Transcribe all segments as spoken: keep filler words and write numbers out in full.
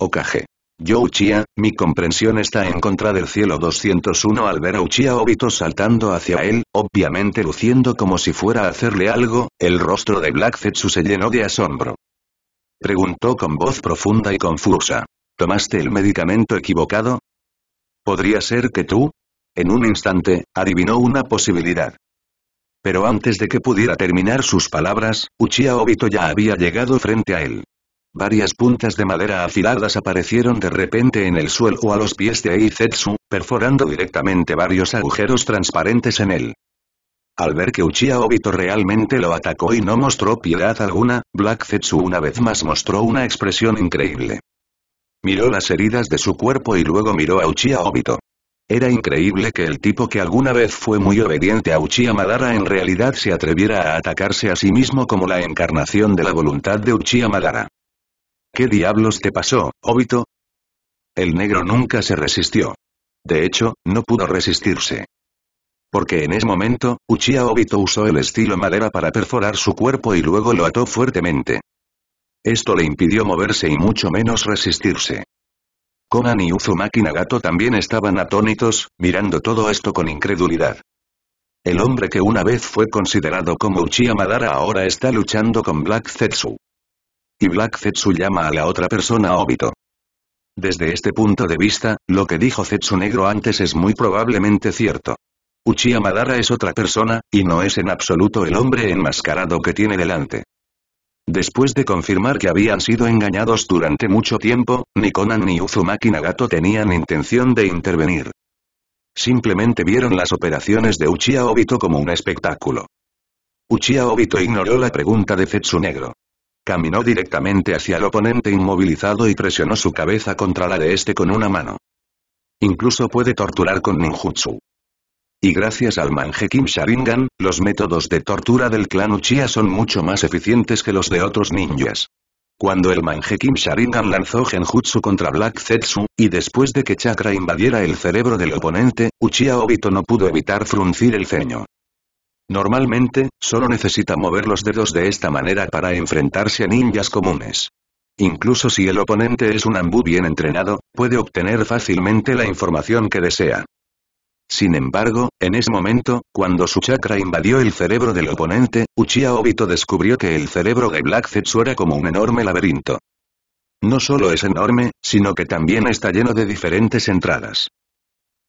Hokage. Yo Uchiha, mi comprensión está en contra del cielo doscientos uno al ver a Uchiha Obito saltando hacia él, obviamente luciendo como si fuera a hacerle algo, el rostro de Black Zetsu se llenó de asombro. Preguntó con voz profunda y confusa. ¿Tomaste el medicamento equivocado? ¿Podría ser que tú? En un instante, adivinó una posibilidad. Pero antes de que pudiera terminar sus palabras, Uchiha Obito ya había llegado frente a él. Varias puntas de madera afiladas aparecieron de repente en el suelo o a los pies de Eizetsu, perforando directamente varios agujeros transparentes en él. Al ver que Uchiha Obito realmente lo atacó y no mostró piedad alguna, Black Zetsu una vez más mostró una expresión increíble. Miró las heridas de su cuerpo y luego miró a Uchiha Obito. Era increíble que el tipo que alguna vez fue muy obediente a Uchiha Madara en realidad se atreviera a atacarse a sí mismo como la encarnación de la voluntad de Uchiha Madara. ¿Qué diablos te pasó, Obito? El negro nunca se resistió. De hecho, no pudo resistirse. Porque en ese momento, Uchiha Obito usó el estilo madera para perforar su cuerpo y luego lo ató fuertemente. Esto le impidió moverse y mucho menos resistirse. Konan y Uzumaki Nagato también estaban atónitos, mirando todo esto con incredulidad. El hombre que una vez fue considerado como Uchiha Madara ahora está luchando con Black Zetsu. Y Black Zetsu llama a la otra persona Obito. Desde este punto de vista, lo que dijo Zetsu Negro antes es muy probablemente cierto. Uchiha Madara es otra persona, y no es en absoluto el hombre enmascarado que tiene delante. Después de confirmar que habían sido engañados durante mucho tiempo, ni Konan ni Uzumaki Nagato tenían intención de intervenir. Simplemente vieron las operaciones de Uchiha Obito como un espectáculo. Uchiha Obito ignoró la pregunta de Zetsu Negro. Caminó directamente hacia el oponente inmovilizado y presionó su cabeza contra la de este con una mano. Incluso puede torturar con ninjutsu. Y gracias al Mangekyō Sharingan, los métodos de tortura del clan Uchiha son mucho más eficientes que los de otros ninjas. Cuando el Mangekyō Sharingan lanzó genjutsu contra Black Zetsu, y después de que Chakra invadiera el cerebro del oponente, Uchiha Obito no pudo evitar fruncir el ceño. Normalmente, solo necesita mover los dedos de esta manera para enfrentarse a ninjas comunes. Incluso si el oponente es un ambu bien entrenado, puede obtener fácilmente la información que desea. Sin embargo, en ese momento, cuando su chakra invadió el cerebro del oponente, Uchiha Obito descubrió que el cerebro de Black Zetsu era como un enorme laberinto. No solo es enorme, sino que también está lleno de diferentes entradas.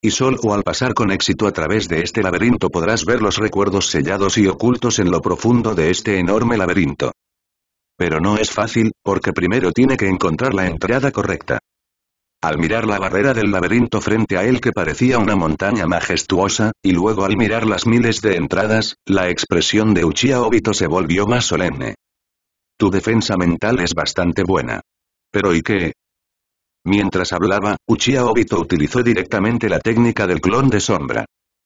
Y solo al pasar con éxito a través de este laberinto podrás ver los recuerdos sellados y ocultos en lo profundo de este enorme laberinto. Pero no es fácil, porque primero tiene que encontrar la entrada correcta. Al mirar la barrera del laberinto frente a él que parecía una montaña majestuosa, y luego al mirar las miles de entradas, la expresión de Uchiha Obito se volvió más solemne. Tu defensa mental es bastante buena. Pero ¿y qué? Mientras hablaba, Uchiha Obito utilizó directamente la técnica del clon de sombra.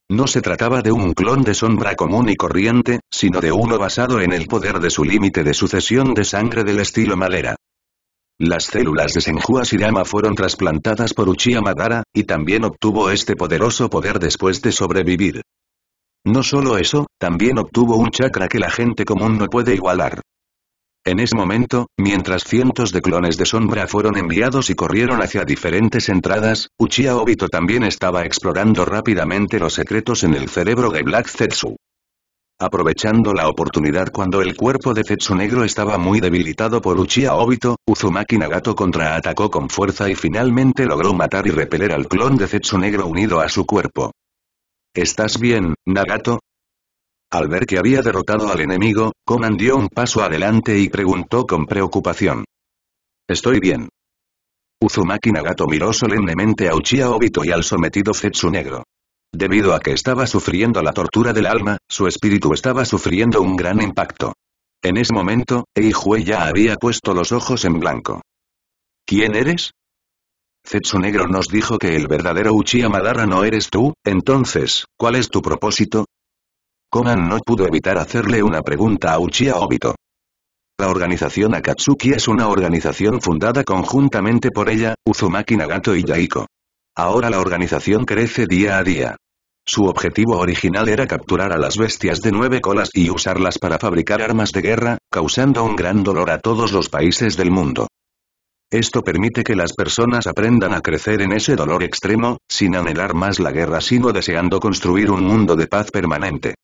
No se trataba de un clon de sombra común y corriente, sino de uno basado en el poder de su límite de sucesión de sangre del estilo madera. Las células de Senju Hashirama fueron trasplantadas por Uchiha Madara, y también obtuvo este poderoso poder después de sobrevivir. No solo eso, también obtuvo un chakra que la gente común no puede igualar. En ese momento, mientras cientos de clones de sombra fueron enviados y corrieron hacia diferentes entradas, Uchiha Obito también estaba explorando rápidamente los secretos en el cerebro de Black Zetsu. Aprovechando la oportunidad cuando el cuerpo de Zetsu Negro estaba muy debilitado por Uchiha Obito, Uzumaki Nagato contraatacó con fuerza y finalmente logró matar y repeler al clon de Zetsu Negro unido a su cuerpo. ¿Estás bien, Nagato? Al ver que había derrotado al enemigo, Konan dio un paso adelante y preguntó con preocupación. Estoy bien. Uzumaki Nagato miró solemnemente a Uchiha Obito y al sometido Zetsu Negro. Debido a que estaba sufriendo la tortura del alma, su espíritu estaba sufriendo un gran impacto. En ese momento, Eijue ya había puesto los ojos en blanco. ¿Quién eres? Zetsu Negro nos dijo que el verdadero Uchiha Madara no eres tú, entonces, ¿cuál es tu propósito? Konan no pudo evitar hacerle una pregunta a Uchiha Obito. La organización Akatsuki es una organización fundada conjuntamente por ella, Uzumaki Nagato y Yaiko. Ahora la organización crece día a día. Su objetivo original era capturar a las bestias de nueve colas y usarlas para fabricar armas de guerra, causando un gran dolor a todos los países del mundo. Esto permite que las personas aprendan a crecer en ese dolor extremo, sin anhelar más la guerra sino deseando construir un mundo de paz permanente.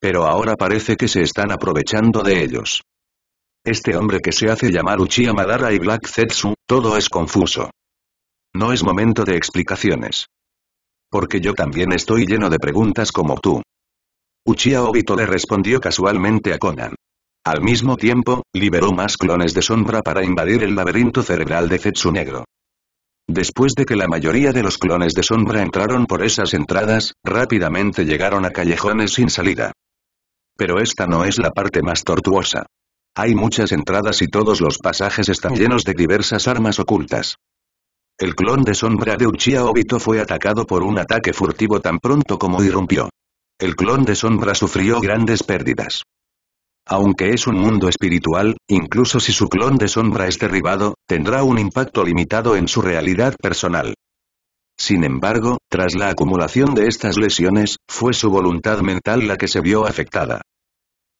Pero ahora parece que se están aprovechando de ellos. Este hombre que se hace llamar Uchiha Madara y Black Zetsu, todo es confuso. No es momento de explicaciones. Porque yo también estoy lleno de preguntas como tú. Uchiha Obito le respondió casualmente a Konan. Al mismo tiempo, liberó más clones de sombra para invadir el laberinto cerebral de Zetsu Negro. Después de que la mayoría de los clones de sombra entraron por esas entradas, rápidamente llegaron a callejones sin salida. Pero esta no es la parte más tortuosa. Hay muchas entradas y todos los pasajes están llenos de diversas armas ocultas. El clon de sombra de Uchiha Obito fue atacado por un ataque furtivo tan pronto como irrumpió. El clon de sombra sufrió grandes pérdidas. Aunque es un mundo espiritual, incluso si su clon de sombra es derribado, tendrá un impacto limitado en su realidad personal. Sin embargo, tras la acumulación de estas lesiones, fue su voluntad mental la que se vio afectada.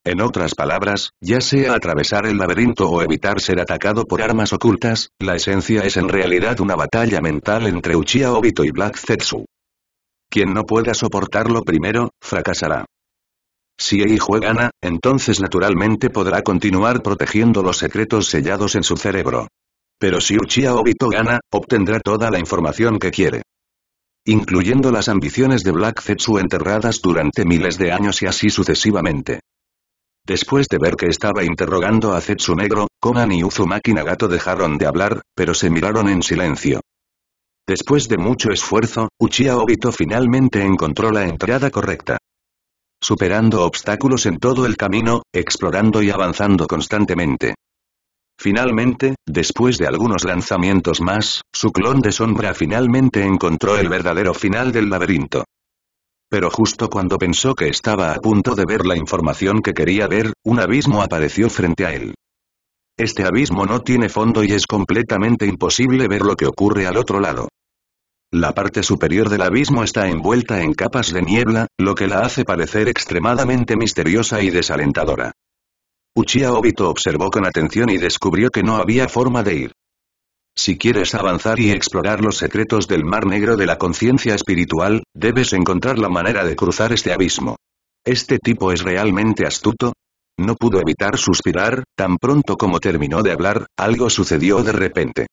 En otras palabras, ya sea atravesar el laberinto o evitar ser atacado por armas ocultas, la esencia es en realidad una batalla mental entre Uchiha Obito y Black Zetsu. Quien no pueda soportarlo primero, fracasará. Si Eijo gana, entonces naturalmente podrá continuar protegiendo los secretos sellados en su cerebro. Pero si Uchiha Obito gana, obtendrá toda la información que quiere. Incluyendo las ambiciones de Black Zetsu enterradas durante miles de años y así sucesivamente. Después de ver que estaba interrogando a Zetsu Negro, Konan y Uzumaki Nagato dejaron de hablar, pero se miraron en silencio. Después de mucho esfuerzo, Uchiha Obito finalmente encontró la entrada correcta. Superando obstáculos en todo el camino, explorando y avanzando constantemente. Finalmente, después de algunos lanzamientos más, su clon de sombra finalmente encontró el verdadero final del laberinto. Pero justo cuando pensó que estaba a punto de ver la información que quería ver, un abismo apareció frente a él. Este abismo no tiene fondo y es completamente imposible ver lo que ocurre al otro lado. La parte superior del abismo está envuelta en capas de niebla, lo que la hace parecer extremadamente misteriosa y desalentadora. Uchiha Obito observó con atención y descubrió que no había forma de ir. Si quieres avanzar y explorar los secretos del mar negro de la conciencia espiritual, debes encontrar la manera de cruzar este abismo. ¿Este tipo es realmente astuto? No pudo evitar suspirar, tan pronto como terminó de hablar, algo sucedió de repente.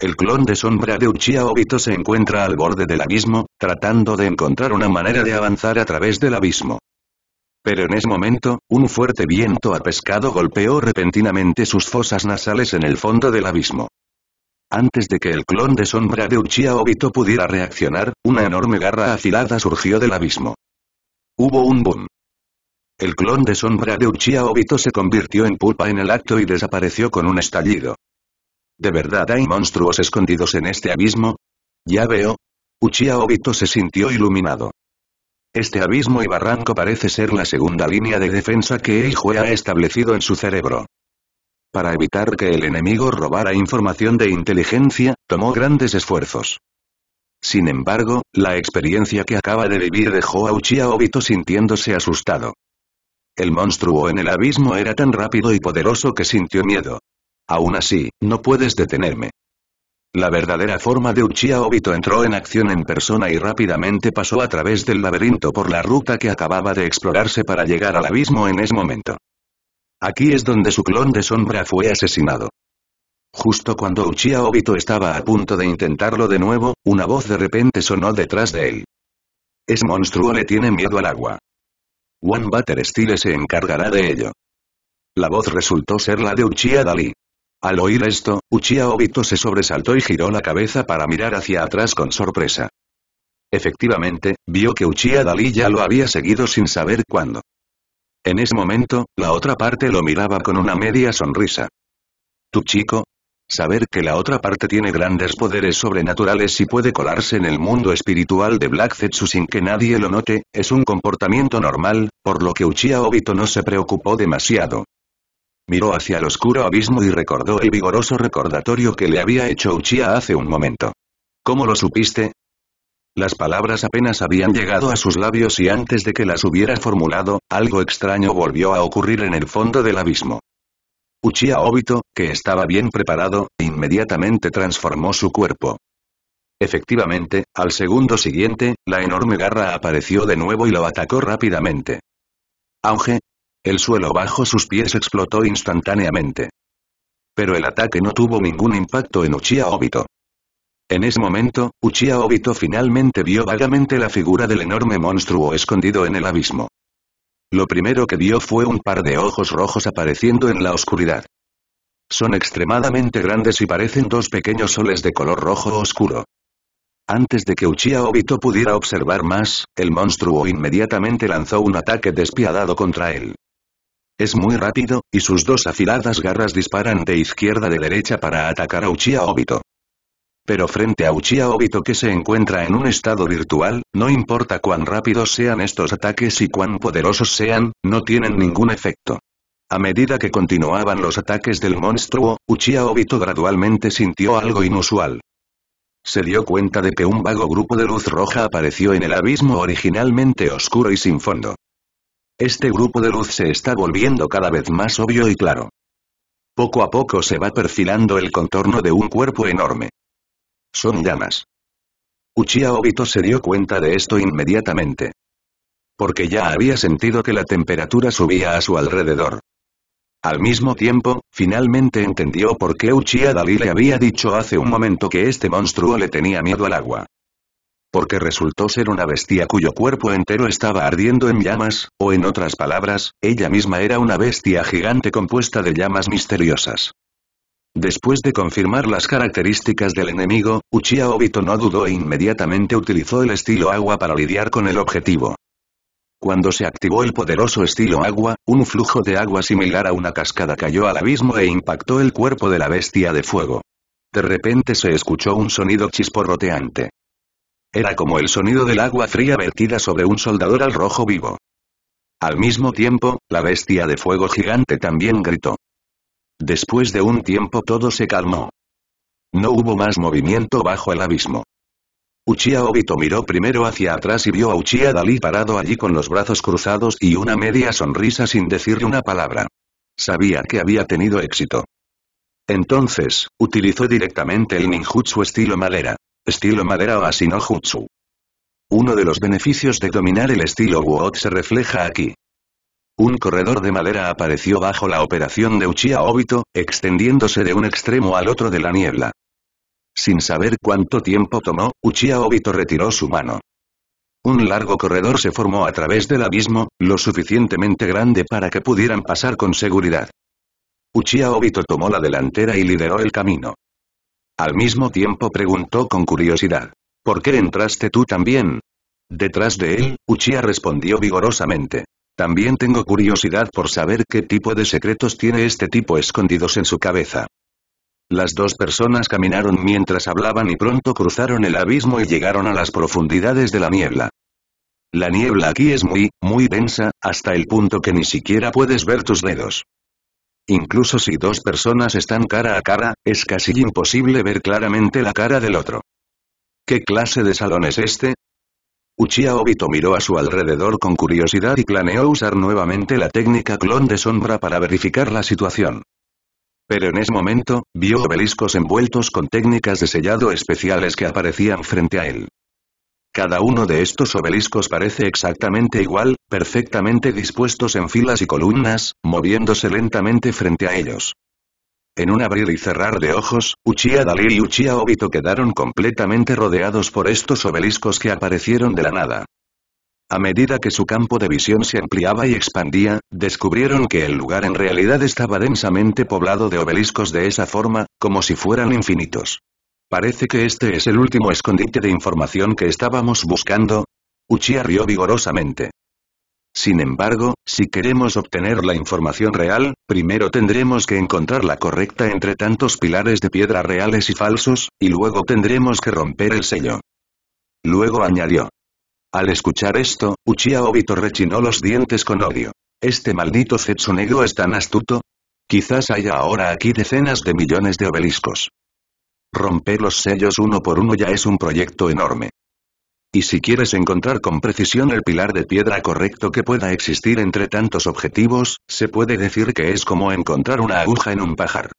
El clon de sombra de Uchiha Obito se encuentra al borde del abismo, tratando de encontrar una manera de avanzar a través del abismo. Pero en ese momento, un fuerte viento apescado golpeó repentinamente sus fosas nasales en el fondo del abismo. Antes de que el clon de sombra de Uchiha Obito pudiera reaccionar, una enorme garra afilada surgió del abismo. Hubo un boom. El clon de sombra de Uchiha Obito se convirtió en pulpa en el acto y desapareció con un estallido. ¿De verdad hay monstruos escondidos en este abismo? Ya veo. Uchiha Obito se sintió iluminado. Este abismo y barranco parece ser la segunda línea de defensa que Eijo ha establecido en su cerebro. Para evitar que el enemigo robara información de inteligencia, tomó grandes esfuerzos. Sin embargo, la experiencia que acaba de vivir dejó a Uchiha Obito sintiéndose asustado. El monstruo en el abismo era tan rápido y poderoso que sintió miedo. Aún así, no puedes detenerme. La verdadera forma de Uchiha Obito entró en acción en persona y rápidamente pasó a través del laberinto por la ruta que acababa de explorarse para llegar al abismo en ese momento. Aquí es donde su clon de sombra fue asesinado. Justo cuando Uchiha Obito estaba a punto de intentarlo de nuevo, una voz de repente sonó detrás de él. Ese monstruo le tiene miedo al agua. One Butter Steel se encargará de ello. La voz resultó ser la de Uchiha Dalí. Al oír esto, Uchiha Obito se sobresaltó y giró la cabeza para mirar hacia atrás con sorpresa. Efectivamente, vio que Uchiha Dalí ya lo había seguido sin saber cuándo. En ese momento, la otra parte lo miraba con una media sonrisa. ¿Tu chico? Saber que la otra parte tiene grandes poderes sobrenaturales y puede colarse en el mundo espiritual de Black Zetsu sin que nadie lo note, es un comportamiento normal, por lo que Uchiha Obito no se preocupó demasiado. Miró hacia el oscuro abismo y recordó el vigoroso recordatorio que le había hecho Uchiha hace un momento. ¿Cómo lo supiste? Las palabras apenas habían llegado a sus labios y antes de que las hubiera formulado, algo extraño volvió a ocurrir en el fondo del abismo. Uchiha Obito, que estaba bien preparado, inmediatamente transformó su cuerpo. Efectivamente, al segundo siguiente, la enorme garra apareció de nuevo y lo atacó rápidamente. Auge. El suelo bajo sus pies explotó instantáneamente. Pero el ataque no tuvo ningún impacto en Uchiha Obito. En ese momento, Uchiha Obito finalmente vio vagamente la figura del enorme monstruo escondido en el abismo. Lo primero que vio fue un par de ojos rojos apareciendo en la oscuridad. Son extremadamente grandes y parecen dos pequeños soles de color rojo oscuro. Antes de que Uchiha Obito pudiera observar más, el monstruo inmediatamente lanzó un ataque despiadado contra él. Es muy rápido, y sus dos afiladas garras disparan de izquierda a derecha para atacar a Uchiha Obito. Pero frente a Uchiha Obito, que se encuentra en un estado virtual, no importa cuán rápidos sean estos ataques y cuán poderosos sean, no tienen ningún efecto. A medida que continuaban los ataques del monstruo, Uchiha Obito gradualmente sintió algo inusual. Se dio cuenta de que un vago grupo de luz roja apareció en el abismo originalmente oscuro y sin fondo. Este grupo de luz se está volviendo cada vez más obvio y claro. Poco a poco se va perfilando el contorno de un cuerpo enorme. Son llamas. Uchiha Obito se dio cuenta de esto inmediatamente. Porque ya había sentido que la temperatura subía a su alrededor. Al mismo tiempo, finalmente entendió por qué Uchiha Dalí le había dicho hace un momento que este monstruo le tenía miedo al agua. Porque resultó ser una bestia cuyo cuerpo entero estaba ardiendo en llamas, o en otras palabras, ella misma era una bestia gigante compuesta de llamas misteriosas. Después de confirmar las características del enemigo, Uchiha Obito no dudó e inmediatamente utilizó el estilo agua para lidiar con el objetivo. Cuando se activó el poderoso estilo agua, un flujo de agua similar a una cascada cayó al abismo e impactó el cuerpo de la bestia de fuego. De repente se escuchó un sonido chisporroteante. Era como el sonido del agua fría vertida sobre un soldador al rojo vivo. Al mismo tiempo, la bestia de fuego gigante también gritó. Después de un tiempo todo se calmó. No hubo más movimiento bajo el abismo. Uchiha Obito miró primero hacia atrás y vio a Uchiha Dalí parado allí con los brazos cruzados y una media sonrisa sin decirle una palabra. Sabía que había tenido éxito. Entonces, utilizó directamente el ninjutsu estilo madera. Estilo madera o asinojutsu. Uno de los beneficios de dominar el estilo Woot se refleja aquí. Un corredor de madera apareció bajo la operación de Uchiha Obito, extendiéndose de un extremo al otro de la niebla. Sin saber cuánto tiempo tomó, Uchiha Obito retiró su mano. Un largo corredor se formó a través del abismo, lo suficientemente grande para que pudieran pasar con seguridad. Uchiha Obito tomó la delantera y lideró el camino. Al mismo tiempo preguntó con curiosidad, ¿por qué entraste tú también? Detrás de él, Uchiha respondió vigorosamente, también tengo curiosidad por saber qué tipo de secretos tiene este tipo escondidos en su cabeza. Las dos personas caminaron mientras hablaban y pronto cruzaron el abismo y llegaron a las profundidades de la niebla. La niebla aquí es muy, muy densa, hasta el punto que ni siquiera puedes ver tus dedos. Incluso si dos personas están cara a cara, es casi imposible ver claramente la cara del otro. ¿Qué clase de salón es este? Uchiha Obito miró a su alrededor con curiosidad y planeó usar nuevamente la técnica clon de sombra para verificar la situación. Pero en ese momento, vio obeliscos envueltos con técnicas de sellado especiales que aparecían frente a él. Cada uno de estos obeliscos parece exactamente igual, perfectamente dispuestos en filas y columnas, moviéndose lentamente frente a ellos. En un abrir y cerrar de ojos, Uchiha Dalí y Uchiha Obito quedaron completamente rodeados por estos obeliscos que aparecieron de la nada. A medida que su campo de visión se ampliaba y expandía, descubrieron que el lugar en realidad estaba densamente poblado de obeliscos de esa forma, como si fueran infinitos. Parece que este es el último escondite de información que estábamos buscando. Uchiha rió vigorosamente. Sin embargo, si queremos obtener la información real, primero tendremos que encontrar la correcta entre tantos pilares de piedra reales y falsos, y luego tendremos que romper el sello. Luego añadió. Al escuchar esto, Uchiha Obito rechinó los dientes con odio. ¿Este maldito Zetsu negro es tan astuto? Quizás haya ahora aquí decenas de millones de obeliscos. Romper los sellos uno por uno ya es un proyecto enorme. Y si quieres encontrar con precisión el pilar de piedra correcto que pueda existir entre tantos objetivos, se puede decir que es como encontrar una aguja en un pajar.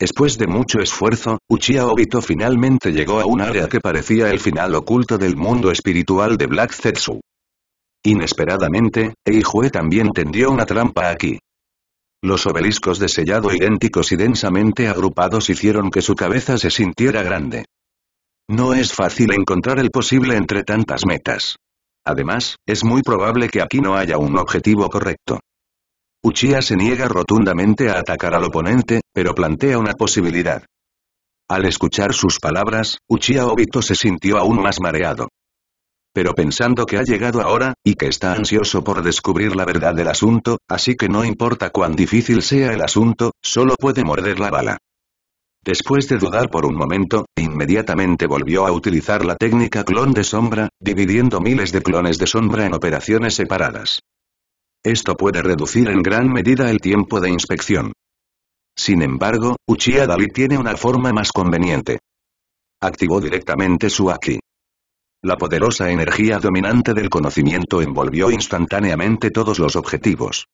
Después de mucho esfuerzo, Uchiha Obito finalmente llegó a un área que parecía el final oculto del mundo espiritual de Black Zetsu. Inesperadamente, Eijue también tendió una trampa aquí. Los obeliscos de sellado idénticos y densamente agrupados hicieron que su cabeza se sintiera grande. No es fácil encontrar el posible entre tantas metas. Además, es muy probable que aquí no haya un objetivo correcto. Uchiha se niega rotundamente a atacar al oponente, pero plantea una posibilidad. Al escuchar sus palabras, Uchiha Obito se sintió aún más mareado. Pero pensando que ha llegado ahora, y que está ansioso por descubrir la verdad del asunto, así que no importa cuán difícil sea el asunto, solo puede morder la bala. Después de dudar por un momento, inmediatamente volvió a utilizar la técnica clon de sombra, dividiendo miles de clones de sombra en operaciones separadas. Esto puede reducir en gran medida el tiempo de inspección. Sin embargo, Uchiha Dalí tiene una forma más conveniente. Activó directamente su Haki. La poderosa energía dominante del conocimiento envolvió instantáneamente todos los objetivos.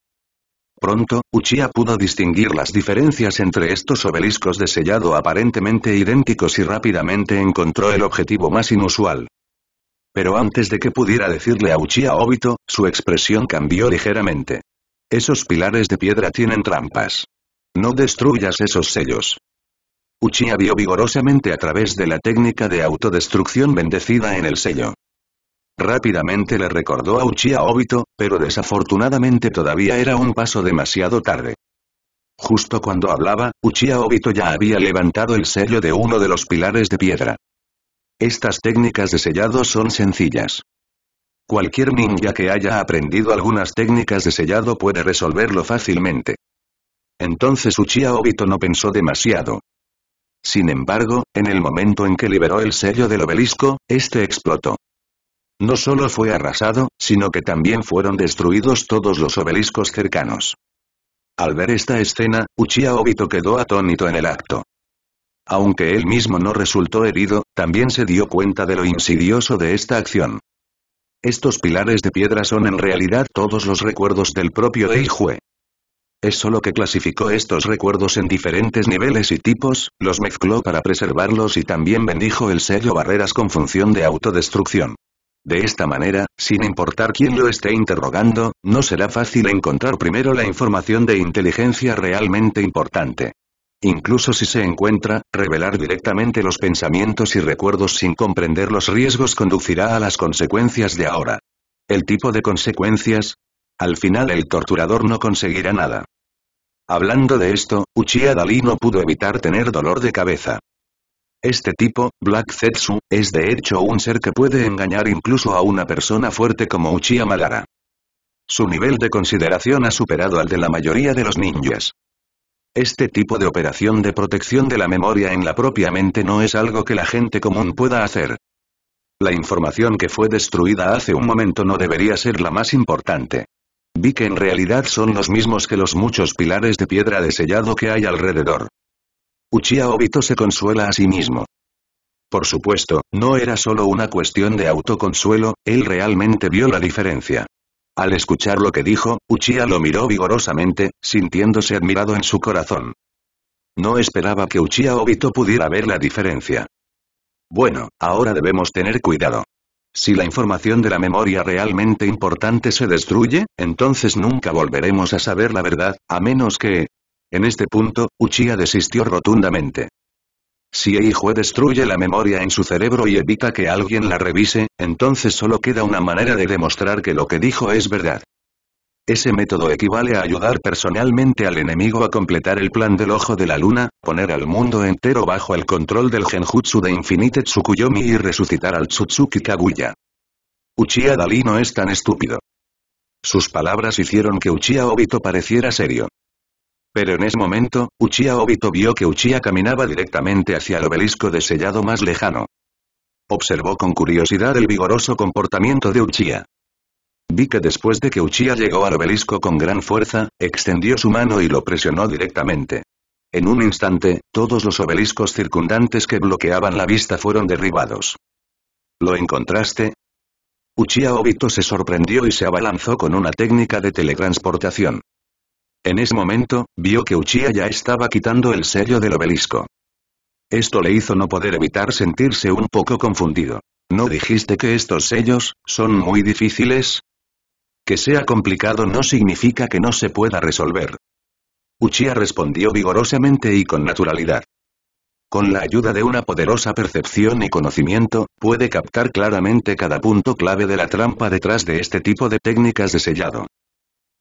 Pronto, Uchiha pudo distinguir las diferencias entre estos obeliscos de sellado aparentemente idénticos y rápidamente encontró el objetivo más inusual. Pero antes de que pudiera decirle a Uchiha Obito, su expresión cambió ligeramente. Esos pilares de piedra tienen trampas. No destruyas esos sellos. Uchiha vio vigorosamente a través de la técnica de autodestrucción bendecida en el sello. Rápidamente le recordó a Uchiha Obito, pero desafortunadamente todavía era un paso demasiado tarde. Justo cuando hablaba, Uchiha Obito ya había levantado el sello de uno de los pilares de piedra. Estas técnicas de sellado son sencillas. Cualquier ninja que haya aprendido algunas técnicas de sellado puede resolverlo fácilmente. Entonces Uchiha Obito no pensó demasiado. Sin embargo, en el momento en que liberó el sello del obelisco, este explotó. No solo fue arrasado, sino que también fueron destruidos todos los obeliscos cercanos. Al ver esta escena, Uchiha Obito quedó atónito en el acto. Aunque él mismo no resultó herido, también se dio cuenta de lo insidioso de esta acción. Estos pilares de piedra son en realidad todos los recuerdos del propio Eijue. Es solo que clasificó estos recuerdos en diferentes niveles y tipos, los mezcló para preservarlos y también bendijo el sello barreras con función de autodestrucción. De esta manera, sin importar quién lo esté interrogando, no será fácil encontrar primero la información de inteligencia realmente importante. Incluso si se encuentra, revelar directamente los pensamientos y recuerdos sin comprender los riesgos conducirá a las consecuencias de ahora. ¿El tipo de consecuencias? Al final el torturador no conseguirá nada. Hablando de esto, Uchiha Dalí no pudo evitar tener dolor de cabeza. Este tipo, Black Zetsu, es de hecho un ser que puede engañar incluso a una persona fuerte como Uchiha Madara. Su nivel de consideración ha superado al de la mayoría de los ninjas. Este tipo de operación de protección de la memoria en la propia mente no es algo que la gente común pueda hacer. La información que fue destruida hace un momento no debería ser la más importante. Vi que en realidad son los mismos que los muchos pilares de piedra de sellado que hay alrededor. Uchiha Obito se consuela a sí mismo. Por supuesto, no era solo una cuestión de autoconsuelo, él realmente vio la diferencia. Al escuchar lo que dijo, Uchiha lo miró vigorosamente, sintiéndose admirado en su corazón. No esperaba que Uchiha Obito pudiera ver la diferencia. Bueno, ahora debemos tener cuidado. Si la información de la memoria realmente importante se destruye, entonces nunca volveremos a saber la verdad, a menos que... En este punto, Uchiha desistió rotundamente. Si Eijue destruye la memoria en su cerebro y evita que alguien la revise, entonces solo queda una manera de demostrar que lo que dijo es verdad. Ese método equivale a ayudar personalmente al enemigo a completar el plan del Ojo de la Luna, poner al mundo entero bajo el control del Genjutsu de Infinite Tsukuyomi y resucitar al Ōtsutsuki Kaguya. Uchiha Dalí no es tan estúpido. Sus palabras hicieron que Uchiha Obito pareciera serio. Pero en ese momento, Uchiha Obito vio que Uchiha caminaba directamente hacia el obelisco de sellado más lejano. Observó con curiosidad el vigoroso comportamiento de Uchiha. Vi que después de que Uchiha llegó al obelisco con gran fuerza, extendió su mano y lo presionó directamente. En un instante, todos los obeliscos circundantes que bloqueaban la vista fueron derribados. ¿Lo encontraste? Uchiha Obito se sorprendió y se abalanzó con una técnica de teletransportación. En ese momento, vio que Uchiha ya estaba quitando el sello del obelisco. Esto le hizo no poder evitar sentirse un poco confundido. ¿No dijiste que estos sellos son muy difíciles? Que sea complicado no significa que no se pueda resolver. Uchiha respondió vigorosamente y con naturalidad. Con la ayuda de una poderosa percepción y conocimiento, puede captar claramente cada punto clave de la trampa detrás de este tipo de técnicas de sellado.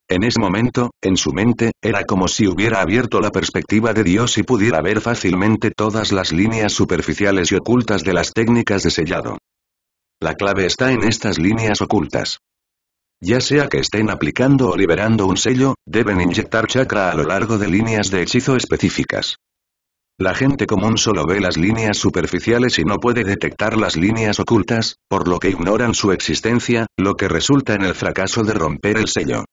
En ese momento, en su mente, era como si hubiera abierto la perspectiva de Dios y pudiera ver fácilmente todas las líneas superficiales y ocultas de las técnicas de sellado. La clave está en estas líneas ocultas. Ya sea que estén aplicando o liberando un sello, deben inyectar chakra a lo largo de líneas de hechizo específicas. La gente común solo ve las líneas superficiales y no puede detectar las líneas ocultas, por lo que ignoran su existencia, lo que resulta en el fracaso de romper el sello.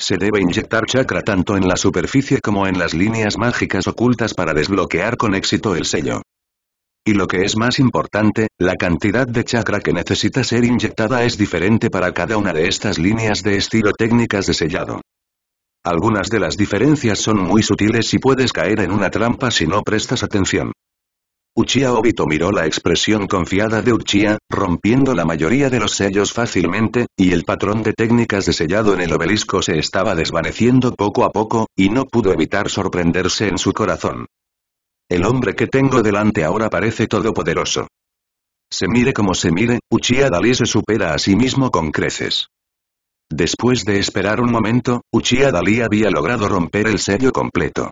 Se debe inyectar chakra tanto en la superficie como en las líneas mágicas ocultas para desbloquear con éxito el sello. Y lo que es más importante, la cantidad de chakra que necesita ser inyectada es diferente para cada una de estas líneas de estilo técnicas de sellado. Algunas de las diferencias son muy sutiles y puedes caer en una trampa si no prestas atención. Uchiha Obito miró la expresión confiada de Uchiha, rompiendo la mayoría de los sellos fácilmente, y el patrón de técnicas de sellado en el obelisco se estaba desvaneciendo poco a poco, y no pudo evitar sorprenderse en su corazón. El hombre que tengo delante ahora parece todopoderoso. Se mire como se mire, Uchiha Dalí se supera a sí mismo con creces. Después de esperar un momento, Uchiha Dalí había logrado romper el sello completo.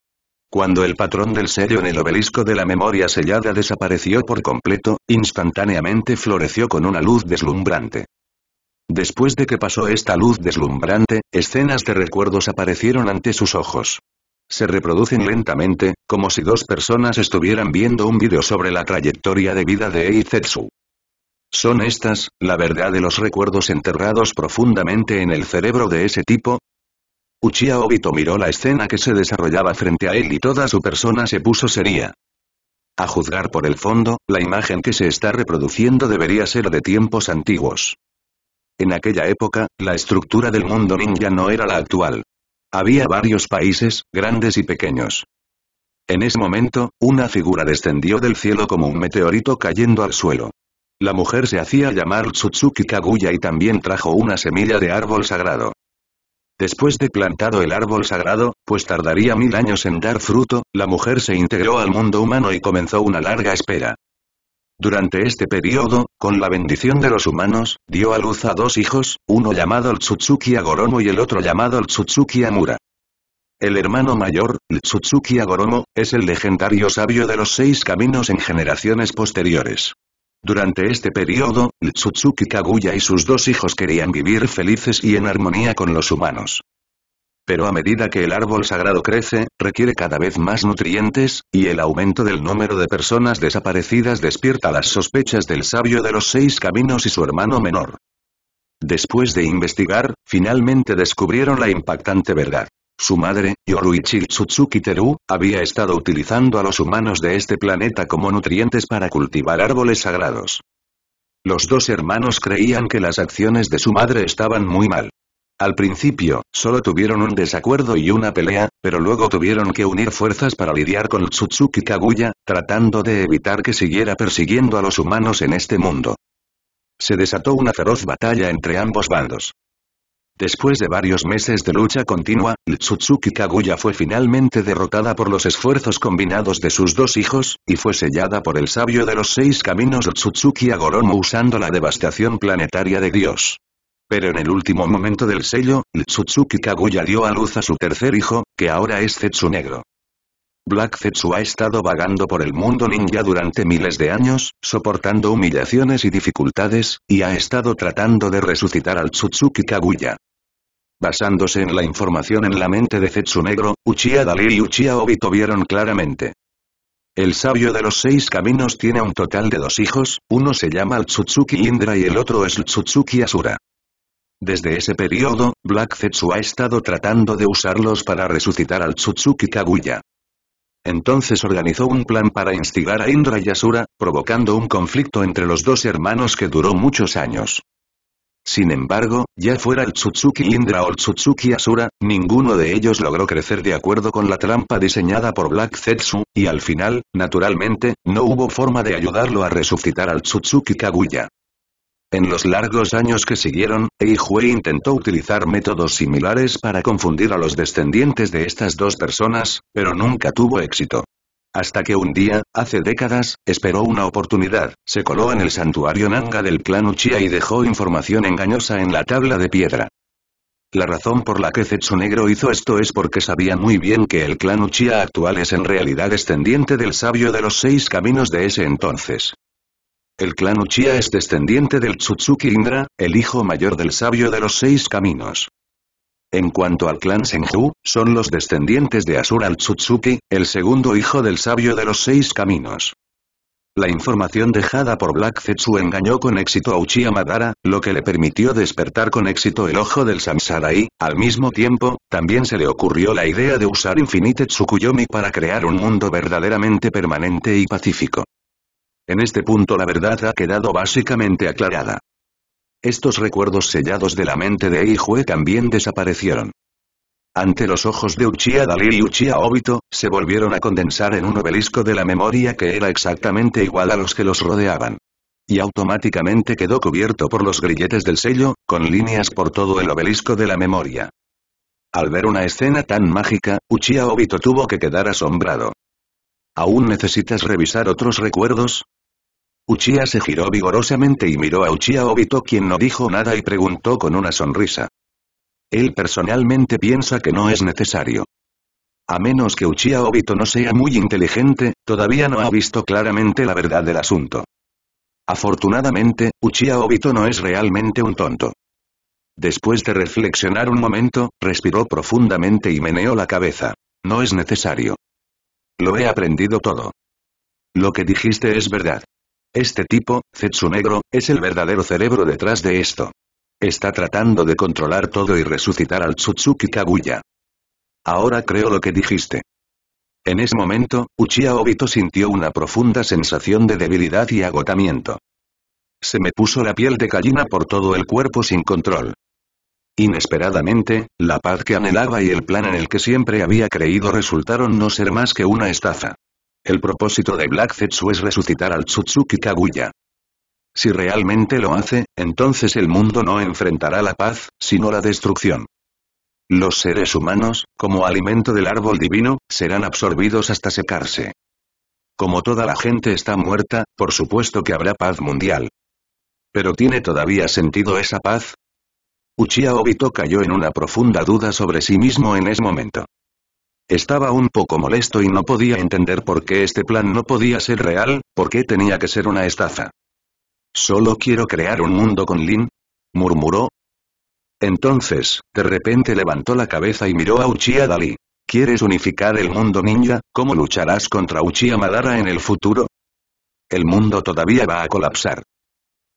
Cuando el patrón del sello en el obelisco de la memoria sellada desapareció por completo, instantáneamente floreció con una luz deslumbrante. Después de que pasó esta luz deslumbrante, escenas de recuerdos aparecieron ante sus ojos. Se reproducen lentamente, como si dos personas estuvieran viendo un vídeo sobre la trayectoria de vida de Black Zetsu. ¿Son estas, la verdad de los recuerdos enterrados profundamente en el cerebro de ese tipo? Uchiha Obito miró la escena que se desarrollaba frente a él y toda su persona se puso seria. A juzgar por el fondo, la imagen que se está reproduciendo debería ser de tiempos antiguos. En aquella época, la estructura del mundo ninja no era la actual. Había varios países, grandes y pequeños. En ese momento, una figura descendió del cielo como un meteorito cayendo al suelo. La mujer se hacía llamar Ōtsutsuki Kaguya y también trajo una semilla de árbol sagrado. Después de plantado el árbol sagrado, pues tardaría mil años en dar fruto, la mujer se integró al mundo humano y comenzó una larga espera. Durante este periodo, con la bendición de los humanos, dio a luz a dos hijos, uno llamado Ōtsutsuki Agoromo y el otro llamado Ōtsutsuki Amura. El hermano mayor, Ōtsutsuki Agoromo, es el legendario sabio de los seis caminos en generaciones posteriores. Durante este periodo, Ōtsutsuki Kaguya y sus dos hijos querían vivir felices y en armonía con los humanos. Pero a medida que el árbol sagrado crece, requiere cada vez más nutrientes, y el aumento del número de personas desaparecidas despierta las sospechas del sabio de los seis caminos y su hermano menor. Después de investigar, finalmente descubrieron la impactante verdad. Su madre, Yoruichi Ōtsutsuki Teru, había estado utilizando a los humanos de este planeta como nutrientes para cultivar árboles sagrados. Los dos hermanos creían que las acciones de su madre estaban muy mal. Al principio, solo tuvieron un desacuerdo y una pelea, pero luego tuvieron que unir fuerzas para lidiar con Ōtsutsuki Kaguya, tratando de evitar que siguiera persiguiendo a los humanos en este mundo. Se desató una feroz batalla entre ambos bandos. Después de varios meses de lucha continua, Ōtsutsuki Kaguya fue finalmente derrotada por los esfuerzos combinados de sus dos hijos, y fue sellada por el sabio de los seis caminos Ōtsutsuki Agoromo usando la devastación planetaria de Dios. Pero en el último momento del sello, Ōtsutsuki Kaguya dio a luz a su tercer hijo, que ahora es Zetsu Negro. Black Zetsu ha estado vagando por el mundo ninja durante miles de años, soportando humillaciones y dificultades, y ha estado tratando de resucitar al Ōtsutsuki Kaguya. Basándose en la información en la mente de Zetsu Negro, Uchiha Dalí y Uchiha Obito vieron claramente. El sabio de los seis caminos tiene un total de dos hijos, uno se llama Ōtsutsuki Indra y el otro es Ōtsutsuki Asura. Desde ese periodo, Black Zetsu ha estado tratando de usarlos para resucitar al Ōtsutsuki Kaguya. Entonces organizó un plan para instigar a Indra y Asura, provocando un conflicto entre los dos hermanos que duró muchos años. Sin embargo, ya fuera el Ōtsutsuki Indra o el Ōtsutsuki Asura, ninguno de ellos logró crecer de acuerdo con la trampa diseñada por Black Zetsu, y al final, naturalmente, no hubo forma de ayudarlo a resucitar al Ōtsutsuki Kaguya. En los largos años que siguieron, Eiichiro intentó utilizar métodos similares para confundir a los descendientes de estas dos personas, pero nunca tuvo éxito. Hasta que un día, hace décadas, esperó una oportunidad, se coló en el santuario Nanga del clan Uchiha y dejó información engañosa en la tabla de piedra. La razón por la que Zetsu Negro hizo esto es porque sabía muy bien que el clan Uchiha actual es en realidad descendiente del sabio de los seis caminos de ese entonces. El clan Uchiha es descendiente del Ōtsutsuki Indra, el hijo mayor del sabio de los seis caminos. En cuanto al clan Senju, son los descendientes de Asura Ōtsutsuki, el segundo hijo del sabio de los seis caminos. La información dejada por Black Zetsu engañó con éxito a Uchiha Madara, lo que le permitió despertar con éxito el ojo del Samsara y, al mismo tiempo, también se le ocurrió la idea de usar Infinite Tsukuyomi para crear un mundo verdaderamente permanente y pacífico. En este punto la verdad ha quedado básicamente aclarada. Estos recuerdos sellados de la mente de Eijue también desaparecieron. Ante los ojos de Uchiha Dalí y Uchiha Obito, se volvieron a condensar en un obelisco de la memoria que era exactamente igual a los que los rodeaban. Y automáticamente quedó cubierto por los grilletes del sello, con líneas por todo el obelisco de la memoria. Al ver una escena tan mágica, Uchiha Obito tuvo que quedar asombrado. ¿Aún necesitas revisar otros recuerdos? Uchiha se giró vigorosamente y miró a Uchiha Obito, quien no dijo nada y preguntó con una sonrisa. Él personalmente piensa que no es necesario. A menos que Uchiha Obito no sea muy inteligente, todavía no ha visto claramente la verdad del asunto. Afortunadamente, Uchiha Obito no es realmente un tonto. Después de reflexionar un momento, respiró profundamente y meneó la cabeza. No es necesario. Lo he aprendido todo. Lo que dijiste es verdad. Este tipo, Zetsu Negro, es el verdadero cerebro detrás de esto. Está tratando de controlar todo y resucitar al Ōtsutsuki Kaguya. Ahora creo lo que dijiste. En ese momento, Uchiha Obito sintió una profunda sensación de debilidad y agotamiento. Se me puso la piel de gallina por todo el cuerpo sin control. Inesperadamente, la paz que anhelaba y el plan en el que siempre había creído resultaron no ser más que una estafa. El propósito de Black Zetsu es resucitar al Ōtsutsuki Kaguya. Si realmente lo hace, entonces el mundo no enfrentará la paz, sino la destrucción. Los seres humanos, como alimento del árbol divino, serán absorbidos hasta secarse. Como toda la gente está muerta, por supuesto que habrá paz mundial. ¿Pero tiene todavía sentido esa paz? Uchiha Obito cayó en una profunda duda sobre sí mismo en ese momento. Estaba un poco molesto y no podía entender por qué este plan no podía ser real, por qué tenía que ser una estafa. «Solo quiero crear un mundo con Lin», murmuró. Entonces, de repente levantó la cabeza y miró a Uchiha Dalí. «¿Quieres unificar el mundo ninja? ¿Cómo lucharás contra Uchiha Madara en el futuro? El mundo todavía va a colapsar».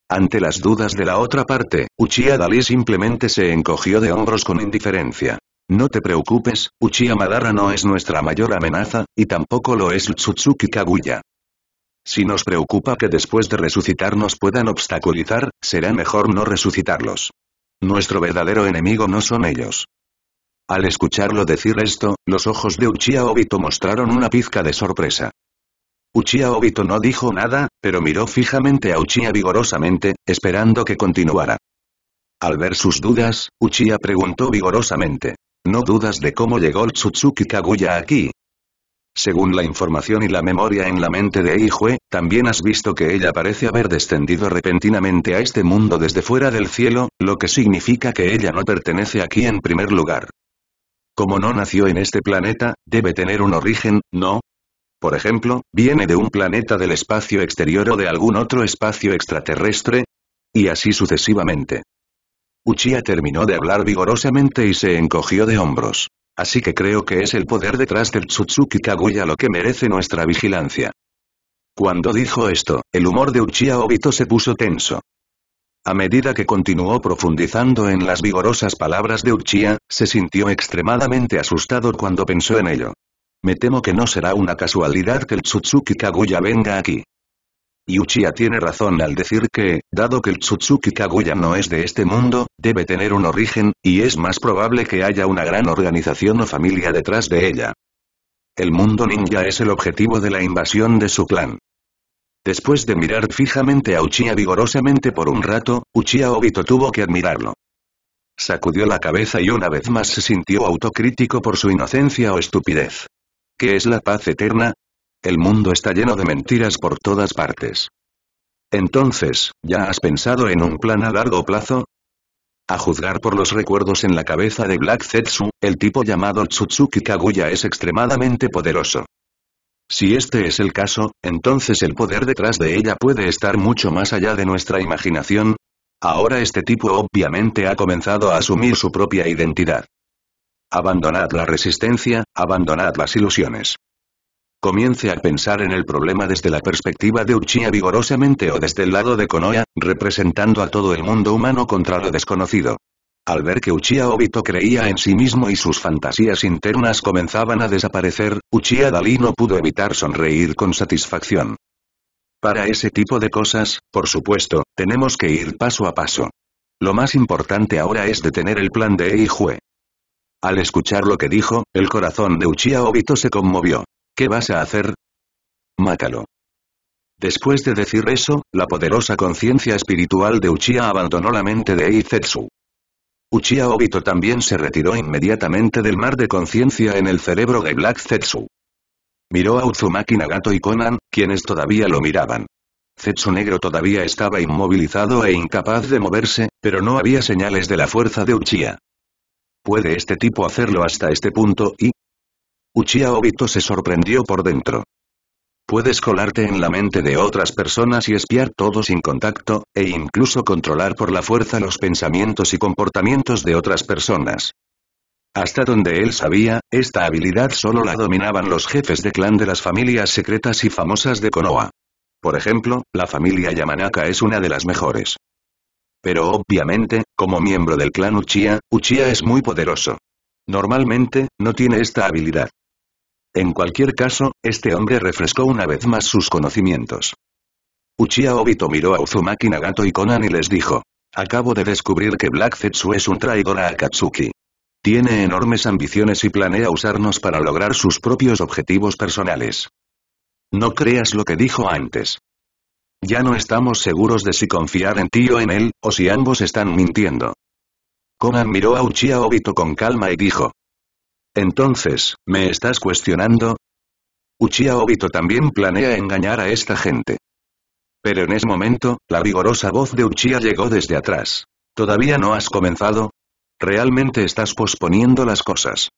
Ante las dudas de la otra parte, Uchiha Dalí simplemente se encogió de hombros con indiferencia. No te preocupes, Uchiha Madara no es nuestra mayor amenaza, y tampoco lo es Ōtsutsuki Kaguya. Si nos preocupa que después de resucitarnos puedan obstaculizar, será mejor no resucitarlos. Nuestro verdadero enemigo no son ellos. Al escucharlo decir esto, los ojos de Uchiha Obito mostraron una pizca de sorpresa. Uchiha Obito no dijo nada, pero miró fijamente a Uchiha vigorosamente, esperando que continuara. Al ver sus dudas, Uchiha preguntó vigorosamente. ¿No dudas de cómo llegó el Ōtsutsuki Kaguya aquí? Según la información y la memoria en la mente de Eijue, también has visto que ella parece haber descendido repentinamente a este mundo desde fuera del cielo, lo que significa que ella no pertenece aquí en primer lugar. Como no nació en este planeta, debe tener un origen, ¿no? Por ejemplo, ¿viene de un planeta del espacio exterior o de algún otro espacio extraterrestre? Y así sucesivamente. Uchiha terminó de hablar vigorosamente y se encogió de hombros. Así que creo que es el poder detrás del Ōtsutsuki Kaguya lo que merece nuestra vigilancia. Cuando dijo esto, el humor de Uchiha Obito se puso tenso. A medida que continuó profundizando en las vigorosas palabras de Uchiha, se sintió extremadamente asustado cuando pensó en ello. Me temo que no será una casualidad que el Ōtsutsuki Kaguya venga aquí. Y Uchiha tiene razón al decir que, dado que el Ōtsutsuki Kaguya no es de este mundo, debe tener un origen, y es más probable que haya una gran organización o familia detrás de ella. El mundo ninja es el objetivo de la invasión de su clan. Después de mirar fijamente a Uchiha vigorosamente por un rato, Uchiha Obito tuvo que admirarlo. Sacudió la cabeza y una vez más se sintió autocrítico por su inocencia o estupidez. ¿Qué es la paz eterna? El mundo está lleno de mentiras por todas partes. Entonces, ¿ya has pensado en un plan a largo plazo? A juzgar por los recuerdos en la cabeza de Black Zetsu, el tipo llamado Ōtsutsuki Kaguya es extremadamente poderoso. Si este es el caso, entonces el poder detrás de ella puede estar mucho más allá de nuestra imaginación. Ahora este tipo obviamente ha comenzado a asumir su propia identidad. Abandonad la resistencia, abandonad las ilusiones. Comience a pensar en el problema desde la perspectiva de Uchiha vigorosamente o desde el lado de Konoha, representando a todo el mundo humano contra lo desconocido. Al ver que Uchiha Obito creía en sí mismo y sus fantasías internas comenzaban a desaparecer, Uchiha Dalí no pudo evitar sonreír con satisfacción. Para ese tipo de cosas, por supuesto, tenemos que ir paso a paso. Lo más importante ahora es detener el plan de Eijue. Al escuchar lo que dijo, el corazón de Uchiha Obito se conmovió. ¿Qué vas a hacer? Mátalo. Después de decir eso, la poderosa conciencia espiritual de Uchiha abandonó la mente de Eizetsu. Uchiha Obito también se retiró inmediatamente del mar de conciencia en el cerebro de Black Zetsu. Miró a Uzumaki Nagato y Konan, quienes todavía lo miraban. Zetsu negro todavía estaba inmovilizado e incapaz de moverse, pero no había señales de la fuerza de Uchiha. ¿Puede este tipo hacerlo hasta este punto y...? Uchiha Obito se sorprendió por dentro. Puedes colarte en la mente de otras personas y espiar todo sin contacto, e incluso controlar por la fuerza los pensamientos y comportamientos de otras personas. Hasta donde él sabía, esta habilidad solo la dominaban los jefes de clan de las familias secretas y famosas de Konoha. Por ejemplo, la familia Yamanaka es una de las mejores. Pero obviamente, como miembro del clan Uchiha, Uchiha es muy poderoso. Normalmente, no tiene esta habilidad. En cualquier caso, este hombre refrescó una vez más sus conocimientos. Uchiha Obito miró a Uzumaki Nagato y Konan y les dijo. Acabo de descubrir que Black Zetsu es un traidor a Akatsuki. Tiene enormes ambiciones y planea usarnos para lograr sus propios objetivos personales. No creas lo que dijo antes. Ya no estamos seguros de si confiar en ti o en él, o si ambos están mintiendo. Konan miró a Uchiha Obito con calma y dijo. Entonces, ¿me estás cuestionando? Uchiha Obito también planea engañar a esta gente. Pero en ese momento, la vigorosa voz de Uchiha llegó desde atrás. ¿Todavía no has comenzado? Realmente estás posponiendo las cosas.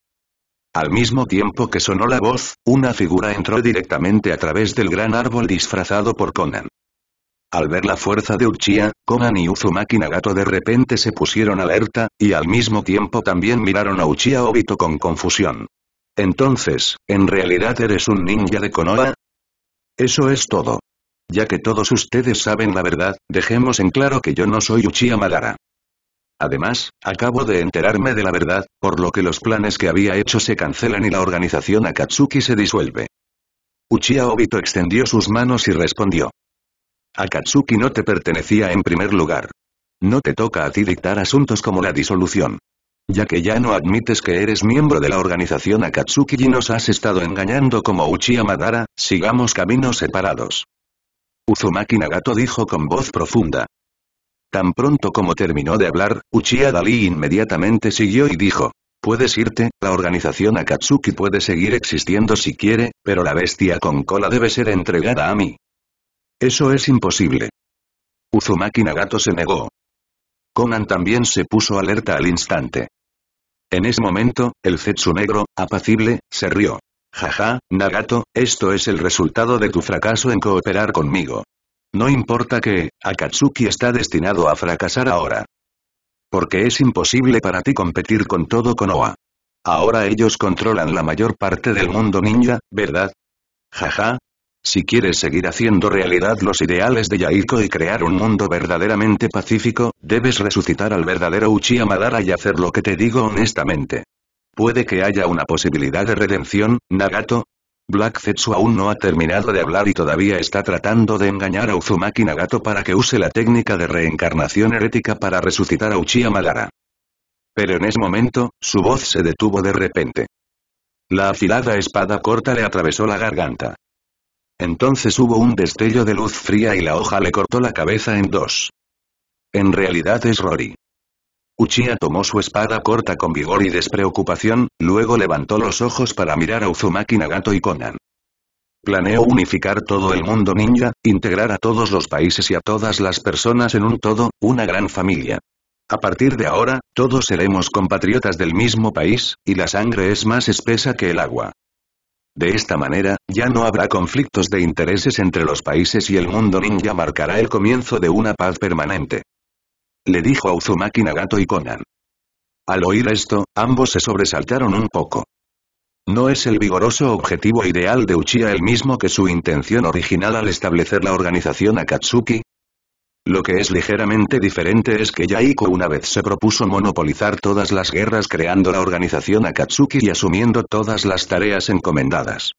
Al mismo tiempo que sonó la voz, una figura entró directamente a través del gran árbol disfrazado por Konan. Al ver la fuerza de Uchiha, Konan y Uzumaki Nagato de repente se pusieron alerta, y al mismo tiempo también miraron a Uchiha Obito con confusión. Entonces, ¿en realidad eres un ninja de Konoha? Eso es todo. Ya que todos ustedes saben la verdad, dejemos en claro que yo no soy Uchiha Madara. Además, acabo de enterarme de la verdad, por lo que los planes que había hecho se cancelan y la organización Akatsuki se disuelve. Uchiha Obito extendió sus manos y respondió. Akatsuki no te pertenecía en primer lugar. No te toca a ti dictar asuntos como la disolución. Ya que ya no admites que eres miembro de la organización Akatsuki y nos has estado engañando como Uchiha Madara, sigamos caminos separados. Uzumaki Nagato dijo con voz profunda. Tan pronto como terminó de hablar, Uchiha Dalí inmediatamente siguió y dijo. Puedes irte, la organización Akatsuki puede seguir existiendo si quiere, pero la bestia con cola debe ser entregada a mí. Eso es imposible. Uzumaki Nagato se negó. Konan también se puso alerta al instante. En ese momento, el Zetsu negro, apacible, se rió. Jaja, Nagato, esto es el resultado de tu fracaso en cooperar conmigo. No importa que, Akatsuki está destinado a fracasar ahora. Porque es imposible para ti competir con todo Konoha. Ahora ellos controlan la mayor parte del mundo ninja, ¿verdad? Jaja. Si quieres seguir haciendo realidad los ideales de Yaiko y crear un mundo verdaderamente pacífico, debes resucitar al verdadero Uchiha Madara y hacer lo que te digo honestamente. ¿Puede que haya una posibilidad de redención, Nagato? Black Zetsu aún no ha terminado de hablar y todavía está tratando de engañar a Uzumaki Nagato para que use la técnica de reencarnación herética para resucitar a Uchiha Madara. Pero en ese momento, su voz se detuvo de repente. La afilada espada corta le atravesó la garganta. Entonces hubo un destello de luz fría y la hoja le cortó la cabeza en dos. En realidad es Rory. Uchiha tomó su espada corta con vigor y despreocupación, luego levantó los ojos para mirar a Uzumaki Nagato y Konan. Planeó unificar todo el mundo ninja, integrar a todos los países y a todas las personas en un todo, una gran familia. A partir de ahora, todos seremos compatriotas del mismo país, y la sangre es más espesa que el agua. De esta manera, ya no habrá conflictos de intereses entre los países y el mundo ninja marcará el comienzo de una paz permanente. Le dijo a Uzumaki Nagato y Konan. Al oír esto, ambos se sobresaltaron un poco. No es el vigoroso objetivo ideal de Uchiha el mismo que su intención original al establecer la organización Akatsuki. Lo que es ligeramente diferente es que Yaiko una vez se propuso monopolizar todas las guerras creando la organización Akatsuki y asumiendo todas las tareas encomendadas.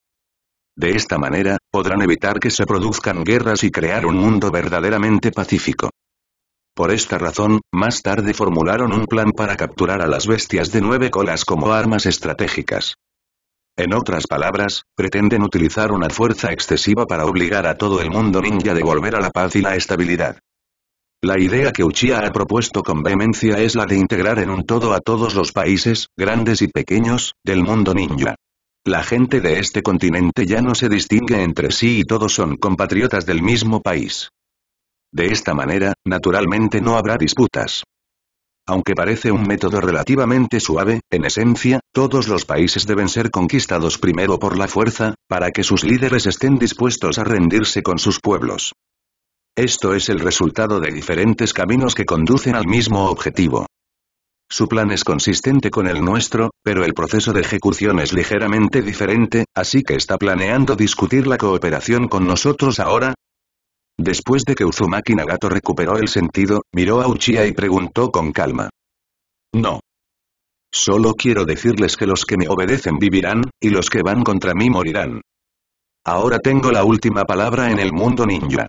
De esta manera, podrán evitar que se produzcan guerras y crear un mundo verdaderamente pacífico. Por esta razón, más tarde formularon un plan para capturar a las bestias de nueve colas como armas estratégicas. En otras palabras, pretenden utilizar una fuerza excesiva para obligar a todo el mundo ninja a devolver a la paz y la estabilidad. La idea que Uchiha ha propuesto con vehemencia es la de integrar en un todo a todos los países, grandes y pequeños, del mundo ninja. La gente de este continente ya no se distingue entre sí y todos son compatriotas del mismo país. De esta manera, naturalmente no habrá disputas. Aunque parece un método relativamente suave, en esencia, todos los países deben ser conquistados primero por la fuerza, para que sus líderes estén dispuestos a rendirse con sus pueblos. Esto es el resultado de diferentes caminos que conducen al mismo objetivo. Su plan es consistente con el nuestro, pero el proceso de ejecución es ligeramente diferente, así que está planeando discutir la cooperación con nosotros ahora. Después de que Uzumaki Nagato recuperó el sentido, miró a Uchiha y preguntó con calma. No. Solo quiero decirles que los que me obedecen vivirán, y los que van contra mí morirán. Ahora tengo la última palabra en el mundo ninja.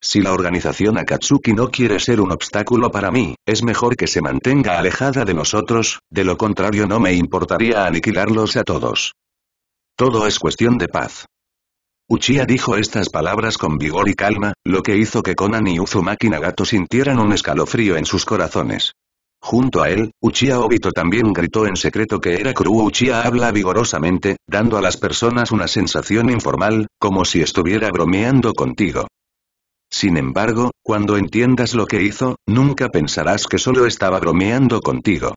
Si la organización Akatsuki no quiere ser un obstáculo para mí, es mejor que se mantenga alejada de nosotros, de lo contrario no me importaría aniquilarlos a todos. Todo es cuestión de paz. Uchiha dijo estas palabras con vigor y calma, lo que hizo que Konan y Uzumaki Nagato sintieran un escalofrío en sus corazones. Junto a él, Uchiha Obito también gritó en secreto que era Kuru. Uchiha habla vigorosamente, dando a las personas una sensación informal, como si estuviera bromeando contigo. Sin embargo, cuando entiendas lo que hizo, nunca pensarás que solo estaba bromeando contigo.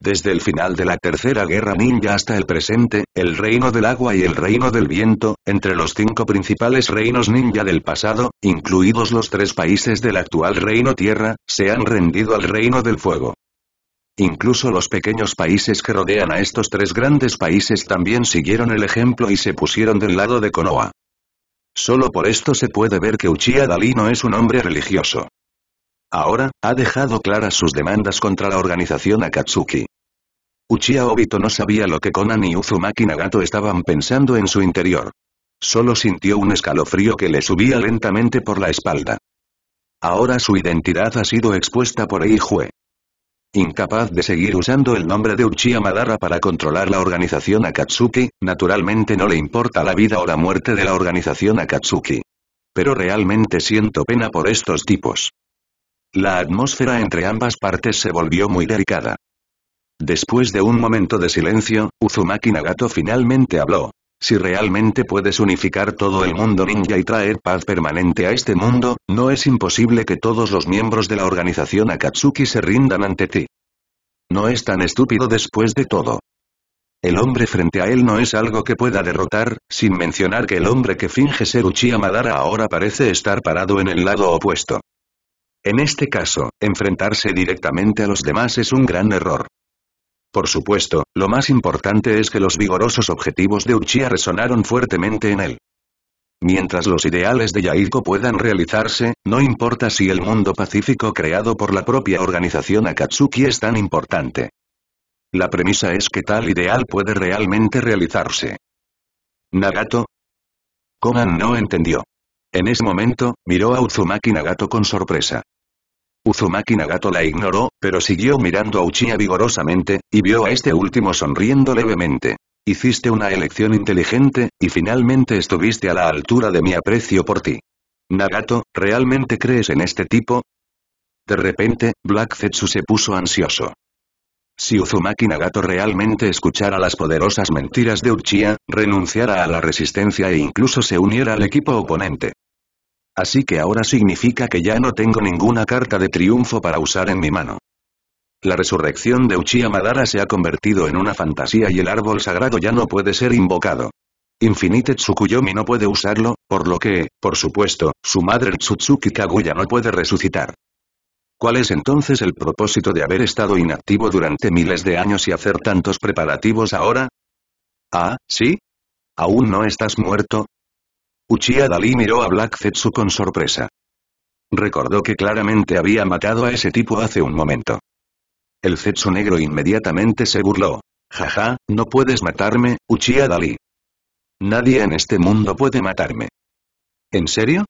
Desde el final de la Tercera Guerra Ninja hasta el presente, el Reino del Agua y el Reino del Viento, entre los cinco principales reinos ninja del pasado, incluidos los tres países del actual Reino Tierra, se han rendido al Reino del Fuego. Incluso los pequeños países que rodean a estos tres grandes países también siguieron el ejemplo y se pusieron del lado de Konoha. Solo por esto se puede ver que Uchiha Dalí no es un hombre religioso. Ahora, ha dejado claras sus demandas contra la organización Akatsuki. Uchiha Obito no sabía lo que Konan y Uzumaki Nagato estaban pensando en su interior. Solo sintió un escalofrío que le subía lentamente por la espalda. Ahora su identidad ha sido expuesta por Eijue. Incapaz de seguir usando el nombre de Uchiha Madara para controlar la organización Akatsuki, naturalmente no le importa la vida o la muerte de la organización Akatsuki. Pero realmente siento pena por estos tipos. La atmósfera entre ambas partes se volvió muy delicada. Después de un momento de silencio, Uzumaki Nagato finalmente habló. Si realmente puedes unificar todo el mundo ninja y traer paz permanente a este mundo, no es imposible que todos los miembros de la organización Akatsuki se rindan ante ti. No es tan estúpido después de todo. El hombre frente a él no es algo que pueda derrotar, sin mencionar que el hombre que finge ser Uchiha Madara ahora parece estar parado en el lado opuesto. En este caso, enfrentarse directamente a los demás es un gran error. Por supuesto, lo más importante es que los vigorosos objetivos de Uchiha resonaron fuertemente en él. Mientras los ideales de Yaiko puedan realizarse, no importa si el mundo pacífico creado por la propia organización Akatsuki es tan importante. La premisa es que tal ideal puede realmente realizarse. ¿Nagato? Konan no entendió. En ese momento, miró a Uzumaki Nagato con sorpresa. Uzumaki Nagato la ignoró, pero siguió mirando a Uchiha vigorosamente, y vio a este último sonriendo levemente. Hiciste una elección inteligente, y finalmente estuviste a la altura de mi aprecio por ti. Nagato, ¿realmente crees en este tipo? De repente, Black Zetsu se puso ansioso. Si Uzumaki Nagato realmente escuchara las poderosas mentiras de Uchiha, renunciara a la resistencia e incluso se uniera al equipo oponente. Así que ahora significa que ya no tengo ninguna carta de triunfo para usar en mi mano. La resurrección de Uchiha Madara se ha convertido en una fantasía y el árbol sagrado ya no puede ser invocado. Infinite Tsukuyomi no puede usarlo, por lo que, por supuesto, su madre Ōtsutsuki Kaguya no puede resucitar. ¿Cuál es entonces el propósito de haber estado inactivo durante miles de años y hacer tantos preparativos ahora? ¿Ah, sí? ¿Aún no estás muerto? Uchiha Dalí miró a Black Zetsu con sorpresa. Recordó que claramente había matado a ese tipo hace un momento. El Zetsu negro inmediatamente se burló. Jaja, no puedes matarme, Uchiha Dalí. Nadie en este mundo puede matarme. ¿En serio?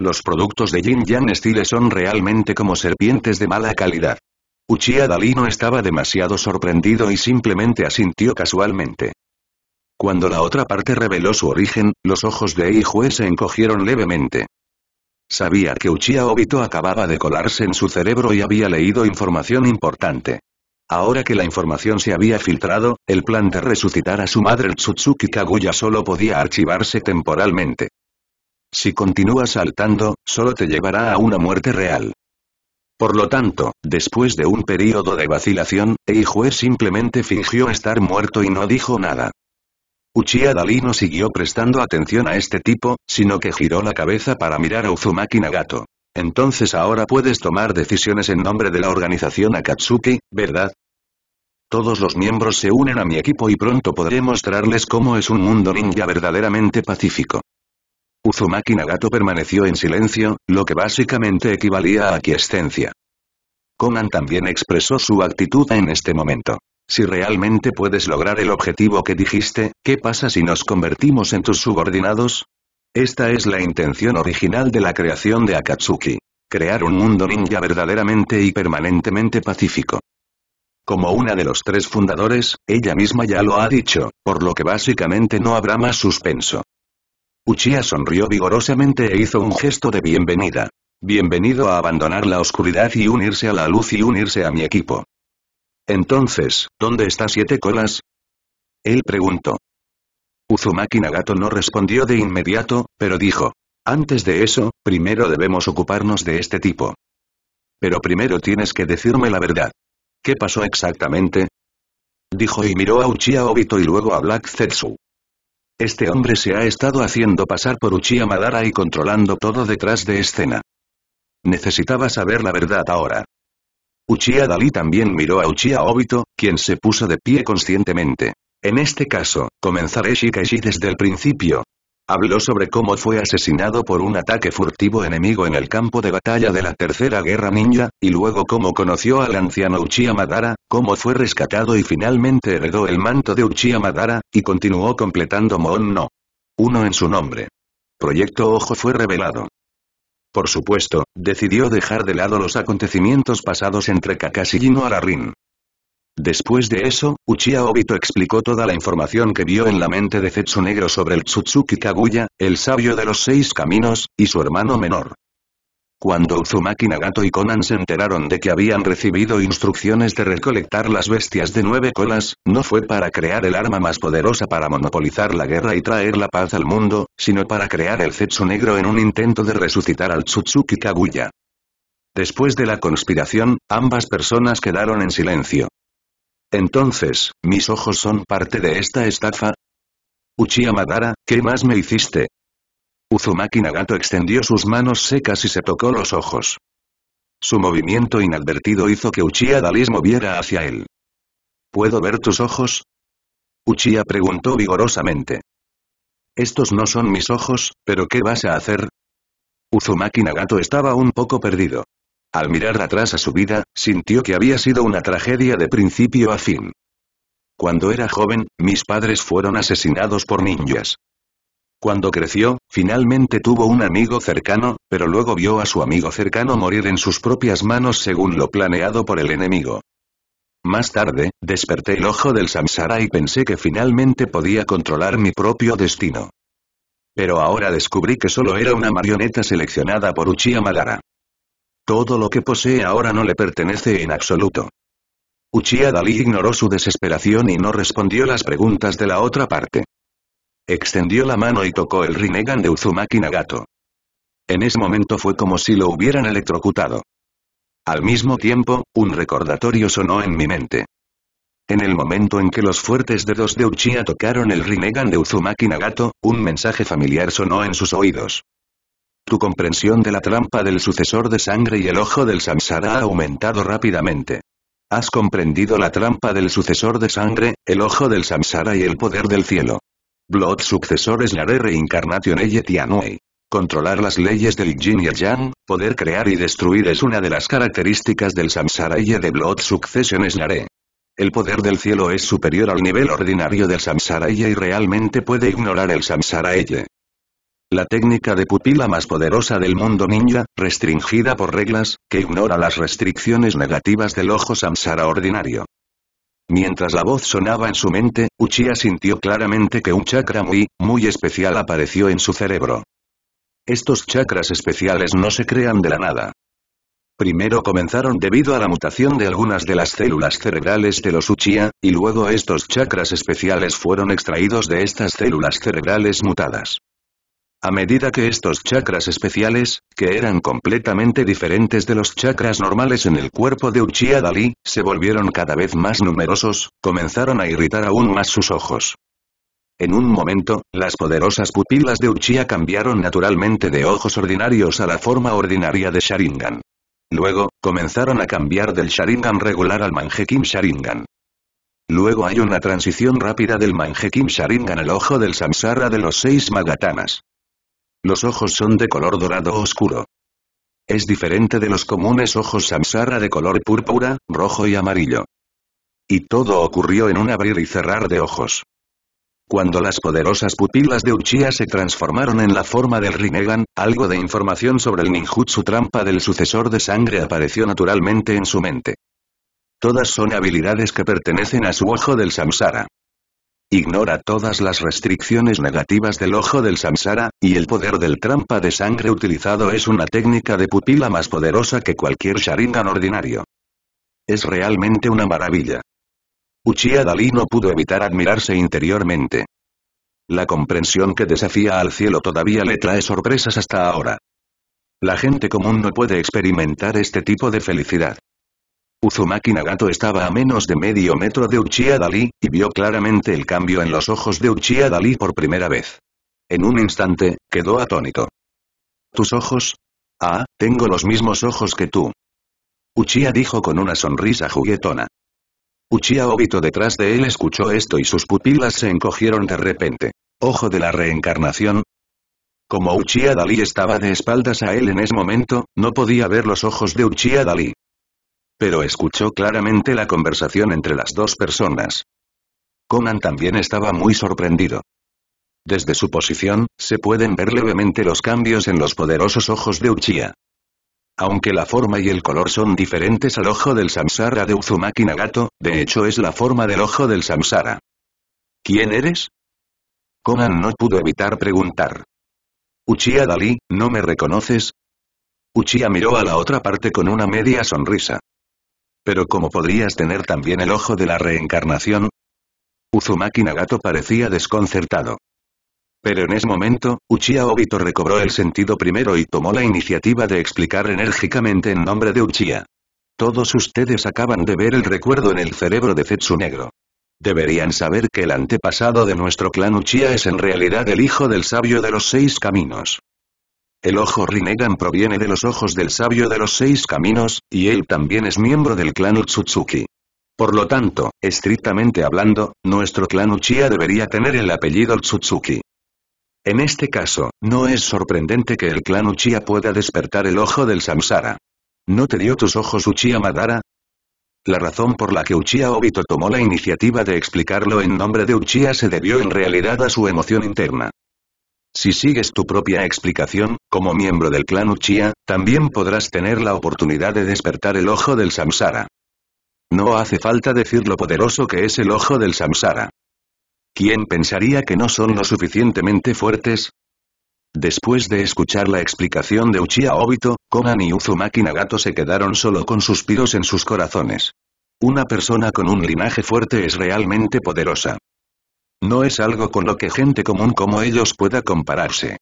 Los productos de Yin Yang Style son realmente como serpientes de mala calidad. Uchiha Dalí no estaba demasiado sorprendido y simplemente asintió casualmente. Cuando la otra parte reveló su origen, los ojos de Eijue se encogieron levemente. Sabía que Uchiha Obito acababa de colarse en su cerebro y había leído información importante. Ahora que la información se había filtrado, el plan de resucitar a su madre Ōtsutsuki Kaguya solo podía archivarse temporalmente. Si continúas saltando, solo te llevará a una muerte real. Por lo tanto, después de un período de vacilación, Eijue simplemente fingió estar muerto y no dijo nada. Uchiha Dalí no siguió prestando atención a este tipo, sino que giró la cabeza para mirar a Uzumaki Nagato. Entonces ahora puedes tomar decisiones en nombre de la organización Akatsuki, ¿verdad? Todos los miembros se unen a mi equipo y pronto podré mostrarles cómo es un mundo ninja verdaderamente pacífico. Uzumaki Nagato permaneció en silencio, lo que básicamente equivalía a aquiescencia. Konan también expresó su actitud en este momento. Si realmente puedes lograr el objetivo que dijiste, ¿qué pasa si nos convertimos en tus subordinados? Esta es la intención original de la creación de Akatsuki. Crear un mundo ninja verdaderamente y permanentemente pacífico. Como una de los tres fundadores, ella misma ya lo ha dicho, por lo que básicamente no habrá más suspenso. Uchiha sonrió vigorosamente e hizo un gesto de bienvenida. Bienvenido a abandonar la oscuridad y unirse a la luz y unirse a mi equipo. Entonces, ¿dónde está Siete Colas? Él preguntó. Uzumaki Nagato no respondió de inmediato, pero dijo. Antes de eso, primero debemos ocuparnos de este tipo. Pero primero tienes que decirme la verdad. ¿Qué pasó exactamente? Dijo y miró a Uchiha Obito y luego a Black Zetsu. Este hombre se ha estado haciendo pasar por Uchiha Madara y controlando todo detrás de escena. Necesitaba saber la verdad ahora. Uchiha Dalí también miró a Uchiha Obito, quien se puso de pie conscientemente. En este caso, comenzaré Shikashi desde el principio. Habló sobre cómo fue asesinado por un ataque furtivo enemigo en el campo de batalla de la Tercera Guerra Ninja, y luego cómo conoció al anciano Uchiha Madara, cómo fue rescatado y finalmente heredó el manto de Uchiha Madara, y continuó completando Moon no. uno en su nombre. Proyecto Ojo fue revelado. Por supuesto, decidió dejar de lado los acontecimientos pasados entre Kakashi y Nohara Rin. Después de eso, Uchiha Obito explicó toda la información que vio en la mente de Zetsu Negro sobre el Ōtsutsuki Kaguya, el sabio de los seis caminos, y su hermano menor. Cuando Uzumaki Nagato y Konan se enteraron de que habían recibido instrucciones de recolectar las bestias de nueve colas, no fue para crear el arma más poderosa para monopolizar la guerra y traer la paz al mundo, sino para crear el Zetsu Negro en un intento de resucitar al Ōtsutsuki Kaguya. Después de la conspiración, ambas personas quedaron en silencio. Entonces, ¿mis ojos son parte de esta estafa? Uchiha Madara, ¿qué más me hiciste? Uzumaki Nagato extendió sus manos secas y se tocó los ojos. Su movimiento inadvertido hizo que Uchiha Dalí se moviera hacia él. ¿Puedo ver tus ojos? Uchiha preguntó vigorosamente. Estos no son mis ojos, pero ¿qué vas a hacer? Uzumaki Nagato estaba un poco perdido. Al mirar atrás a su vida, sintió que había sido una tragedia de principio a fin. Cuando era joven, mis padres fueron asesinados por ninjas. Cuando creció, finalmente tuvo un amigo cercano, pero luego vio a su amigo cercano morir en sus propias manos según lo planeado por el enemigo. Más tarde, desperté el ojo del samsara y pensé que finalmente podía controlar mi propio destino. Pero ahora descubrí que solo era una marioneta seleccionada por Uchiha Madara. Todo lo que posee ahora no le pertenece en absoluto. Uchiha Dalí ignoró su desesperación y no respondió las preguntas de la otra parte. Extendió la mano y tocó el Rinnegan de Uzumaki Nagato. En ese momento fue como si lo hubieran electrocutado. Al mismo tiempo, un recordatorio sonó en mi mente. En el momento en que los fuertes dedos de Uchiha tocaron el Rinnegan de Uzumaki Nagato, un mensaje familiar sonó en sus oídos. Tu comprensión de la trampa del sucesor de sangre y el ojo del samsara ha aumentado rápidamente. Has comprendido la trampa del sucesor de sangre, el ojo del samsara y el poder del cielo. Blood successores Nare Reincarnation Eye Tianwei. Controlar las leyes del Yin y el Yang, poder crear y destruir es una de las características del Samsara Eye de Blood Successiones Nare. El poder del cielo es superior al nivel ordinario del Samsara Eye y realmente puede ignorar el Samsara Eye. La técnica de pupila más poderosa del mundo ninja, restringida por reglas, que ignora las restricciones negativas del ojo Samsara ordinario. Mientras la voz sonaba en su mente, Uchiha sintió claramente que un chakra muy, muy especial apareció en su cerebro. Estos chakras especiales no se crean de la nada. Primero comenzaron debido a la mutación de algunas de las células cerebrales de los Uchiha, y luego estos chakras especiales fueron extraídos de estas células cerebrales mutadas. A medida que estos chakras especiales, que eran completamente diferentes de los chakras normales en el cuerpo de Uchiha Dalí, se volvieron cada vez más numerosos, comenzaron a irritar aún más sus ojos. En un momento, las poderosas pupilas de Uchiha cambiaron naturalmente de ojos ordinarios a la forma ordinaria de Sharingan. Luego, comenzaron a cambiar del Sharingan regular al Mangekyou Sharingan. Luego hay una transición rápida del Mangekyou Sharingan al ojo del Samsara de los seis Magatanas. Los ojos son de color dorado oscuro. Es diferente de los comunes ojos samsara de color púrpura, rojo y amarillo. Y todo ocurrió en un abrir y cerrar de ojos. Cuando las poderosas pupilas de Uchiha se transformaron en la forma del Rinnegan, algo de información sobre el ninjutsu trampa del sucesor de sangre apareció naturalmente en su mente. Todas son habilidades que pertenecen a su ojo del samsara. Ignora todas las restricciones negativas del ojo del samsara, y el poder del trampa de sangre utilizado es una técnica de pupila más poderosa que cualquier Sharingan ordinario. Es realmente una maravilla. Uchiha Dalí no pudo evitar admirarse interiormente. La comprensión que desafía al cielo todavía le trae sorpresas hasta ahora. La gente común no puede experimentar este tipo de felicidad. Uzumaki Nagato estaba a menos de medio metro de Uchiha Dalí, y vio claramente el cambio en los ojos de Uchiha Dalí por primera vez. En un instante, quedó atónito. ¿Tus ojos? Ah, tengo los mismos ojos que tú. Uchiha dijo con una sonrisa juguetona. Uchiha Obito detrás de él escuchó esto y sus pupilas se encogieron de repente. ¿Ojo de la reencarnación? Como Uchiha Dalí estaba de espaldas a él en ese momento, no podía ver los ojos de Uchiha Dalí. Pero escuchó claramente la conversación entre las dos personas. Konan también estaba muy sorprendido. Desde su posición, se pueden ver levemente los cambios en los poderosos ojos de Uchiha. Aunque la forma y el color son diferentes al ojo del samsara de Uzumaki Nagato, de hecho es la forma del ojo del samsara. ¿Quién eres? Konan no pudo evitar preguntar. Uchiha Dalí, ¿no me reconoces? Uchiha miró a la otra parte con una media sonrisa. Pero ¿cómo podrías tener también el ojo de la reencarnación? Uzumaki Nagato parecía desconcertado. Pero en ese momento, Uchiha Obito recobró el sentido primero y tomó la iniciativa de explicar enérgicamente en nombre de Uchiha. Todos ustedes acaban de ver el recuerdo en el cerebro de Zetsu Negro. Deberían saber que el antepasado de nuestro clan Uchiha es en realidad el hijo del sabio de los seis caminos. El ojo Rinnegan proviene de los ojos del sabio de los seis caminos, y él también es miembro del clan Ōtsutsuki. Por lo tanto, estrictamente hablando, nuestro clan Uchiha debería tener el apellido Ōtsutsuki. En este caso, no es sorprendente que el clan Uchiha pueda despertar el ojo del samsara. ¿No te dio tus ojos Uchiha Madara? La razón por la que Uchiha Obito tomó la iniciativa de explicarlo en nombre de Uchiha se debió en realidad a su emoción interna. Si sigues tu propia explicación, como miembro del clan Uchiha, también podrás tener la oportunidad de despertar el ojo del samsara. No hace falta decir lo poderoso que es el ojo del samsara. ¿Quién pensaría que no son lo suficientemente fuertes? Después de escuchar la explicación de Uchiha Obito, Konan y Uzumaki Nagato se quedaron solo con suspiros en sus corazones. Una persona con un linaje fuerte es realmente poderosa. No es algo con lo que gente común como ellos pueda compararse.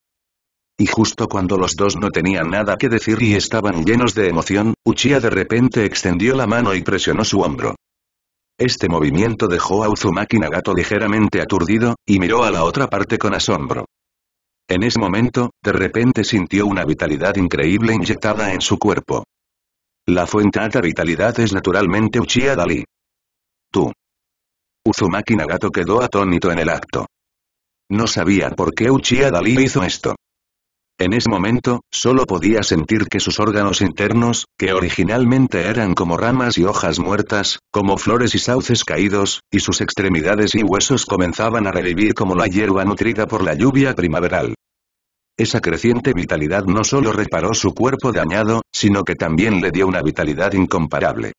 Y justo cuando los dos no tenían nada que decir y estaban llenos de emoción, Uchiha de repente extendió la mano y presionó su hombro. Este movimiento dejó a Uzumaki Nagato ligeramente aturdido, y miró a la otra parte con asombro. En ese momento, de repente sintió una vitalidad increíble inyectada en su cuerpo. La fuente de alta vitalidad es naturalmente Uchiha Dalí. Tú. Uzumaki Nagato quedó atónito en el acto. No sabía por qué Uchiha Dalí hizo esto. En ese momento, solo podía sentir que sus órganos internos, que originalmente eran como ramas y hojas muertas, como flores y sauces caídos, y sus extremidades y huesos comenzaban a revivir como la hierba nutrida por la lluvia primaveral. Esa creciente vitalidad no solo reparó su cuerpo dañado, sino que también le dio una vitalidad incomparable.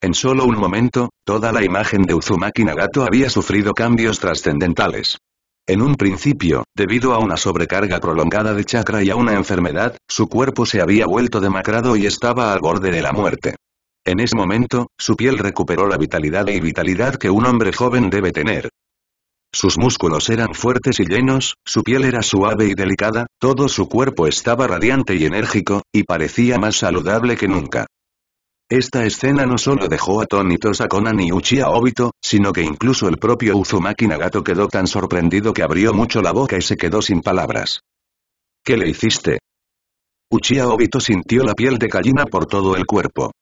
En solo un momento, toda la imagen de Uzumaki Nagato había sufrido cambios trascendentales. En un principio, debido a una sobrecarga prolongada de chakra y a una enfermedad, su cuerpo se había vuelto demacrado y estaba al borde de la muerte. En ese momento, su piel recuperó la vitalidad y vitalidad que un hombre joven debe tener. Sus músculos eran fuertes y llenos, su piel era suave y delicada, todo su cuerpo estaba radiante y enérgico, y parecía más saludable que nunca. Esta escena no solo dejó atónitos a Konan y Uchiha Obito, sino que incluso el propio Uzumaki Nagato quedó tan sorprendido que abrió mucho la boca y se quedó sin palabras. ¿Qué le hiciste? Uchiha Obito sintió la piel de gallina por todo el cuerpo.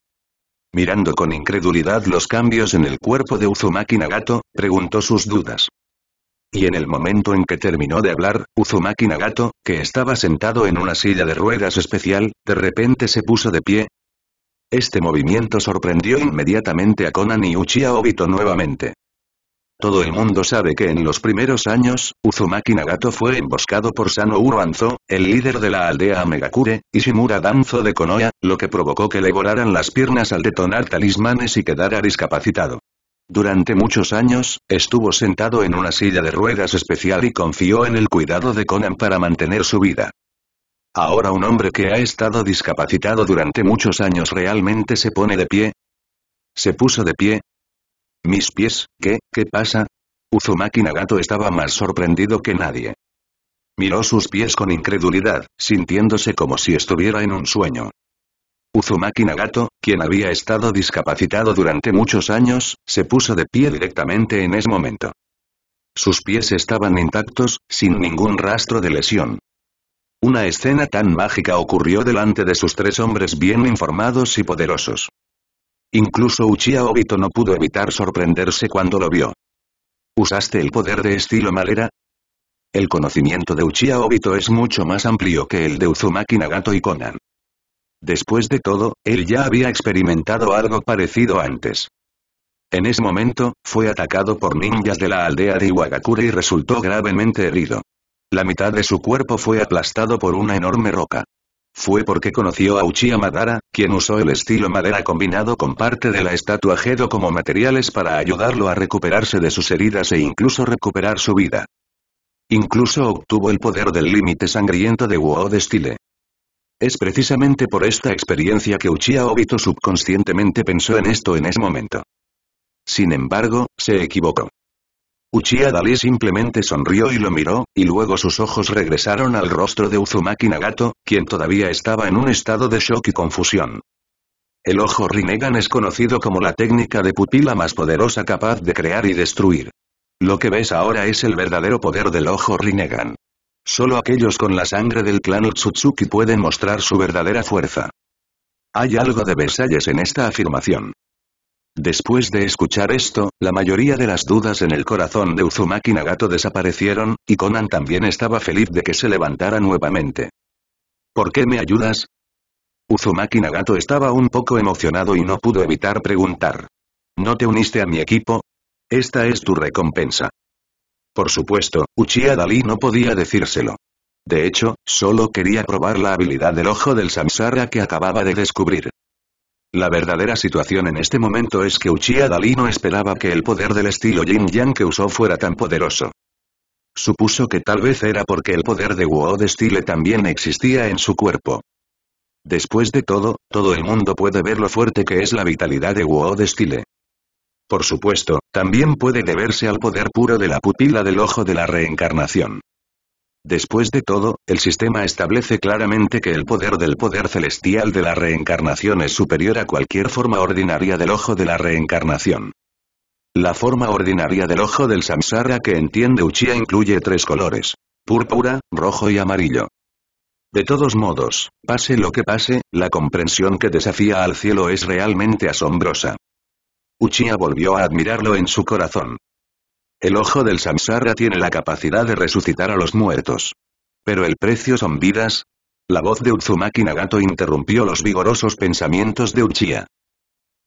Mirando con incredulidad los cambios en el cuerpo de Uzumaki Nagato, preguntó sus dudas. Y en el momento en que terminó de hablar, Uzumaki Nagato, que estaba sentado en una silla de ruedas especial, de repente se puso de pie. Este movimiento sorprendió inmediatamente a Konan y Uchiha Obito nuevamente. Todo el mundo sabe que en los primeros años, Uzumaki Nagato fue emboscado por Sanouro Anzo, el líder de la aldea Megakure, y Shimura Danzo de Konoha, lo que provocó que le volaran las piernas al detonar talismanes y quedara discapacitado. Durante muchos años, estuvo sentado en una silla de ruedas especial y confió en el cuidado de Konan para mantener su vida. Ahora un hombre que ha estado discapacitado durante muchos años realmente se pone de pie. Se puso de pie. Mis pies, ¿qué, qué pasa? Uzumaki Nagato estaba más sorprendido que nadie. Miró sus pies con incredulidad, sintiéndose como si estuviera en un sueño. Uzumaki Nagato, quien había estado discapacitado durante muchos años, se puso de pie directamente en ese momento. Sus pies estaban intactos, sin ningún rastro de lesión. Una escena tan mágica ocurrió delante de sus tres hombres bien informados y poderosos. Incluso Uchiha Obito no pudo evitar sorprenderse cuando lo vio. ¿Usaste el poder de estilo madera? El conocimiento de Uchiha Obito es mucho más amplio que el de Uzumaki Nagato y Konan. Después de todo, él ya había experimentado algo parecido antes. En ese momento, fue atacado por ninjas de la aldea de Iwagakure y resultó gravemente herido. La mitad de su cuerpo fue aplastado por una enorme roca. Fue porque conoció a Uchiha Madara, quien usó el estilo madera combinado con parte de la estatua Gedo como materiales para ayudarlo a recuperarse de sus heridas e incluso recuperar su vida. Incluso obtuvo el poder del límite sangriento de Wao de Style. Es precisamente por esta experiencia que Uchiha Obito subconscientemente pensó en esto en ese momento. Sin embargo, se equivocó. Uchiha Dalí simplemente sonrió y lo miró, y luego sus ojos regresaron al rostro de Uzumaki Nagato, quien todavía estaba en un estado de shock y confusión. El ojo Rinnegan es conocido como la técnica de pupila más poderosa capaz de crear y destruir. Lo que ves ahora es el verdadero poder del ojo Rinnegan. Solo aquellos con la sangre del clan Ōtsutsuki pueden mostrar su verdadera fuerza. Hay algo de Versalles en esta afirmación. Después de escuchar esto, la mayoría de las dudas en el corazón de Uzumaki Nagato desaparecieron, y Konan también estaba feliz de que se levantara nuevamente. ¿Por qué me ayudas? Uzumaki Nagato estaba un poco emocionado y no pudo evitar preguntar. ¿No te uniste a mi equipo? Esta es tu recompensa. Por supuesto, Uchiha Dalí no podía decírselo. De hecho, solo quería probar la habilidad del ojo del Samsara que acababa de descubrir. La verdadera situación en este momento es que Uchiha Dalí no esperaba que el poder del estilo Yin-Yang que usó fuera tan poderoso. Supuso que tal vez era porque el poder de Wood Style también existía en su cuerpo. Después de todo, todo el mundo puede ver lo fuerte que es la vitalidad de Wood Style. Por supuesto, también puede deberse al poder puro de la pupila del ojo de la reencarnación. Después de todo, el sistema establece claramente que el poder del poder celestial de la reencarnación es superior a cualquier forma ordinaria del ojo de la reencarnación. La forma ordinaria del ojo del samsara que entiende Uchiha incluye tres colores: púrpura, rojo y amarillo. De todos modos, pase lo que pase, la comprensión que desafía al cielo es realmente asombrosa. Uchiha volvió a admirarlo en su corazón. El ojo del samsara tiene la capacidad de resucitar a los muertos. ¿Pero el precio son vidas? La voz de Uzumaki Nagato interrumpió los vigorosos pensamientos de Uchiha.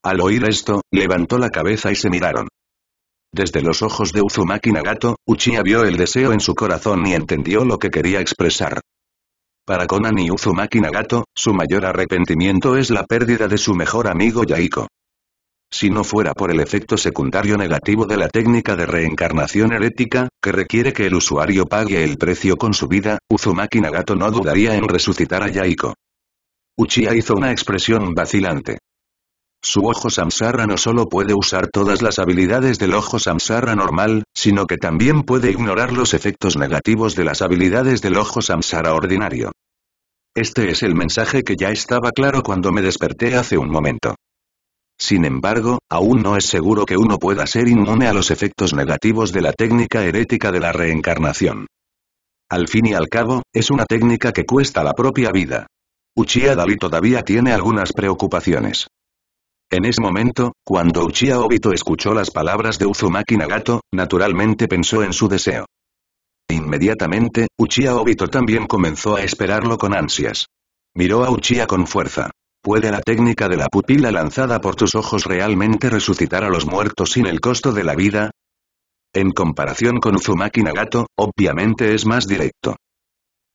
Al oír esto, levantó la cabeza y se miraron. Desde los ojos de Uzumaki Nagato, Uchiha vio el deseo en su corazón y entendió lo que quería expresar. Para Konan y Uzumaki Nagato, su mayor arrepentimiento es la pérdida de su mejor amigo Yaiko. Si no fuera por el efecto secundario negativo de la técnica de reencarnación herética, que requiere que el usuario pague el precio con su vida, Uzumaki Nagato no dudaría en resucitar a Yaiko. Uchiha hizo una expresión vacilante. Su ojo samsara no solo puede usar todas las habilidades del ojo samsara normal, sino que también puede ignorar los efectos negativos de las habilidades del ojo samsara ordinario. Este es el mensaje que ya estaba claro cuando me desperté hace un momento. Sin embargo, aún no es seguro que uno pueda ser inmune a los efectos negativos de la técnica herética de la reencarnación. Al fin y al cabo, es una técnica que cuesta la propia vida. Uchiha Dalí todavía tiene algunas preocupaciones. En ese momento, cuando Uchiha Obito escuchó las palabras de Uzumaki Nagato, naturalmente pensó en su deseo. Inmediatamente, Uchiha Obito también comenzó a esperarlo con ansias. Miró a Uchiha con fuerza. ¿Puede la técnica de la pupila lanzada por tus ojos realmente resucitar a los muertos sin el costo de la vida? En comparación con Uzumaki Nagato, obviamente es más directo.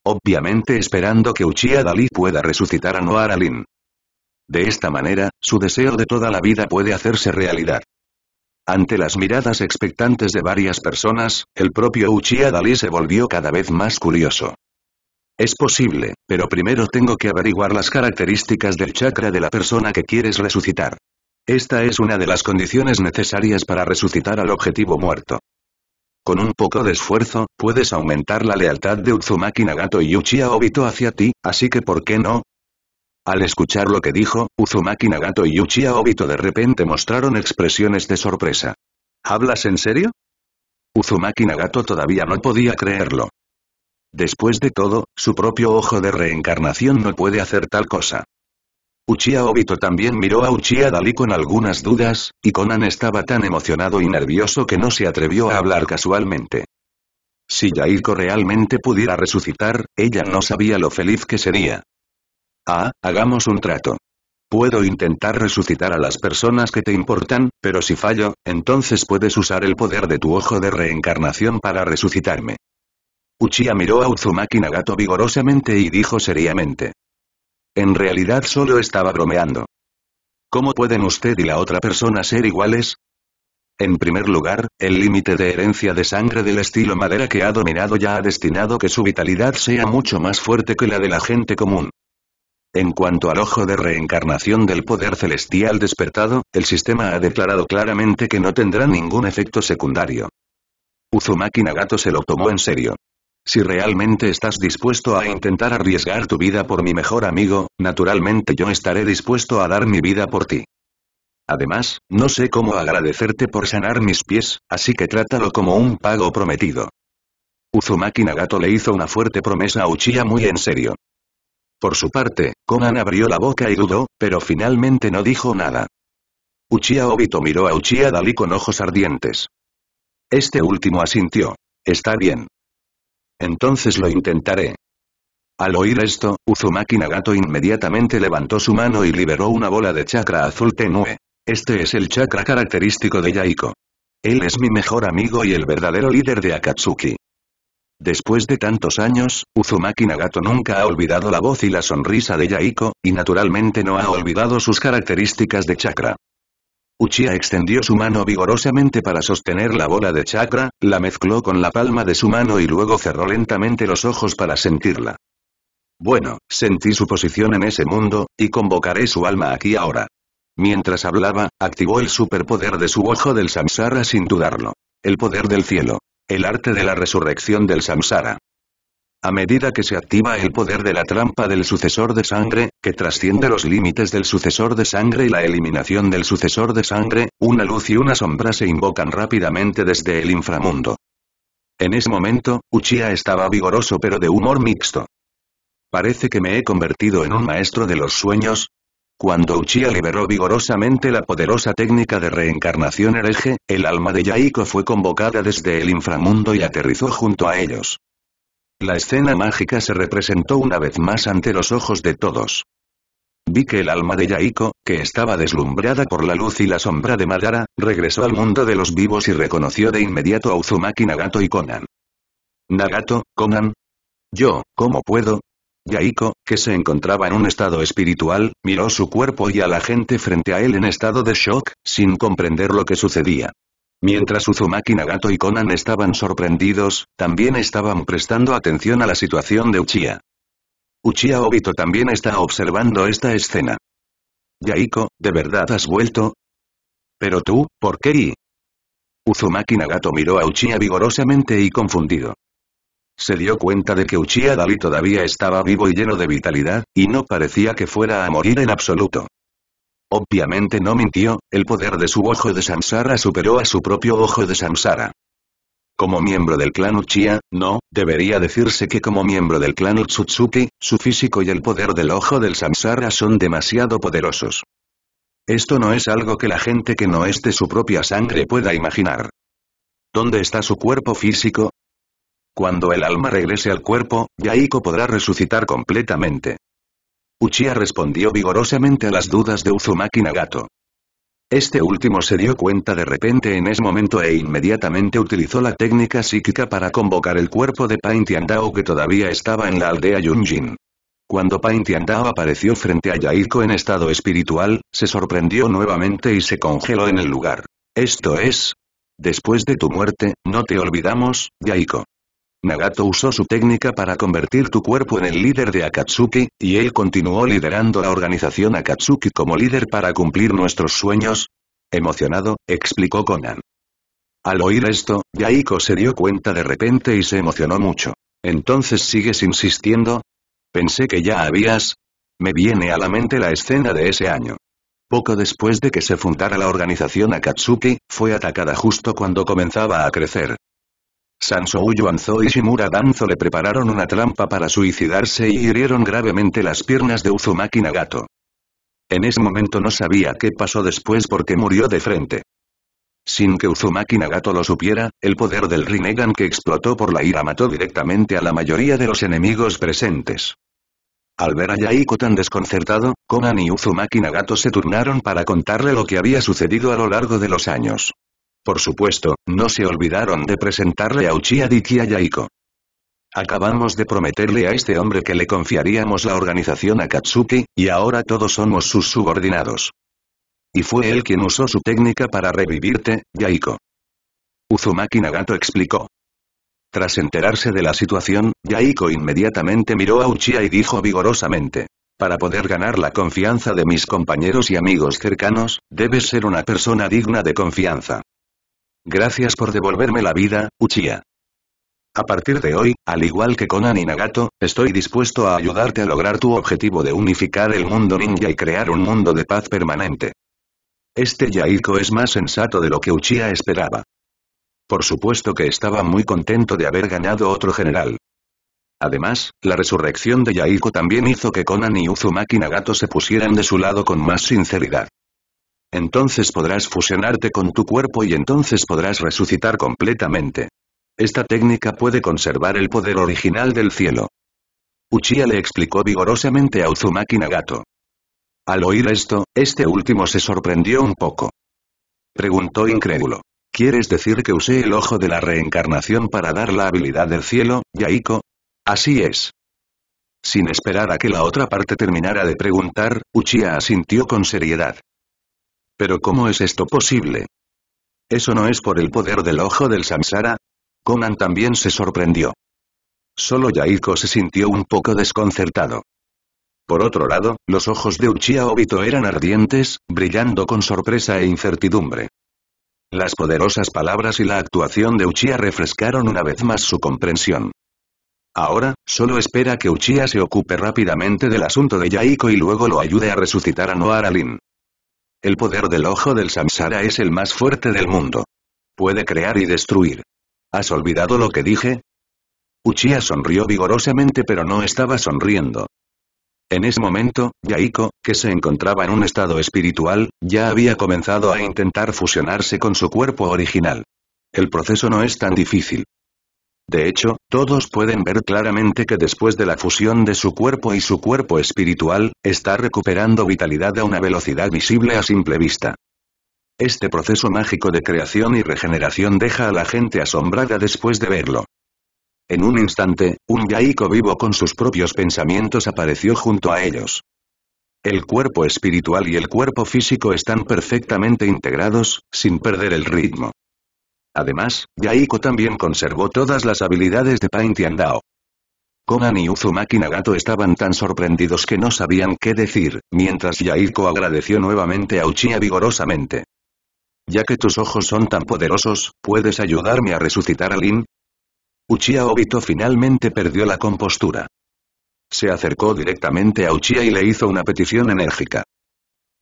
Obviamente esperando que Uchiha Dalí pueda resucitar a Nohara Rin. De esta manera, su deseo de toda la vida puede hacerse realidad. Ante las miradas expectantes de varias personas, el propio Uchiha Dalí se volvió cada vez más curioso. Es posible, pero primero tengo que averiguar las características del chakra de la persona que quieres resucitar. Esta es una de las condiciones necesarias para resucitar al objetivo muerto. Con un poco de esfuerzo, puedes aumentar la lealtad de Uzumaki Nagato y Uchiha Obito hacia ti, así que ¿por qué no? Al escuchar lo que dijo, Uzumaki Nagato y Uchiha Obito de repente mostraron expresiones de sorpresa. ¿Hablas en serio? Uzumaki Nagato todavía no podía creerlo. Después de todo, su propio ojo de reencarnación no puede hacer tal cosa. Uchiha Obito también miró a Uchiha Dalí con algunas dudas, y Konan estaba tan emocionado y nervioso que no se atrevió a hablar casualmente. Si Yaiko realmente pudiera resucitar, ella no sabía lo feliz que sería. Ah, hagamos un trato. Puedo intentar resucitar a las personas que te importan, pero si fallo, entonces puedes usar el poder de tu ojo de reencarnación para resucitarme. Uchiha miró a Uzumaki Nagato vigorosamente y dijo seriamente. En realidad solo estaba bromeando. ¿Cómo pueden usted y la otra persona ser iguales? En primer lugar, el límite de herencia de sangre del estilo madera que ha dominado ya ha destinado que su vitalidad sea mucho más fuerte que la de la gente común. En cuanto al ojo de reencarnación del poder celestial despertado, el sistema ha declarado claramente que no tendrá ningún efecto secundario. Uzumaki Nagato se lo tomó en serio. Si realmente estás dispuesto a intentar arriesgar tu vida por mi mejor amigo, naturalmente yo estaré dispuesto a dar mi vida por ti. Además, no sé cómo agradecerte por sanar mis pies, así que trátalo como un pago prometido. Uzumaki Nagato le hizo una fuerte promesa a Uchiha muy en serio. Por su parte, Konan abrió la boca y dudó, pero finalmente no dijo nada. Uchiha Obito miró a Uchiha Dalí con ojos ardientes. Este último asintió. Está bien. Entonces lo intentaré. Al oír esto, Uzumaki Nagato inmediatamente levantó su mano y liberó una bola de chakra azul tenue. Este es el chakra característico de Yaiko. Él es mi mejor amigo y el verdadero líder de Akatsuki. Después de tantos años, Uzumaki Nagato nunca ha olvidado la voz y la sonrisa de Yaiko, y naturalmente no ha olvidado sus características de chakra. Uchiha extendió su mano vigorosamente para sostener la bola de chakra, la mezcló con la palma de su mano y luego cerró lentamente los ojos para sentirla. Bueno, sentí su posición en ese mundo, y convocaré su alma aquí ahora. Mientras hablaba, activó el superpoder de su ojo del samsara sin dudarlo. El poder del cielo. El arte de la resurrección del samsara. A medida que se activa el poder de la trampa del sucesor de sangre, que trasciende los límites del sucesor de sangre y la eliminación del sucesor de sangre, una luz y una sombra se invocan rápidamente desde el inframundo. En ese momento, Uchiha estaba vigoroso pero de humor mixto. Parece que me he convertido en un maestro de los sueños. Cuando Uchiha liberó vigorosamente la poderosa técnica de reencarnación hereje, el alma de Yaiko fue convocada desde el inframundo y aterrizó junto a ellos. La escena mágica se representó una vez más ante los ojos de todos. Vi que el alma de Yaiko, que estaba deslumbrada por la luz y la sombra de Madara, regresó al mundo de los vivos y reconoció de inmediato a Uzumaki Nagato y Konan. Nagato, Konan. Yo, ¿cómo puedo? Yaiko, que se encontraba en un estado espiritual, miró su cuerpo y a la gente frente a él en estado de shock, sin comprender lo que sucedía. Mientras Uzumaki Nagato y Konan estaban sorprendidos, también estaban prestando atención a la situación de Uchiha. Uchiha Obito también está observando esta escena. Yaiko, ¿de verdad has vuelto? Pero tú, ¿por qué? Uzumaki Nagato miró a Uchiha vigorosamente y confundido. Se dio cuenta de que Uchiha Dalí todavía estaba vivo y lleno de vitalidad, y no parecía que fuera a morir en absoluto. Obviamente no mintió, el poder de su ojo de samsara superó a su propio ojo de samsara. Como miembro del clan Uchiha, no, debería decirse que como miembro del clan Ōtsutsuki, su físico y el poder del ojo del samsara son demasiado poderosos. Esto no es algo que la gente que no es de su propia sangre pueda imaginar. ¿Dónde está su cuerpo físico? Cuando el alma regrese al cuerpo, Yaiko podrá resucitar completamente. Uchiha respondió vigorosamente a las dudas de Uzumaki Nagato. Este último se dio cuenta de repente en ese momento e inmediatamente utilizó la técnica psíquica para convocar el cuerpo de Pain Tiandao que todavía estaba en la aldea Yunjin. Cuando Pain Tiandao apareció frente a Yaiko en estado espiritual, se sorprendió nuevamente y se congeló en el lugar. Esto es, después de tu muerte, no te olvidamos, Yaiko. Nagato usó su técnica para convertir tu cuerpo en el líder de Akatsuki, y él continuó liderando la organización Akatsuki como líder para cumplir nuestros sueños. Emocionado, explicó Konan. Al oír esto, Yaiko se dio cuenta de repente y se emocionó mucho. ¿Entonces sigues insistiendo? Pensé que ya habías... Me viene a la mente la escena de ese año. Poco después de que se fundara la organización Akatsuki, fue atacada justo cuando comenzaba a crecer. Sansou Yuanzō y Shimura Danzo le prepararon una trampa para suicidarse y hirieron gravemente las piernas de Uzumaki Nagato. En ese momento no sabía qué pasó después porque murió de frente. Sin que Uzumaki Nagato lo supiera, el poder del Rinnegan que explotó por la ira mató directamente a la mayoría de los enemigos presentes. Al ver a Yaiko tan desconcertado, Konan y Uzumaki Nagato se turnaron para contarle lo que había sucedido a lo largo de los años. Por supuesto, no se olvidaron de presentarle a Uchiha Diki a Yaiko. Acabamos de prometerle a este hombre que le confiaríamos la organización Akatsuki, y ahora todos somos sus subordinados. Y fue él quien usó su técnica para revivirte, Yaiko. Uzumaki Nagato explicó. Tras enterarse de la situación, Yaiko inmediatamente miró a Uchiha y dijo vigorosamente. Para poder ganar la confianza de mis compañeros y amigos cercanos, debes ser una persona digna de confianza. Gracias por devolverme la vida, Uchiha. A partir de hoy, al igual que Konan y Nagato, estoy dispuesto a ayudarte a lograr tu objetivo de unificar el mundo ninja y crear un mundo de paz permanente. Este Yaiko es más sensato de lo que Uchiha esperaba. Por supuesto que estaba muy contento de haber ganado otro general. Además, la resurrección de Yaiko también hizo que Konan y Uzumaki Nagato se pusieran de su lado con más sinceridad. Entonces podrás fusionarte con tu cuerpo y entonces podrás resucitar completamente. Esta técnica puede conservar el poder original del cielo. Uchiha le explicó vigorosamente a Uzumaki Nagato. Al oír esto, este último se sorprendió un poco. Preguntó incrédulo. ¿Quieres decir que usé el ojo de la reencarnación para dar la habilidad del cielo, Yaiko? Así es. Sin esperar a que la otra parte terminara de preguntar, Uchiha asintió con seriedad. ¿Pero cómo es esto posible? ¿Eso no es por el poder del ojo del samsara? Konan también se sorprendió. Solo Yaiko se sintió un poco desconcertado. Por otro lado, los ojos de Uchiha Obito eran ardientes, brillando con sorpresa e incertidumbre. Las poderosas palabras y la actuación de Uchiha refrescaron una vez más su comprensión. Ahora, solo espera que Uchiha se ocupe rápidamente del asunto de Yaiko y luego lo ayude a resucitar a Nohara Rin. El poder del ojo del samsara es el más fuerte del mundo. Puede crear y destruir. ¿Has olvidado lo que dije? Uchiha sonrió vigorosamente pero no estaba sonriendo. En ese momento, Yaiko, que se encontraba en un estado espiritual, ya había comenzado a intentar fusionarse con su cuerpo original. El proceso no es tan difícil. De hecho, todos pueden ver claramente que después de la fusión de su cuerpo y su cuerpo espiritual, está recuperando vitalidad a una velocidad visible a simple vista. Este proceso mágico de creación y regeneración deja a la gente asombrada después de verlo. En un instante, un Yaiko vivo con sus propios pensamientos apareció junto a ellos. El cuerpo espiritual y el cuerpo físico están perfectamente integrados, sin perder el ritmo. Además, Yaiko también conservó todas las habilidades de Pain Tiandao. Konan y Uzumaki Nagato estaban tan sorprendidos que no sabían qué decir, mientras Yaiko agradeció nuevamente a Uchiha vigorosamente. Ya que tus ojos son tan poderosos, ¿puedes ayudarme a resucitar a Rin? Uchiha Obito finalmente perdió la compostura. Se acercó directamente a Uchiha y le hizo una petición enérgica.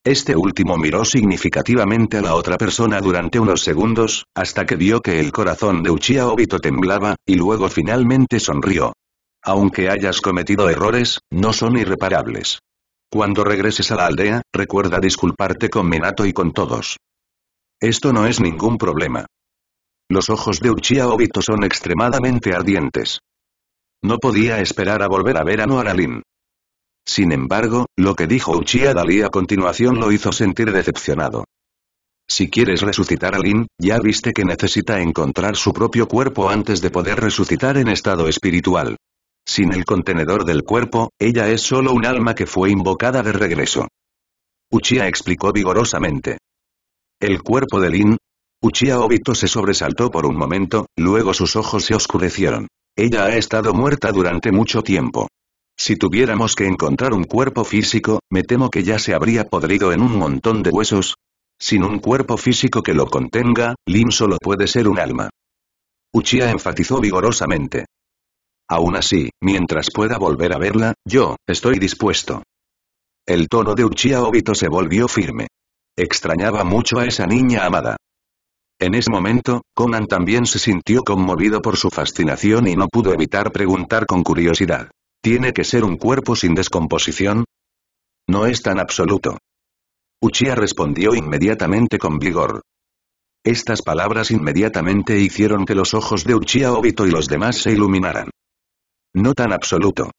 Este último miró significativamente a la otra persona durante unos segundos, hasta que vio que el corazón de Uchiha Obito temblaba, y luego finalmente sonrió. Aunque hayas cometido errores, no son irreparables. Cuando regreses a la aldea, recuerda disculparte con Minato y con todos. Esto no es ningún problema. Los ojos de Uchiha Obito son extremadamente ardientes. No podía esperar a volver a ver a Nohara Rin. Sin embargo, lo que dijo Uchiha Dalí a continuación lo hizo sentir decepcionado. Si quieres resucitar a Rin, ya viste que necesita encontrar su propio cuerpo antes de poder resucitar en estado espiritual. Sin el contenedor del cuerpo, ella es solo un alma que fue invocada de regreso. Uchiha explicó vigorosamente. El cuerpo de Rin... Uchiha Obito se sobresaltó por un momento, luego sus ojos se oscurecieron. Ella ha estado muerta durante mucho tiempo. Si tuviéramos que encontrar un cuerpo físico, me temo que ya se habría podrido en un montón de huesos. Sin un cuerpo físico que lo contenga, Rin solo puede ser un alma. Uchiha enfatizó vigorosamente. Aún así, mientras pueda volver a verla, yo, estoy dispuesto. El tono de Uchiha Obito se volvió firme. Extrañaba mucho a esa niña amada. En ese momento, Konan también se sintió conmovido por su fascinación y no pudo evitar preguntar con curiosidad. ¿Tiene que ser un cuerpo sin descomposición? No es tan absoluto. Uchiha respondió inmediatamente con vigor. Estas palabras inmediatamente hicieron que los ojos de Uchiha Obito y los demás se iluminaran. No tan absoluto.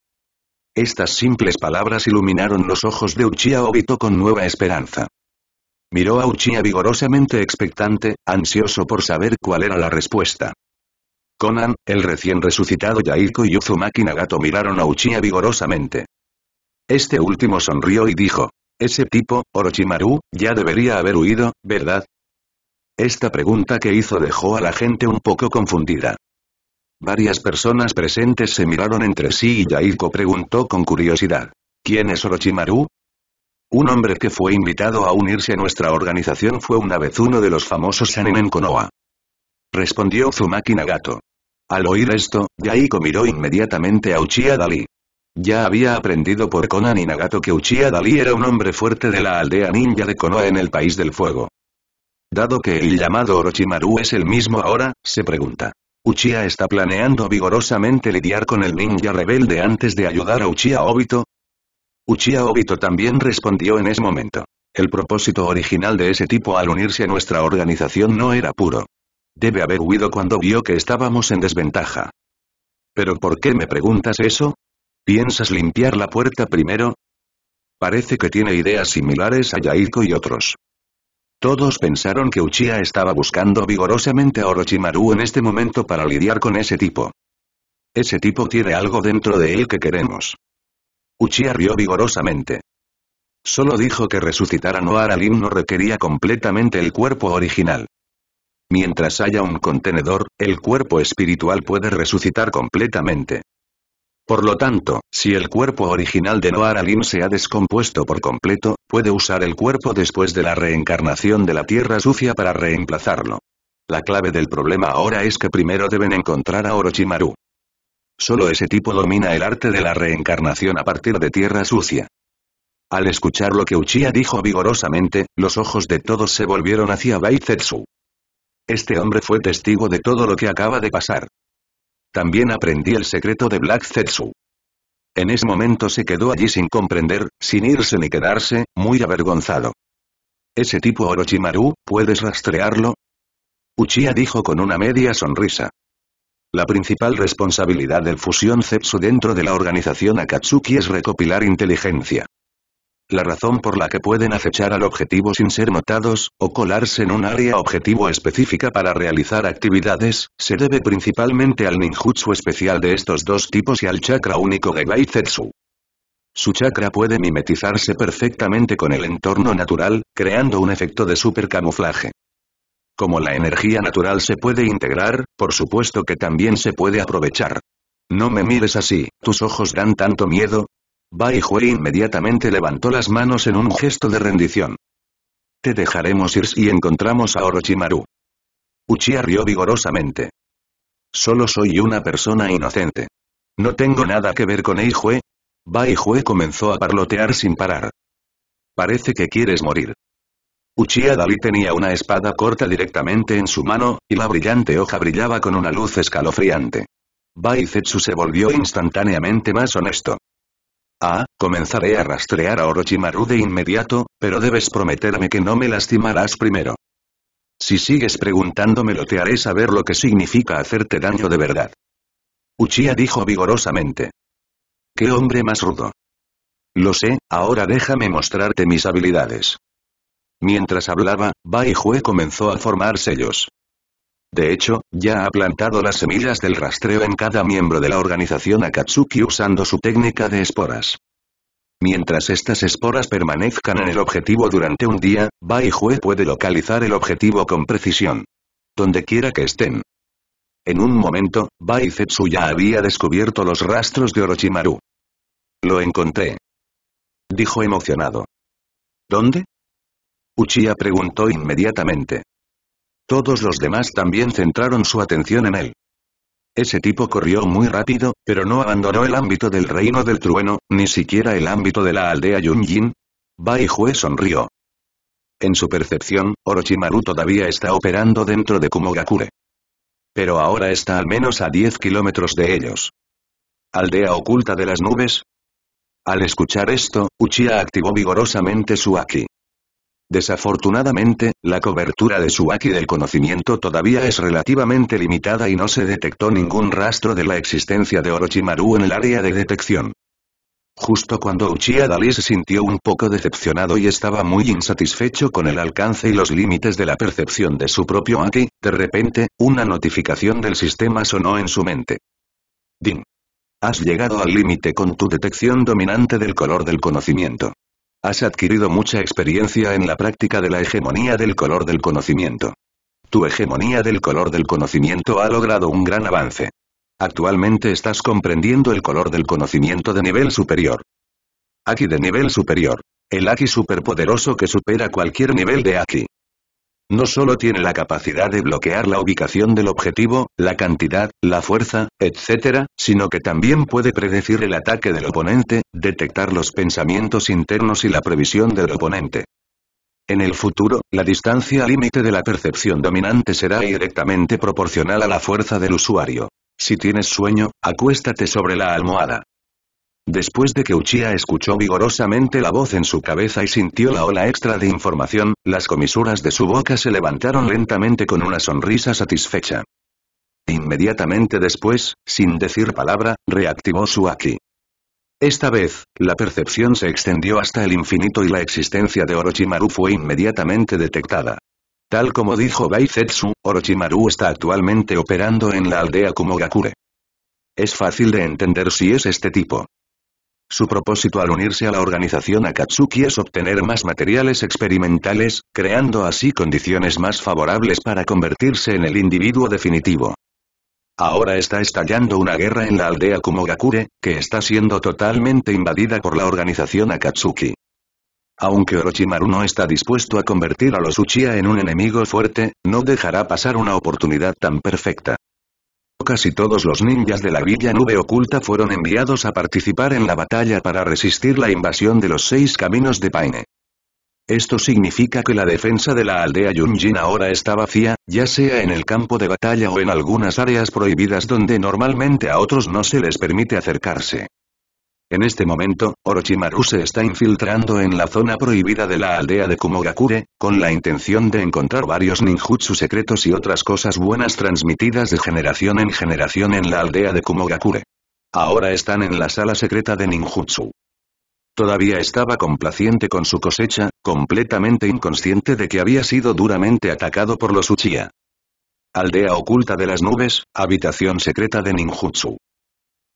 Estas simples palabras iluminaron los ojos de Uchiha Obito con nueva esperanza. Miró a Uchiha vigorosamente expectante, ansioso por saber cuál era la respuesta. Konan, el recién resucitado Yaiko y Uzumaki Nagato miraron a Uchiha vigorosamente. Este último sonrió y dijo, «Ese tipo, Orochimaru, ya debería haber huido, ¿verdad?». Esta pregunta que hizo dejó a la gente un poco confundida. Varias personas presentes se miraron entre sí y Yaiko preguntó con curiosidad, «¿Quién es Orochimaru?». Un hombre que fue invitado a unirse a nuestra organización fue una vez uno de los famosos Shonen en Konoha. Respondió Uzumaki Nagato. Al oír esto, Yaiko miró inmediatamente a Uchiha Dalí. Ya había aprendido por Konan y Nagato que Uchiha Dalí era un hombre fuerte de la aldea ninja de Konoha en el País del Fuego. Dado que el llamado Orochimaru es el mismo ahora, se pregunta. ¿Uchiha está planeando vigorosamente lidiar con el ninja rebelde antes de ayudar a Uchiha Obito? Uchiha Obito también respondió en ese momento. El propósito original de ese tipo al unirse a nuestra organización no era puro. Debe haber huido cuando vio que estábamos en desventaja. ¿Pero por qué me preguntas eso? ¿Piensas limpiar la puerta primero? Parece que tiene ideas similares a Yaiko y otros. Todos pensaron que Uchiha estaba buscando vigorosamente a Orochimaru en este momento para lidiar con ese tipo. Ese tipo tiene algo dentro de él que queremos. Uchiha rió vigorosamente. Solo dijo que resucitar a Nohara Rin no requería completamente el cuerpo original. Mientras haya un contenedor, el cuerpo espiritual puede resucitar completamente. Por lo tanto, si el cuerpo original de Nohara Rin se ha descompuesto por completo, puede usar el cuerpo después de la reencarnación de la Tierra Sucia para reemplazarlo. La clave del problema ahora es que primero deben encontrar a Orochimaru. Solo ese tipo domina el arte de la reencarnación a partir de Tierra Sucia. Al escuchar lo que Uchiha dijo vigorosamente, los ojos de todos se volvieron hacia Black Zetsu. Este hombre fue testigo de todo lo que acaba de pasar. También aprendí el secreto de Black Zetsu. En ese momento se quedó allí sin comprender, sin irse ni quedarse, muy avergonzado. ¿Ese tipo Orochimaru, puedes rastrearlo? Uchiha dijo con una media sonrisa. La principal responsabilidad del Fusión Zetsu dentro de la organización Akatsuki es recopilar inteligencia. La razón por la que pueden acechar al objetivo sin ser notados, o colarse en un área objetivo específica para realizar actividades, se debe principalmente al ninjutsu especial de estos dos tipos y al chakra único de Black Zetsu. Su chakra puede mimetizarse perfectamente con el entorno natural, creando un efecto de supercamuflaje. Como la energía natural se puede integrar, por supuesto que también se puede aprovechar. No me mires así, tus ojos dan tanto miedo. Bai Hui inmediatamente levantó las manos en un gesto de rendición. Te dejaremos ir si encontramos a Orochimaru. Uchiha rió vigorosamente. Solo soy una persona inocente. No tengo nada que ver con Eihue. Bai Hui comenzó a parlotear sin parar. Parece que quieres morir. Uchiha Dalí tenía una espada corta directamente en su mano, y la brillante hoja brillaba con una luz escalofriante. Bai Zetsu se volvió instantáneamente más honesto. Ah, comenzaré a rastrear a Orochimaru de inmediato, pero debes prometerme que no me lastimarás primero. Si sigues preguntándomelo te haré saber lo que significa hacerte daño de verdad. Uchiha dijo vigorosamente. ¡Qué hombre más rudo! Lo sé, ahora déjame mostrarte mis habilidades. Mientras hablaba, Baihue comenzó a formar sellos. De hecho, ya ha plantado las semillas del rastreo en cada miembro de la organización Akatsuki usando su técnica de esporas. Mientras estas esporas permanezcan en el objetivo durante un día, Baihue puede localizar el objetivo con precisión. Donde quiera que estén. En un momento, Bai Zetsu ya había descubierto los rastros de Orochimaru. Lo encontré. Dijo emocionado. ¿Dónde? Uchiha preguntó inmediatamente. Todos los demás también centraron su atención en él. Ese tipo corrió muy rápido, pero no abandonó el ámbito del reino del trueno, ni siquiera el ámbito de la aldea Yunjin. Baihue sonrió. En su percepción, Orochimaru todavía está operando dentro de Kumogakure. Pero ahora está al menos a diez kilómetros de ellos. ¿Aldea oculta de las nubes? Al escuchar esto, Uchiha activó vigorosamente su Haki. Desafortunadamente, la cobertura de su haki del conocimiento todavía es relativamente limitada y no se detectó ningún rastro de la existencia de Orochimaru en el área de detección. Justo cuando Uchiha Dalí se sintió un poco decepcionado y estaba muy insatisfecho con el alcance y los límites de la percepción de su propio haki, de repente, una notificación del sistema sonó en su mente. Din. Has llegado al límite con tu detección dominante del color del conocimiento. Has adquirido mucha experiencia en la práctica de la hegemonía del color del conocimiento. Tu hegemonía del color del conocimiento ha logrado un gran avance. Actualmente estás comprendiendo el color del conocimiento de nivel superior. Haki de nivel superior. El haki superpoderoso que supera cualquier nivel de haki. No solo tiene la capacidad de bloquear la ubicación del objetivo, la cantidad, la fuerza, etcétera, sino que también puede predecir el ataque del oponente, detectar los pensamientos internos y la previsión del oponente. En el futuro, la distancia límite de la percepción dominante será directamente proporcional a la fuerza del usuario. Si tienes sueño, acuéstate sobre la almohada. Después de que Uchiha escuchó vigorosamente la voz en su cabeza y sintió la ola extra de información, las comisuras de su boca se levantaron lentamente con una sonrisa satisfecha. Inmediatamente después, sin decir palabra, reactivó su haki. Esta vez, la percepción se extendió hasta el infinito y la existencia de Orochimaru fue inmediatamente detectada. Tal como dijo Black Zetsu, Orochimaru está actualmente operando en la aldea Kumogakure. Es fácil de entender si es este tipo. Su propósito al unirse a la organización Akatsuki es obtener más materiales experimentales, creando así condiciones más favorables para convertirse en el individuo definitivo. Ahora está estallando una guerra en la aldea Kumogakure, que está siendo totalmente invadida por la organización Akatsuki. Aunque Orochimaru no está dispuesto a convertir a los Uchiha en un enemigo fuerte, no dejará pasar una oportunidad tan perfecta. Casi todos los ninjas de la Villa Nube Oculta fueron enviados a participar en la batalla para resistir la invasión de los seis caminos de Paine. Esto significa que la defensa de la aldea Yunjin ahora está vacía, ya sea en el campo de batalla o en algunas áreas prohibidas donde normalmente a otros no se les permite acercarse. En este momento, Orochimaru se está infiltrando en la zona prohibida de la aldea de Kumogakure, con la intención de encontrar varios ninjutsu secretos y otras cosas buenas transmitidas de generación en generación en la aldea de Kumogakure. Ahora están en la sala secreta de ninjutsu. Todavía estaba complaciente con su cosecha, completamente inconsciente de que había sido duramente atacado por los Uchiha. Aldea oculta de las nubes, habitación secreta de ninjutsu.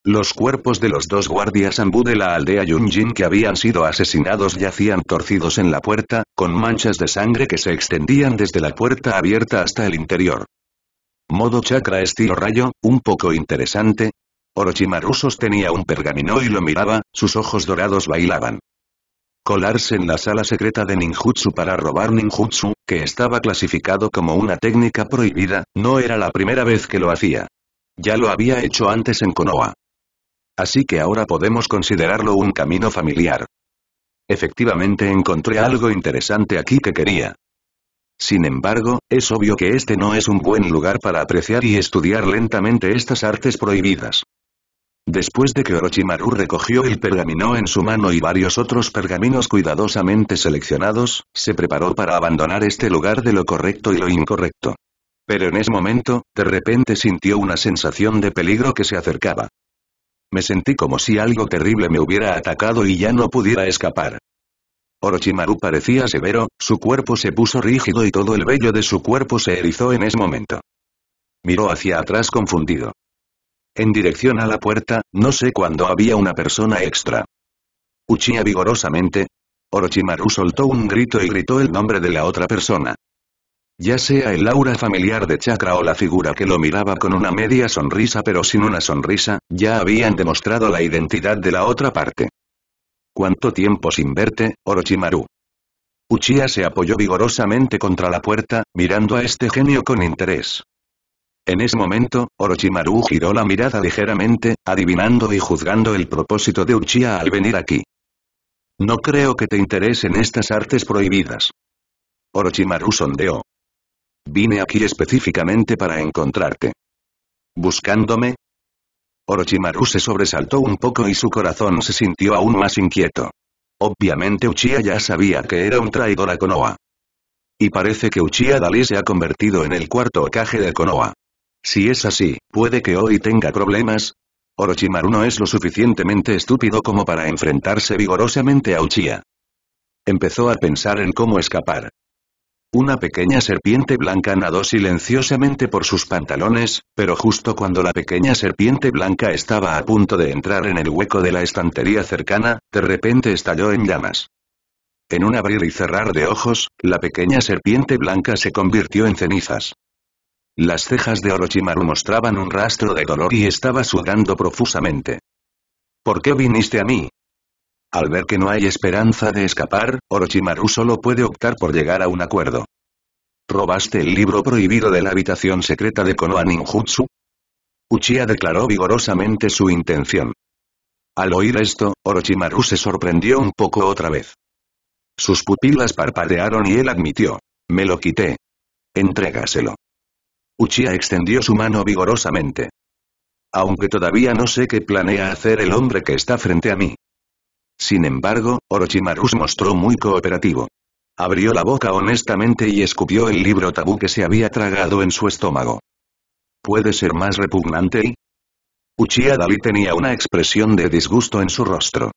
Los cuerpos de los dos guardias ambú de la aldea Yunjin que habían sido asesinados yacían torcidos en la puerta, con manchas de sangre que se extendían desde la puerta abierta hasta el interior. Modo chakra estilo rayo, un poco interesante. Orochimaru sostenía un pergamino y lo miraba, sus ojos dorados bailaban. Colarse en la sala secreta de ninjutsu para robar ninjutsu, que estaba clasificado como una técnica prohibida, no era la primera vez que lo hacía. Ya lo había hecho antes en Konoha. Así que ahora podemos considerarlo un camino familiar. Efectivamente encontré algo interesante aquí que quería. Sin embargo, es obvio que este no es un buen lugar para apreciar y estudiar lentamente estas artes prohibidas. Después de que Orochimaru recogió el pergamino en su mano y varios otros pergaminos cuidadosamente seleccionados, se preparó para abandonar este lugar de lo correcto y lo incorrecto. Pero en ese momento, de repente sintió una sensación de peligro que se acercaba. Me sentí como si algo terrible me hubiera atacado y ya no pudiera escapar. Orochimaru parecía severo, su cuerpo se puso rígido y todo el vello de su cuerpo se erizó en ese momento. Miró hacia atrás confundido. En dirección a la puerta, no sé cuándo había una persona extra. Uchiha vigorosamente. Orochimaru soltó un grito y gritó el nombre de la otra persona. Ya sea el aura familiar de Chakra o la figura que lo miraba con una media sonrisa pero sin una sonrisa, ya habían demostrado la identidad de la otra parte. ¿Cuánto tiempo sin verte, Orochimaru? Uchiha se apoyó vigorosamente contra la puerta, mirando a este genio con interés. En ese momento, Orochimaru giró la mirada ligeramente, adivinando y juzgando el propósito de Uchiha al venir aquí. No creo que te interesen estas artes prohibidas. Orochimaru sondeó. Vine aquí específicamente para encontrarte. ¿Buscándome? Orochimaru se sobresaltó un poco y su corazón se sintió aún más inquieto. Obviamente Uchiha ya sabía que era un traidor a Konoha. Y parece que Uchiha Dalí se ha convertido en el cuarto Hokage de Konoha. Si es así, puede que hoy tenga problemas. Orochimaru no es lo suficientemente estúpido como para enfrentarse vigorosamente a Uchiha. Empezó a pensar en cómo escapar. Una pequeña serpiente blanca nadó silenciosamente por sus pantalones, pero justo cuando la pequeña serpiente blanca estaba a punto de entrar en el hueco de la estantería cercana, de repente estalló en llamas. En un abrir y cerrar de ojos, la pequeña serpiente blanca se convirtió en cenizas. Las cejas de Orochimaru mostraban un rastro de dolor y estaba sudando profusamente. ¿Por qué viniste a mí? Al ver que no hay esperanza de escapar, Orochimaru solo puede optar por llegar a un acuerdo. ¿Robaste el libro prohibido de la habitación secreta de Konoha Ninjutsu? Uchiha declaró vigorosamente su intención. Al oír esto, Orochimaru se sorprendió un poco otra vez. Sus pupilas parpadearon y él admitió. Me lo quité. Entrégaselo. Uchiha extendió su mano vigorosamente. Aunque todavía no sé qué planea hacer el hombre que está frente a mí. Sin embargo, Orochimaru se mostró muy cooperativo. Abrió la boca honestamente y escupió el libro tabú que se había tragado en su estómago. ¿Puede ser más repugnante? Uchiha Dalí tenía una expresión de disgusto en su rostro.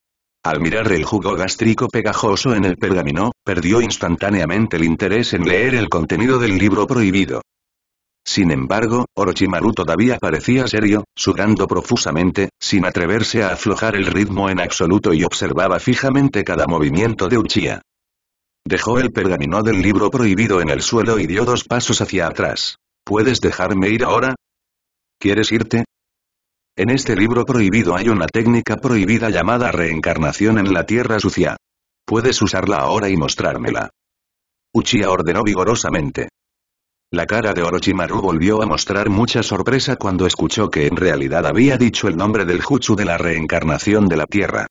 Al mirar el jugo gástrico pegajoso en el pergamino, perdió instantáneamente el interés en leer el contenido del libro prohibido. Sin embargo, Orochimaru todavía parecía serio, sudando profusamente, sin atreverse a aflojar el ritmo en absoluto y observaba fijamente cada movimiento de Uchiha. Dejó el pergamino del libro prohibido en el suelo y dio dos pasos hacia atrás. ¿Puedes dejarme ir ahora? ¿Quieres irte? En este libro prohibido hay una técnica prohibida llamada reencarnación en la tierra sucia. Puedes usarla ahora y mostrármela. Uchiha ordenó vigorosamente. La cara de Orochimaru volvió a mostrar mucha sorpresa cuando escuchó que en realidad había dicho el nombre del jutsu de la reencarnación de la tierra.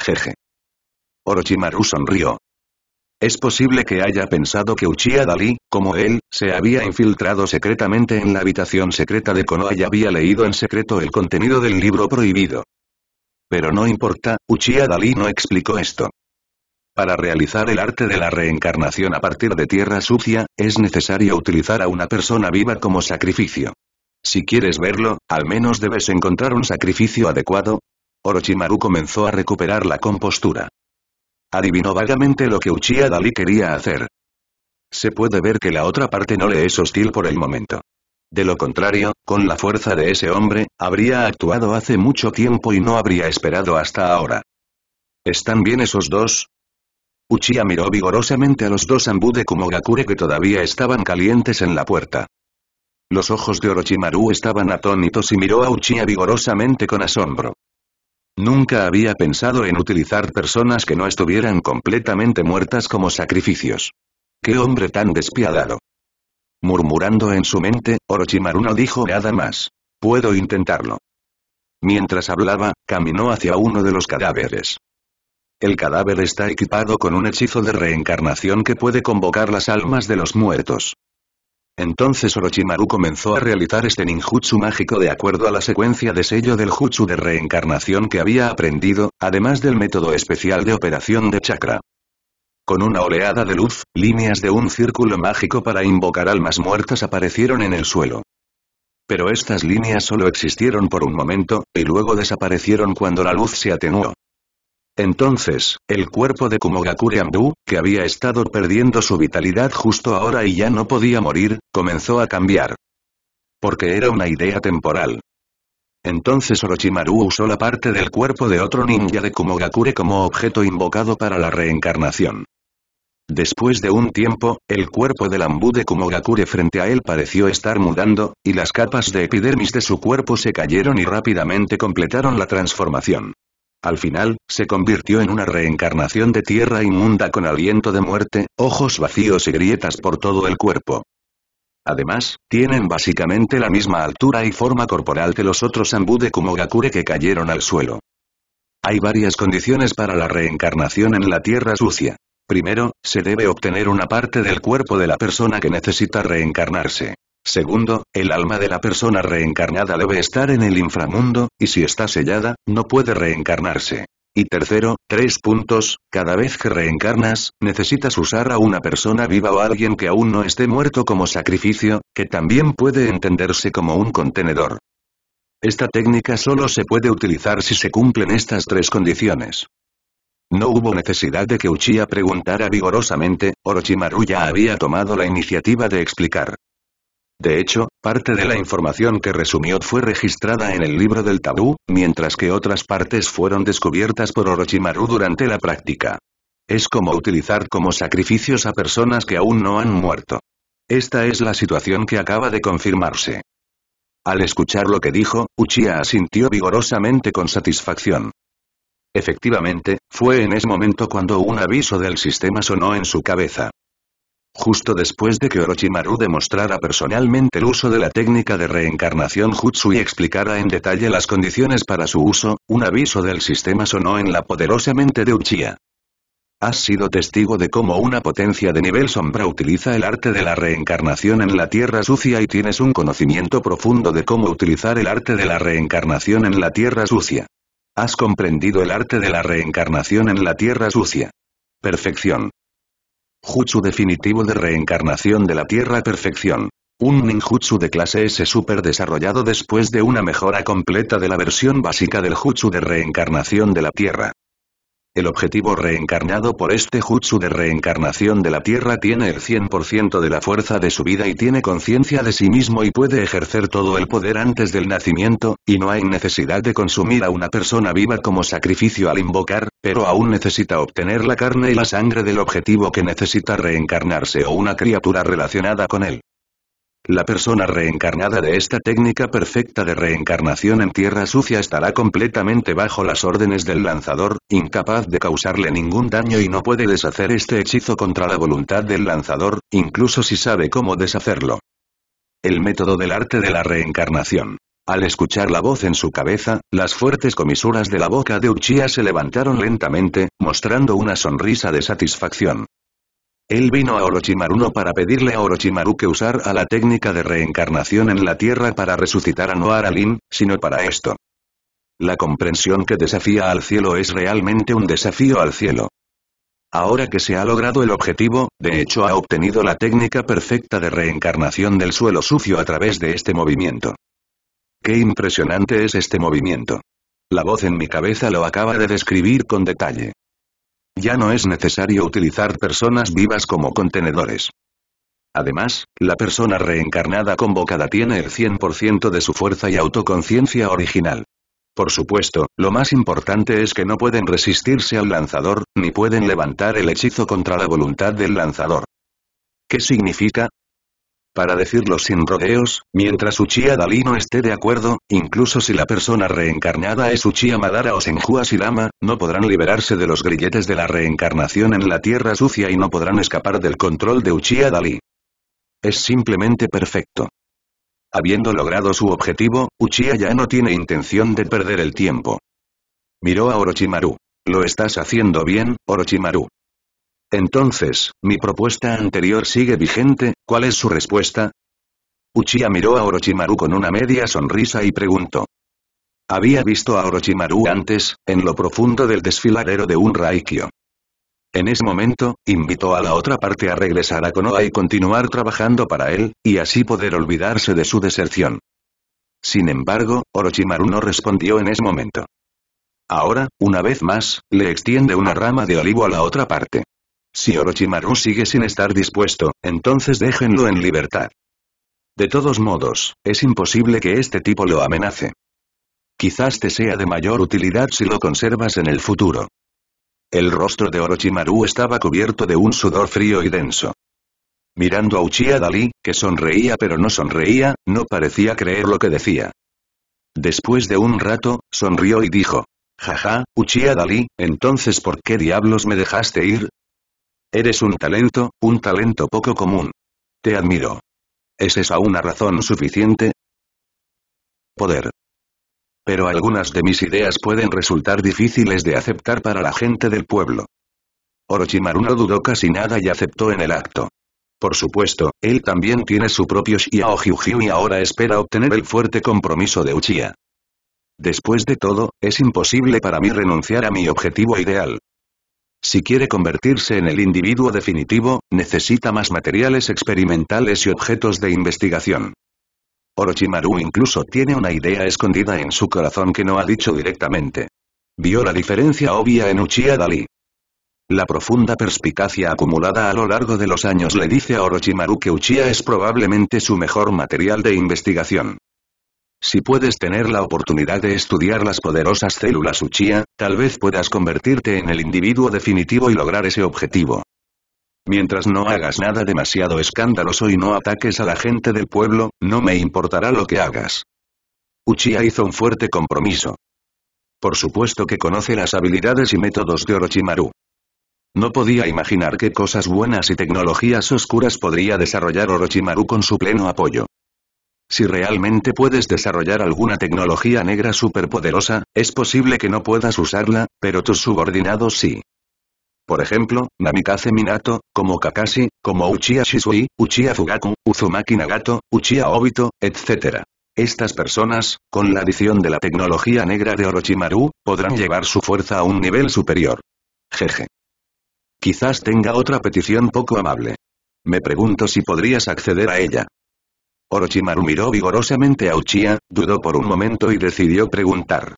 Jeje. Orochimaru sonrió. Es posible que haya pensado que Uchiha Dalí, como él, se había infiltrado secretamente en la habitación secreta de Konoha y había leído en secreto el contenido del libro prohibido. Pero no importa, Uchiha Dalí no explicó esto. Para realizar el arte de la reencarnación a partir de tierra sucia, es necesario utilizar a una persona viva como sacrificio. Si quieres verlo, al menos debes encontrar un sacrificio adecuado. Orochimaru comenzó a recuperar la compostura. Adivinó vagamente lo que Uchiha Dalí quería hacer. Se puede ver que la otra parte no le es hostil por el momento. De lo contrario, con la fuerza de ese hombre, habría actuado hace mucho tiempo y no habría esperado hasta ahora. ¿Están bien esos dos? Uchiha miró vigorosamente a los dos Anbu de Kumogakure que todavía estaban calientes en la puerta. Los ojos de Orochimaru estaban atónitos y miró a Uchiha vigorosamente con asombro. Nunca había pensado en utilizar personas que no estuvieran completamente muertas como sacrificios. ¡Qué hombre tan despiadado! Murmurando en su mente, Orochimaru no dijo nada más. Puedo intentarlo. Mientras hablaba, caminó hacia uno de los cadáveres. El cadáver está equipado con un hechizo de reencarnación que puede convocar las almas de los muertos. Entonces Orochimaru comenzó a realizar este ninjutsu mágico de acuerdo a la secuencia de sello del jutsu de reencarnación que había aprendido, además del método especial de operación de chakra. Con una oleada de luz, líneas de un círculo mágico para invocar almas muertas aparecieron en el suelo. Pero estas líneas solo existieron por un momento, y luego desaparecieron cuando la luz se atenuó. Entonces, el cuerpo de Kumogakure Anbu, que había estado perdiendo su vitalidad justo ahora y ya no podía morir, comenzó a cambiar. Porque era una idea temporal. Entonces Orochimaru usó la parte del cuerpo de otro ninja de Kumogakure como objeto invocado para la reencarnación. Después de un tiempo, el cuerpo del Anbu de Kumogakure frente a él pareció estar mudando, y las capas de epidermis de su cuerpo se cayeron y rápidamente completaron la transformación. Al final, se convirtió en una reencarnación de tierra inmunda con aliento de muerte, ojos vacíos y grietas por todo el cuerpo. Además, tienen básicamente la misma altura y forma corporal que los otros Anbu de Kumogakure que cayeron al suelo. Hay varias condiciones para la reencarnación en la tierra sucia. Primero, se debe obtener una parte del cuerpo de la persona que necesita reencarnarse. Segundo, el alma de la persona reencarnada debe estar en el inframundo, y si está sellada, no puede reencarnarse. Y tercero, tres puntos, cada vez que reencarnas, necesitas usar a una persona viva o a alguien que aún no esté muerto como sacrificio, que también puede entenderse como un contenedor. Esta técnica solo se puede utilizar si se cumplen estas tres condiciones. No hubo necesidad de que Uchiha preguntara vigorosamente, Orochimaru ya había tomado la iniciativa de explicar. De hecho, parte de la información que resumió fue registrada en el libro del tabú, mientras que otras partes fueron descubiertas por Orochimaru durante la práctica. Es como utilizar como sacrificios a personas que aún no han muerto. Esta es la situación que acaba de confirmarse. Al escuchar lo que dijo, Uchiha asintió vigorosamente con satisfacción. Efectivamente, fue en ese momento cuando un aviso del sistema sonó en su cabeza. Justo después de que Orochimaru demostrara personalmente el uso de la técnica de reencarnación jutsu y explicara en detalle las condiciones para su uso, un aviso del sistema sonó en la poderosa mente de Uchiha. Has sido testigo de cómo una potencia de nivel sombra utiliza el arte de la reencarnación en la tierra sucia y tienes un conocimiento profundo de cómo utilizar el arte de la reencarnación en la tierra sucia. Has comprendido el arte de la reencarnación en la tierra sucia. Perfección. Jutsu definitivo de reencarnación de la tierra perfección. Un ninjutsu de clase S super desarrollado después de una mejora completa de la versión básica del jutsu de reencarnación de la Tierra. El objetivo reencarnado por este jutsu de reencarnación de la Tierra tiene el cien por ciento de la fuerza de su vida y tiene conciencia de sí mismo y puede ejercer todo el poder antes del nacimiento, y no hay necesidad de consumir a una persona viva como sacrificio al invocar, pero aún necesita obtener la carne y la sangre del objetivo que necesita reencarnarse o una criatura relacionada con él. La persona reencarnada de esta técnica perfecta de reencarnación en tierra sucia estará completamente bajo las órdenes del lanzador, incapaz de causarle ningún daño y no puede deshacer este hechizo contra la voluntad del lanzador, incluso si sabe cómo deshacerlo. El método del arte de la reencarnación. Al escuchar la voz en su cabeza, las fuertes comisuras de la boca de Uchiha se levantaron lentamente, mostrando una sonrisa de satisfacción. Él vino a Orochimaru no para pedirle a Orochimaru que usara la técnica de reencarnación en la tierra para resucitar a Nohara Rin, sino para esto. La comprensión que desafía al cielo es realmente un desafío al cielo. Ahora que se ha logrado el objetivo, de hecho ha obtenido la técnica perfecta de reencarnación del suelo sucio a través de este movimiento. ¡Qué impresionante es este movimiento! La voz en mi cabeza lo acaba de describir con detalle. Ya no es necesario utilizar personas vivas como contenedores. Además, la persona reencarnada convocada tiene el cien por ciento de su fuerza y autoconciencia original. Por supuesto, lo más importante es que no pueden resistirse al lanzador, ni pueden levantar el hechizo contra la voluntad del lanzador. ¿Qué significa? Para decirlo sin rodeos, mientras Uchiha Dalí no esté de acuerdo, incluso si la persona reencarnada es Uchiha Madara o Senju Hashirama, no podrán liberarse de los grilletes de la reencarnación en la tierra sucia y no podrán escapar del control de Uchiha Dalí. Es simplemente perfecto. Habiendo logrado su objetivo, Uchiha ya no tiene intención de perder el tiempo. Miró a Orochimaru. Lo estás haciendo bien, Orochimaru. Entonces, mi propuesta anterior sigue vigente, ¿cuál es su respuesta? Uchiha miró a Orochimaru con una media sonrisa y preguntó. Había visto a Orochimaru antes, en lo profundo del desfiladero de un raikyo. En ese momento, invitó a la otra parte a regresar a Konoha y continuar trabajando para él, y así poder olvidarse de su deserción. Sin embargo, Orochimaru no respondió en ese momento. Ahora, una vez más, le extiende una rama de olivo a la otra parte. Si Orochimaru sigue sin estar dispuesto, entonces déjenlo en libertad. De todos modos, es imposible que este tipo lo amenace. Quizás te sea de mayor utilidad si lo conservas en el futuro. El rostro de Orochimaru estaba cubierto de un sudor frío y denso. Mirando a Uchiha Dalí, que sonreía pero no sonreía, no parecía creer lo que decía. Después de un rato, sonrió y dijo, «Jaja, Uchiha Dalí, entonces ¿por qué diablos me dejaste ir? Eres un talento, un talento poco común. Te admiro. ¿Es esa una razón suficiente? Poder. Pero algunas de mis ideas pueden resultar difíciles de aceptar para la gente del pueblo». Orochimaru no dudó casi nada y aceptó en el acto. Por supuesto, él también tiene su propio Xiao Jiu-Jiu y ahora espera obtener el fuerte compromiso de Uchiha. Después de todo, es imposible para mí renunciar a mi objetivo ideal. Si quiere convertirse en el individuo definitivo, necesita más materiales experimentales y objetos de investigación. Orochimaru incluso tiene una idea escondida en su corazón que no ha dicho directamente. Vio la diferencia obvia en Uchiha Dalí. La profunda perspicacia acumulada a lo largo de los años le dice a Orochimaru que Uchiha es probablemente su mejor material de investigación. Si puedes tener la oportunidad de estudiar las poderosas células Uchiha, tal vez puedas convertirte en el individuo definitivo y lograr ese objetivo. Mientras no hagas nada demasiado escandaloso y no ataques a la gente del pueblo, no me importará lo que hagas. Uchiha hizo un fuerte compromiso. Por supuesto que conoce las habilidades y métodos de Orochimaru. No podía imaginar qué cosas buenas y tecnologías oscuras podría desarrollar Orochimaru con su pleno apoyo. Si realmente puedes desarrollar alguna tecnología negra superpoderosa, es posible que no puedas usarla, pero tus subordinados sí. Por ejemplo, Namikaze Minato, como Kakashi, como Uchiha Shisui, Uchiha Fugaku, Uzumaki Nagato, Uchiha Obito, etcétera. Estas personas, con la adición de la tecnología negra de Orochimaru, podrán llevar su fuerza a un nivel superior. Jeje. Quizás tenga otra petición poco amable. Me pregunto si podrías acceder a ella. Orochimaru miró vigorosamente a Uchiha, dudó por un momento y decidió preguntar.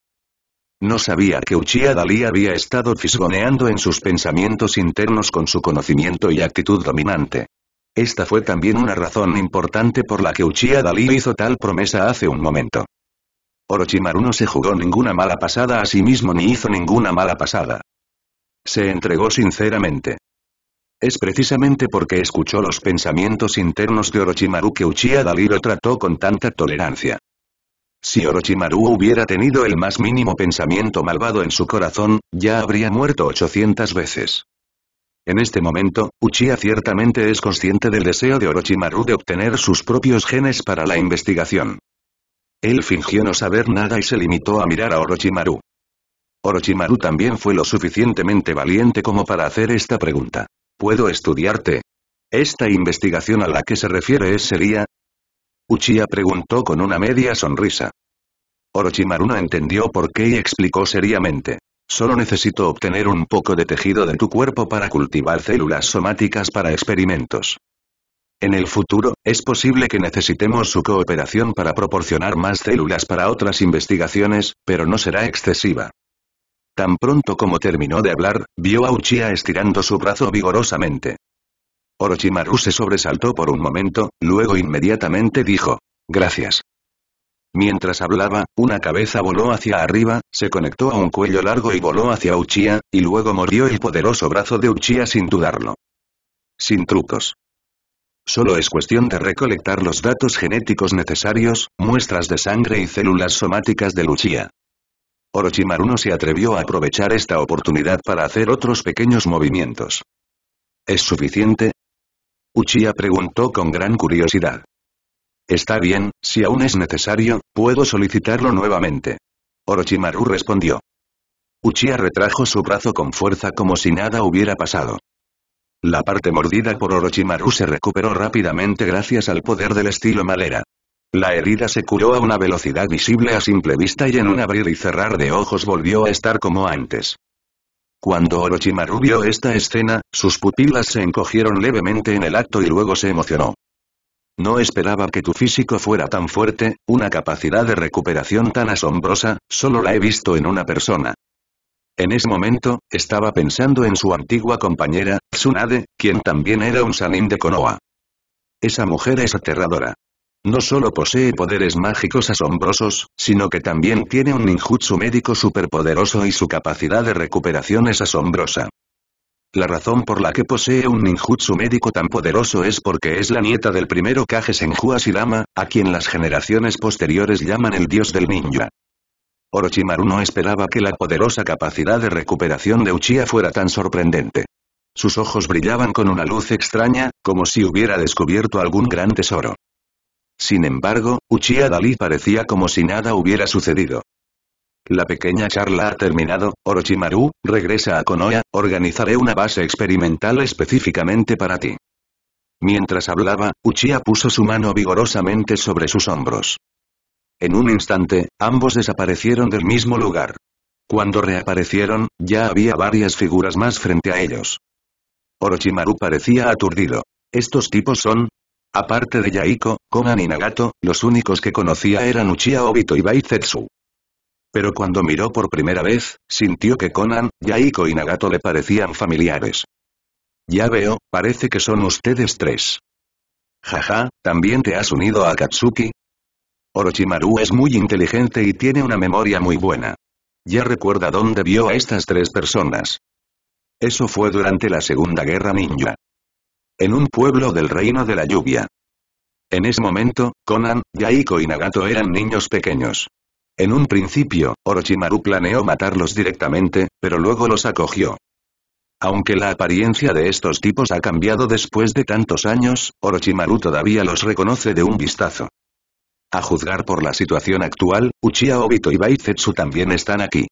No sabía que Uchiha Dalí había estado fisgoneando en sus pensamientos internos con su conocimiento y actitud dominante. Esta fue también una razón importante por la que Uchiha Dalí hizo tal promesa hace un momento. Orochimaru no se jugó ninguna mala pasada a sí mismo ni hizo ninguna mala pasada. Se entregó sinceramente. Es precisamente porque escuchó los pensamientos internos de Orochimaru que Uchiha Dalí lo trató con tanta tolerancia. Si Orochimaru hubiera tenido el más mínimo pensamiento malvado en su corazón, ya habría muerto ochocientas veces. En este momento, Uchiha ciertamente es consciente del deseo de Orochimaru de obtener sus propios genes para la investigación. Él fingió no saber nada y se limitó a mirar a Orochimaru. Orochimaru también fue lo suficientemente valiente como para hacer esta pregunta. ¿Puedo estudiarte? ¿Esta investigación a la que se refiere es seria? Uchiha preguntó con una media sonrisa. Orochimaru no entendió por qué y explicó seriamente. Solo necesito obtener un poco de tejido de tu cuerpo para cultivar células somáticas para experimentos. En el futuro, es posible que necesitemos su cooperación para proporcionar más células para otras investigaciones, pero no será excesiva. Tan pronto como terminó de hablar, vio a Uchiha estirando su brazo vigorosamente. Orochimaru se sobresaltó por un momento, luego inmediatamente dijo, «Gracias». Mientras hablaba, una cabeza voló hacia arriba, se conectó a un cuello largo y voló hacia Uchiha, y luego mordió el poderoso brazo de Uchiha sin dudarlo. Sin trucos. Solo es cuestión de recolectar los datos genéticos necesarios, muestras de sangre y células somáticas de Uchiha. Orochimaru no se atrevió a aprovechar esta oportunidad para hacer otros pequeños movimientos. ¿Es suficiente? Uchiha preguntó con gran curiosidad. Está bien, si aún es necesario, puedo solicitarlo nuevamente. Orochimaru respondió. Uchiha retrajo su brazo con fuerza como si nada hubiera pasado. La parte mordida por Orochimaru se recuperó rápidamente gracias al poder del estilo madera. La herida se curó a una velocidad visible a simple vista y en un abrir y cerrar de ojos volvió a estar como antes. Cuando Orochimaru vio esta escena, sus pupilas se encogieron levemente en el acto y luego se emocionó. No esperaba que tu físico fuera tan fuerte, una capacidad de recuperación tan asombrosa, solo la he visto en una persona. En ese momento, estaba pensando en su antigua compañera, Tsunade, quien también era un Sanin de Konoha. Esa mujer es aterradora. No solo posee poderes mágicos asombrosos, sino que también tiene un ninjutsu médico superpoderoso y su capacidad de recuperación es asombrosa. La razón por la que posee un ninjutsu médico tan poderoso es porque es la nieta del primer Hokage Senju Hashirama, a quien las generaciones posteriores llaman el dios del ninja. Orochimaru no esperaba que la poderosa capacidad de recuperación de Uchiha fuera tan sorprendente. Sus ojos brillaban con una luz extraña, como si hubiera descubierto algún gran tesoro. Sin embargo, Uchiha Dalí parecía como si nada hubiera sucedido. La pequeña charla ha terminado, Orochimaru, regresa a Konoha, organizaré una base experimental específicamente para ti. Mientras hablaba, Uchiha puso su mano vigorosamente sobre sus hombros. En un instante, ambos desaparecieron del mismo lugar. Cuando reaparecieron, ya había varias figuras más frente a ellos. Orochimaru parecía aturdido. ¿Estos tipos son? Aparte de Yaiko, Konan y Nagato, los únicos que conocía eran Uchiha Obito y Black Zetsu. Pero cuando miró por primera vez, sintió que Konan, Yaiko y Nagato le parecían familiares. Ya veo, parece que son ustedes tres. Jaja, ¿también te has unido a Akatsuki? Orochimaru es muy inteligente y tiene una memoria muy buena. Ya recuerda dónde vio a estas tres personas. Eso fue durante la Segunda Guerra Ninja. En un pueblo del Reino de la Lluvia. En ese momento, Konan, Yaiko y Nagato eran niños pequeños. En un principio, Orochimaru planeó matarlos directamente, pero luego los acogió. Aunque la apariencia de estos tipos ha cambiado después de tantos años, Orochimaru todavía los reconoce de un vistazo. A juzgar por la situación actual, Uchiha Obito y Black Zetsu también están aquí.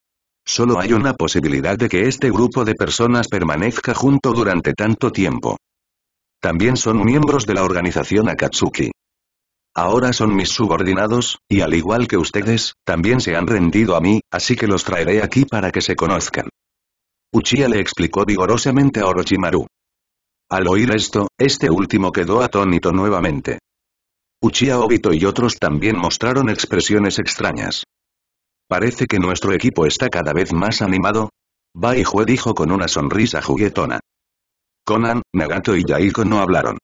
Solo hay una posibilidad de que este grupo de personas permanezca junto durante tanto tiempo. También son miembros de la organización Akatsuki. Ahora son mis subordinados, y al igual que ustedes, también se han rendido a mí, así que los traeré aquí para que se conozcan. Uchiha le explicó vigorosamente a Orochimaru. Al oír esto, este último quedó atónito nuevamente. Uchiha Obito y otros también mostraron expresiones extrañas. «Parece que nuestro equipo está cada vez más animado», Baijue dijo con una sonrisa juguetona. Konan, Nagato y Yaiko no hablaron.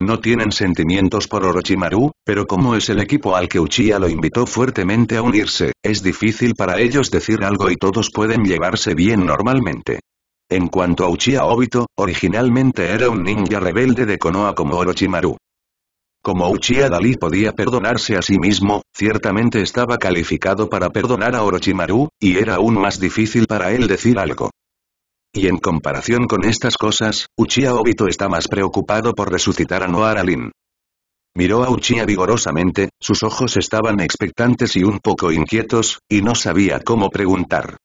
No tienen sentimientos por Orochimaru, pero como es el equipo al que Uchiha lo invitó fuertemente a unirse, es difícil para ellos decir algo y todos pueden llevarse bien normalmente. En cuanto a Uchiha Obito, originalmente era un ninja rebelde de Konoha como Orochimaru. Como Uchiha Dalí podía perdonarse a sí mismo, ciertamente estaba calificado para perdonar a Orochimaru, y era aún más difícil para él decir algo. Y en comparación con estas cosas, Uchiha Obito está más preocupado por resucitar a Nohara Rin. Miró a Uchiha vigorosamente, sus ojos estaban expectantes y un poco inquietos, y no sabía cómo preguntar.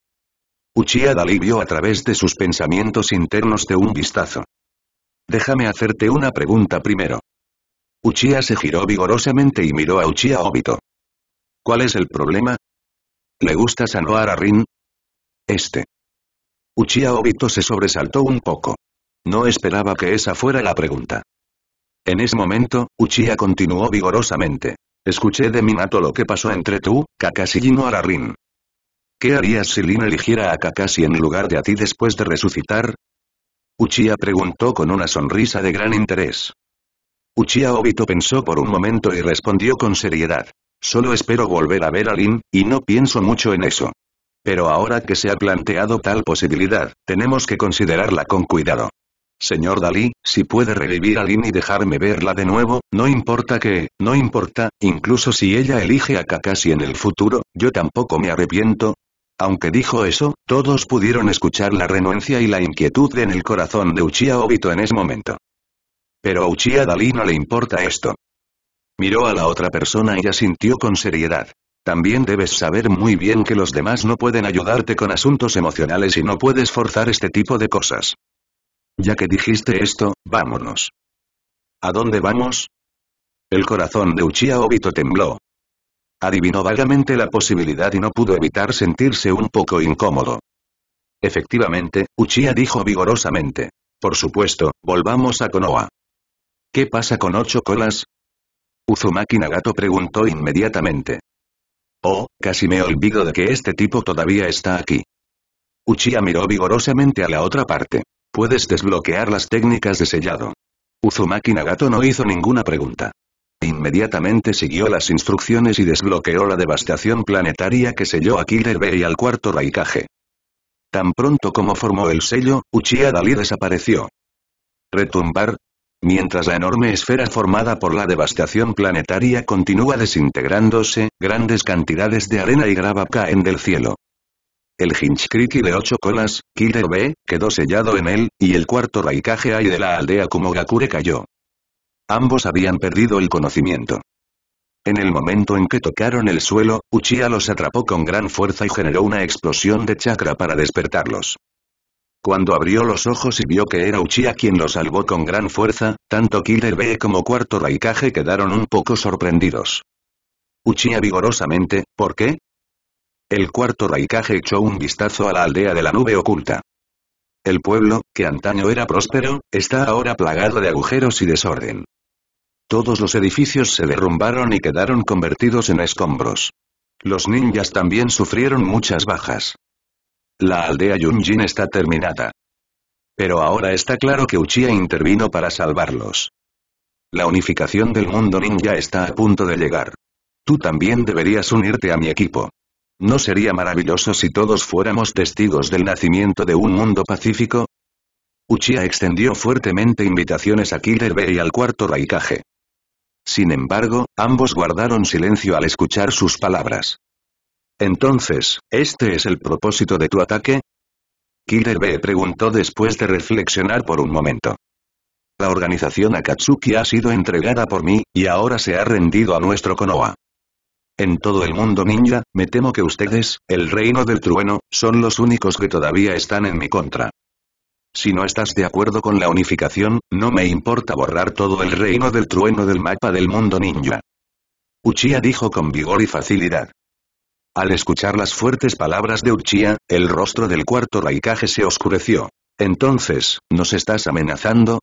Uchiha Dalí vio a través de sus pensamientos internos de un vistazo. «Déjame hacerte una pregunta primero». Uchiha se giró vigorosamente y miró a Uchiha Obito. «¿Cuál es el problema? ¿Le gustas a Nohara Rin?» «Este». Uchiha Obito se sobresaltó un poco. No esperaba que esa fuera la pregunta. En ese momento, Uchiha continuó vigorosamente. «Escuché de Minato lo que pasó entre tú, Kakashi y Nohara Rin. ¿Qué harías si Rin eligiera a Kakashi en lugar de a ti después de resucitar?» Uchiha preguntó con una sonrisa de gran interés. Uchiha Obito pensó por un momento y respondió con seriedad. «Solo espero volver a ver a Rin, y no pienso mucho en eso. Pero ahora que se ha planteado tal posibilidad, tenemos que considerarla con cuidado. Señor Dalí, si puede revivir a Rin y dejarme verla de nuevo, no importa que, no importa, incluso si ella elige a Kakashi en el futuro, yo tampoco me arrepiento». Aunque dijo eso, todos pudieron escuchar la renuencia y la inquietud en el corazón de Uchiha Obito en ese momento. Pero a Uchiha Dalí no le importa esto. Miró a la otra persona y asintió con seriedad. «También debes saber muy bien que los demás no pueden ayudarte con asuntos emocionales y no puedes forzar este tipo de cosas. Ya que dijiste esto, vámonos». «¿A dónde vamos?» El corazón de Uchiha Obito tembló. Adivinó vagamente la posibilidad y no pudo evitar sentirse un poco incómodo. «Efectivamente», Uchiha dijo vigorosamente. «Por supuesto, volvamos a Konoha». «¿Qué pasa con ocho colas?» Uzumaki Nagato preguntó inmediatamente. «Oh, casi me olvido de que este tipo todavía está aquí». Uchiha miró vigorosamente a la otra parte. «Puedes desbloquear las técnicas de sellado». Uzumaki Nagato no hizo ninguna pregunta. Inmediatamente siguió las instrucciones y desbloqueó la devastación planetaria que selló a Killer B y al Cuarto Raikage. Tan pronto como formó el sello, Uchiha Dalí desapareció. Retumbar. Mientras la enorme esfera formada por la devastación planetaria continúa desintegrándose, grandes cantidades de arena y grava caen del cielo. El Jinchuriki de ocho colas, Killer B, quedó sellado en él, y el Cuarto Raikage Ai de la aldea Kumogakure cayó. Ambos habían perdido el conocimiento. En el momento en que tocaron el suelo, Uchiha los atrapó con gran fuerza y generó una explosión de chakra para despertarlos. Cuando abrió los ojos y vio que era Uchiha quien lo salvó con gran fuerza, tanto Killer B como Cuarto Raikage quedaron un poco sorprendidos. Uchiha vigorosamente, ¿por qué? El Cuarto Raikage echó un vistazo a la aldea de la nube oculta. El pueblo, que antaño era próspero, está ahora plagado de agujeros y desorden. Todos los edificios se derrumbaron y quedaron convertidos en escombros. Los ninjas también sufrieron muchas bajas. La aldea Yunjin está terminada. Pero ahora está claro que Uchiha intervino para salvarlos. La unificación del mundo ninja está a punto de llegar. Tú también deberías unirte a mi equipo. ¿No sería maravilloso si todos fuéramos testigos del nacimiento de un mundo pacífico? Uchiha extendió fuertemente invitaciones a Killer B y al Cuarto Raikage. Sin embargo, ambos guardaron silencio al escuchar sus palabras. «Entonces, ¿este es el propósito de tu ataque?» Killer B preguntó después de reflexionar por un momento. «La organización Akatsuki ha sido entregada por mí, y ahora se ha rendido a nuestro Konoha. En todo el mundo ninja, me temo que ustedes, el Reino del Trueno, son los únicos que todavía están en mi contra. Si no estás de acuerdo con la unificación, no me importa borrar todo el Reino del Trueno del mapa del mundo ninja». Uchiha dijo con vigor y facilidad. Al escuchar las fuertes palabras de Uchiha, el rostro del Cuarto Raikage se oscureció. «Entonces, ¿nos estás amenazando?»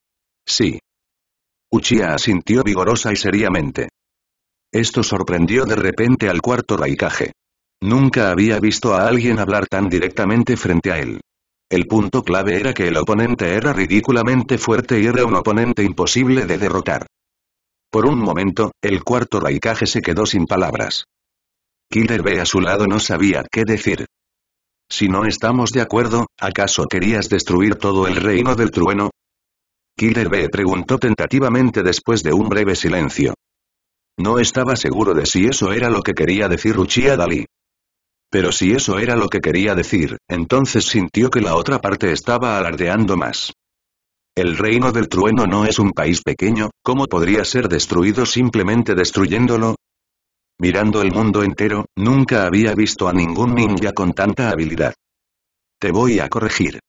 «Sí». Uchiha asintió vigorosa y seriamente. Esto sorprendió de repente al cuarto Raikage. Nunca había visto a alguien hablar tan directamente frente a él. El punto clave era que el oponente era ridículamente fuerte y era un oponente imposible de derrotar. Por un momento, el cuarto Raikage se quedó sin palabras. Killer B a su lado no sabía qué decir. Si no estamos de acuerdo, ¿acaso querías destruir todo el reino del trueno? Killer B preguntó tentativamente después de un breve silencio. No estaba seguro de si eso era lo que quería decir Uchiha Dalí. Pero si eso era lo que quería decir, entonces sintió que la otra parte estaba alardeando más. El reino del trueno no es un país pequeño, ¿cómo podría ser destruido simplemente destruyéndolo? Mirando el mundo entero, nunca había visto a ningún ninja con tanta habilidad. Te voy a corregir.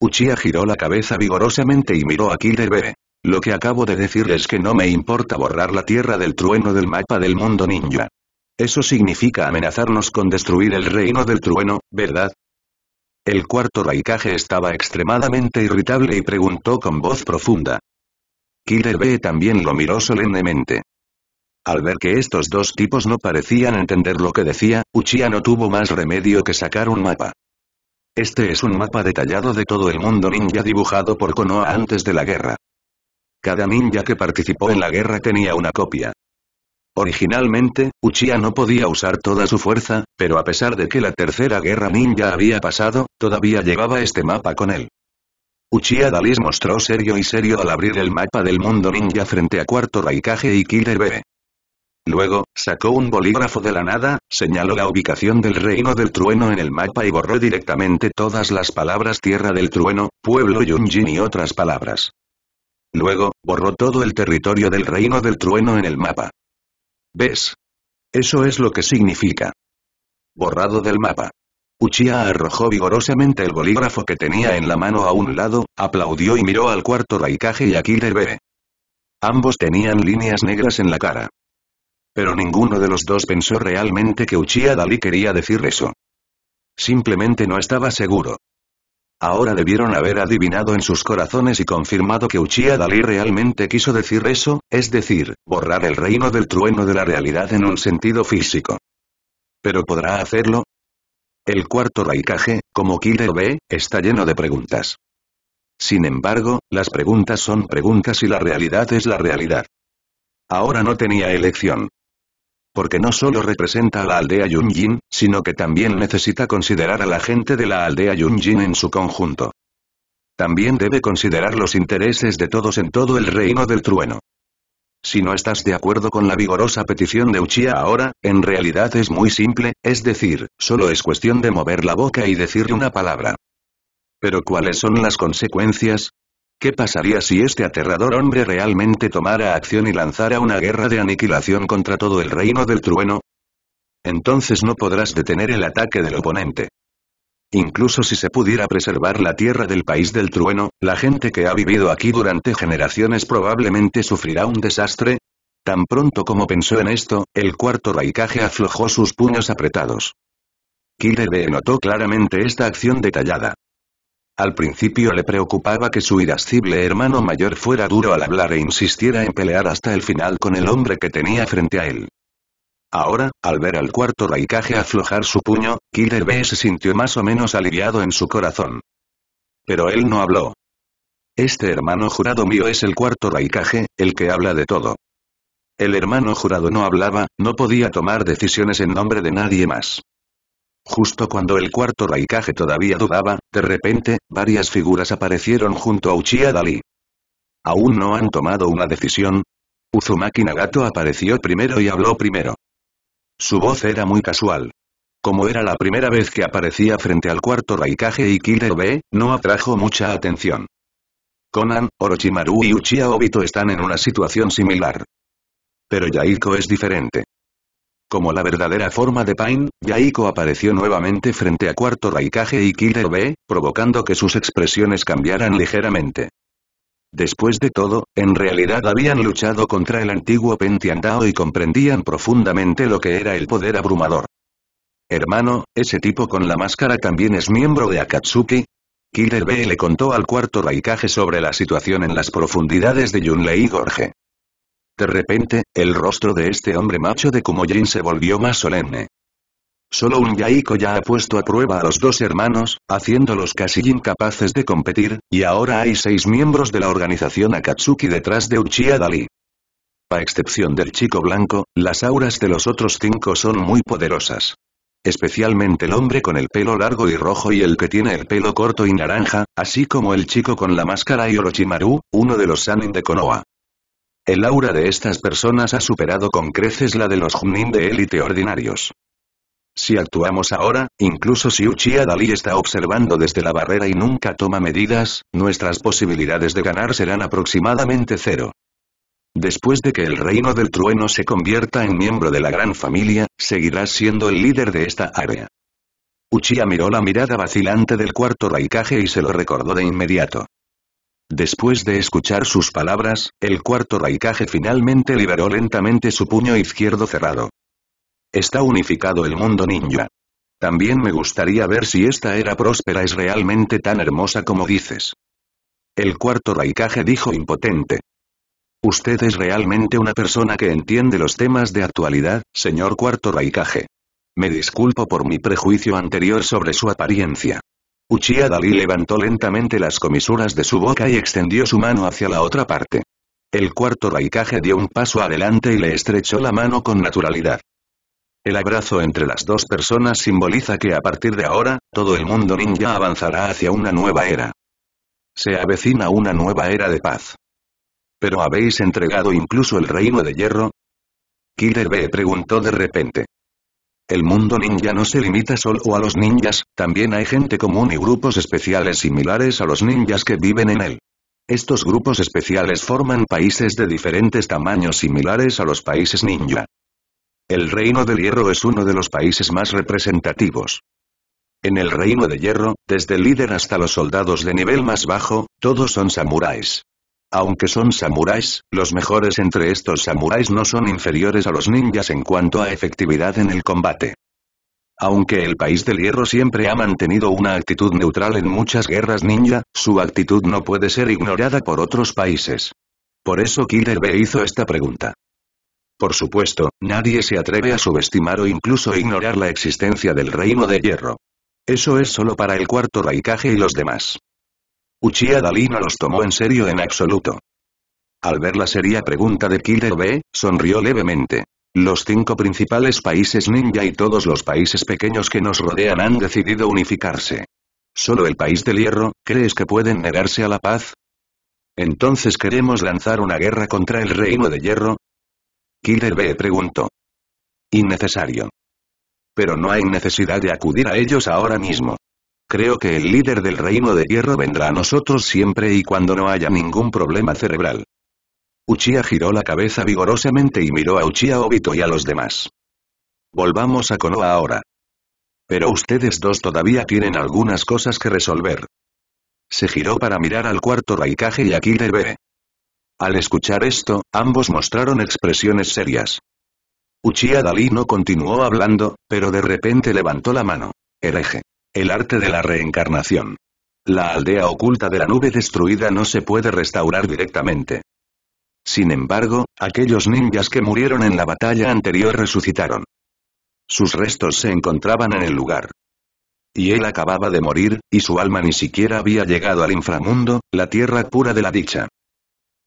Uchiha giró la cabeza vigorosamente y miró a Killer B. Lo que acabo de decir es que no me importa borrar la tierra del trueno del mapa del mundo ninja. Eso significa amenazarnos con destruir el reino del trueno, ¿verdad? El cuarto Raikage estaba extremadamente irritable y preguntó con voz profunda. Killer B también lo miró solemnemente. Al ver que estos dos tipos no parecían entender lo que decía, Uchiha no tuvo más remedio que sacar un mapa. Este es un mapa detallado de todo el mundo ninja dibujado por Konoha antes de la guerra. Cada ninja que participó en la guerra tenía una copia. Originalmente, Uchiha no podía usar toda su fuerza, pero a pesar de que la tercera guerra ninja había pasado, todavía llevaba este mapa con él. Uchiha Dalí mostró serio y serio al abrir el mapa del mundo ninja frente a Cuarto Raikage y Killer B. Luego, sacó un bolígrafo de la nada, señaló la ubicación del reino del trueno en el mapa y borró directamente todas las palabras tierra del trueno, pueblo Yunjin y otras palabras. Luego, borró todo el territorio del reino del trueno en el mapa. ¿Ves? Eso es lo que significa. Borrado del mapa. Uchiha arrojó vigorosamente el bolígrafo que tenía en la mano a un lado, aplaudió y miró al cuarto Raikage y a Killer B. Ambos tenían líneas negras en la cara. Pero ninguno de los dos pensó realmente que Uchiha Dalí quería decir eso. Simplemente no estaba seguro. Ahora debieron haber adivinado en sus corazones y confirmado que Uchiha Dalí realmente quiso decir eso, es decir, borrar el reino del trueno de la realidad en un sentido físico. ¿Pero podrá hacerlo? El cuarto Raikage, como Killer B, está lleno de preguntas. Sin embargo, las preguntas son preguntas y la realidad es la realidad. Ahora no tenía elección. Porque no solo representa a la aldea Yunjin, sino que también necesita considerar a la gente de la aldea Yunjin en su conjunto. También debe considerar los intereses de todos en todo el reino del trueno. Si no estás de acuerdo con la vigorosa petición de Uchiha ahora, en realidad es muy simple, es decir, solo es cuestión de mover la boca y decir una palabra. Pero ¿cuáles son las consecuencias? ¿Qué pasaría si este aterrador hombre realmente tomara acción y lanzara una guerra de aniquilación contra todo el reino del trueno? Entonces no podrás detener el ataque del oponente. Incluso si se pudiera preservar la tierra del país del trueno, la gente que ha vivido aquí durante generaciones probablemente sufrirá un desastre. Tan pronto como pensó en esto, el cuarto Raikage aflojó sus puños apretados. Killer B notó claramente esta acción detallada. Al principio le preocupaba que su irascible hermano mayor fuera duro al hablar e insistiera en pelear hasta el final con el hombre que tenía frente a él. Ahora, al ver al cuarto Raikage aflojar su puño, Killer B se sintió más o menos aliviado en su corazón. Pero él no habló. Este hermano jurado mío es el cuarto Raikage, el que habla de todo. El hermano jurado no hablaba, no podía tomar decisiones en nombre de nadie más. Justo cuando el cuarto Raikage todavía dudaba, de repente, varias figuras aparecieron junto a Uchiha Dalí. ¿Aún no han tomado una decisión? Uzumaki Nagato apareció primero y habló primero. Su voz era muy casual. Como era la primera vez que aparecía frente al cuarto Raikage y Killer B, no atrajo mucha atención. Konan, Orochimaru y Uchiha Obito están en una situación similar. Pero Yaiko es diferente. Como la verdadera forma de Pain, Yaiko apareció nuevamente frente a Cuarto Raikage y Killer B, provocando que sus expresiones cambiaran ligeramente. Después de todo, en realidad habían luchado contra el antiguo Pentiandao y comprendían profundamente lo que era el poder abrumador. Hermano, ¿ese tipo con la máscara también es miembro de Akatsuki? Killer B le contó al Cuarto Raikage sobre la situación en las profundidades de Yunlei Gorge. De repente, el rostro de este hombre macho de Kumojin se volvió más solemne. Solo un Yaiko ya ha puesto a prueba a los dos hermanos, haciéndolos casi incapaces de competir, y ahora hay seis miembros de la organización Akatsuki detrás de Uchiha Dalí. A excepción del chico blanco, las auras de los otros cinco son muy poderosas. Especialmente el hombre con el pelo largo y rojo y el que tiene el pelo corto y naranja, así como el chico con la máscara y Orochimaru, uno de los Sanin de Konoha. El aura de estas personas ha superado con creces la de los Junin de élite ordinarios. Si actuamos ahora, incluso si Uchiha Dalí está observando desde la barrera y nunca toma medidas, nuestras posibilidades de ganar serán aproximadamente cero. Después de que el Reino del Trueno se convierta en miembro de la Gran Familia, seguirás siendo el líder de esta área. Uchiha miró la mirada vacilante del Cuarto Raikage y se lo recordó de inmediato. Después de escuchar sus palabras, el Cuarto Raikage finalmente liberó lentamente su puño izquierdo cerrado. Está unificado el mundo ninja. También me gustaría ver si esta era próspera es realmente tan hermosa como dices. El Cuarto Raikage dijo impotente. Usted es realmente una persona que entiende los temas de actualidad, señor Cuarto Raikage. Me disculpo por mi prejuicio anterior sobre su apariencia. Uchiha Dalí levantó lentamente las comisuras de su boca y extendió su mano hacia la otra parte. El Cuarto Raikage dio un paso adelante y le estrechó la mano con naturalidad. El abrazo entre las dos personas simboliza que a partir de ahora, todo el mundo ninja avanzará hacia una nueva era. Se avecina una nueva era de paz. ¿Pero habéis entregado incluso el Reino de Hierro? Killer B preguntó de repente. El mundo ninja no se limita solo a los ninjas, también hay gente común y grupos especiales similares a los ninjas que viven en él. Estos grupos especiales forman países de diferentes tamaños similares a los países ninja. El Reino del Hierro es uno de los países más representativos. En el Reino de Hierro, desde el líder hasta los soldados de nivel más bajo, todos son samuráis. Aunque son samuráis, los mejores entre estos samuráis no son inferiores a los ninjas en cuanto a efectividad en el combate. Aunque el país del Hierro siempre ha mantenido una actitud neutral en muchas guerras ninja, su actitud no puede ser ignorada por otros países. Por eso Killer B hizo esta pregunta. Por supuesto, nadie se atreve a subestimar o incluso ignorar la existencia del Reino de Hierro. Eso es solo para el Cuarto Raikage y los demás. Uchiha Dalí no los tomó en serio en absoluto. Al ver la seria pregunta de Killer B, sonrió levemente. Los cinco principales países ninja y todos los países pequeños que nos rodean han decidido unificarse. Solo el país del Hierro, ¿crees que pueden negarse a la paz? ¿Entonces queremos lanzar una guerra contra el Reino de Hierro? Killer B preguntó. Innecesario. Pero no hay necesidad de acudir a ellos ahora mismo. Creo que el líder del Reino de Hierro vendrá a nosotros siempre y cuando no haya ningún problema cerebral. Uchiha giró la cabeza vigorosamente y miró a Uchiha Obito y a los demás. Volvamos a Konoha ahora. Pero ustedes dos todavía tienen algunas cosas que resolver. Se giró para mirar al Cuarto Raikage y a Killer B. Al escuchar esto, ambos mostraron expresiones serias. Uchiha Dalí no continuó hablando, pero de repente levantó la mano. Hereje. El arte de la reencarnación. La aldea oculta de la nube destruida no se puede restaurar directamente. Sin embargo, aquellos ninjas que murieron en la batalla anterior resucitaron. Sus restos se encontraban en el lugar. Y él acababa de morir, y su alma ni siquiera había llegado al inframundo, la tierra pura de la dicha.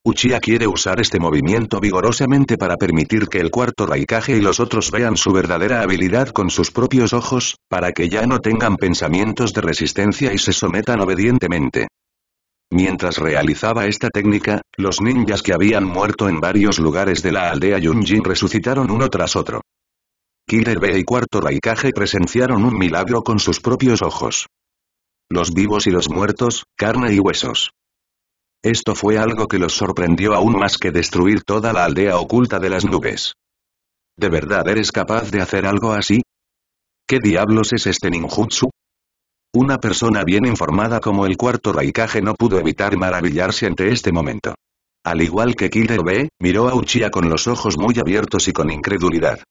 Uchiha quiere usar este movimiento vigorosamente para permitir que el Cuarto Raikage y los otros vean su verdadera habilidad con sus propios ojos, para que ya no tengan pensamientos de resistencia y se sometan obedientemente. Mientras realizaba esta técnica, los ninjas que habían muerto en varios lugares de la aldea Yunjin resucitaron uno tras otro. Killer B y Cuarto Raikage presenciaron un milagro con sus propios ojos. Los vivos y los muertos, carne y huesos. Esto fue algo que los sorprendió aún más que destruir toda la aldea oculta de las nubes. ¿De verdad eres capaz de hacer algo así? ¿Qué diablos es este ninjutsu? Una persona bien informada como el Cuarto Raikage no pudo evitar maravillarse ante este momento. Al igual que Killer B, miró a Uchiha con los ojos muy abiertos y con incredulidad.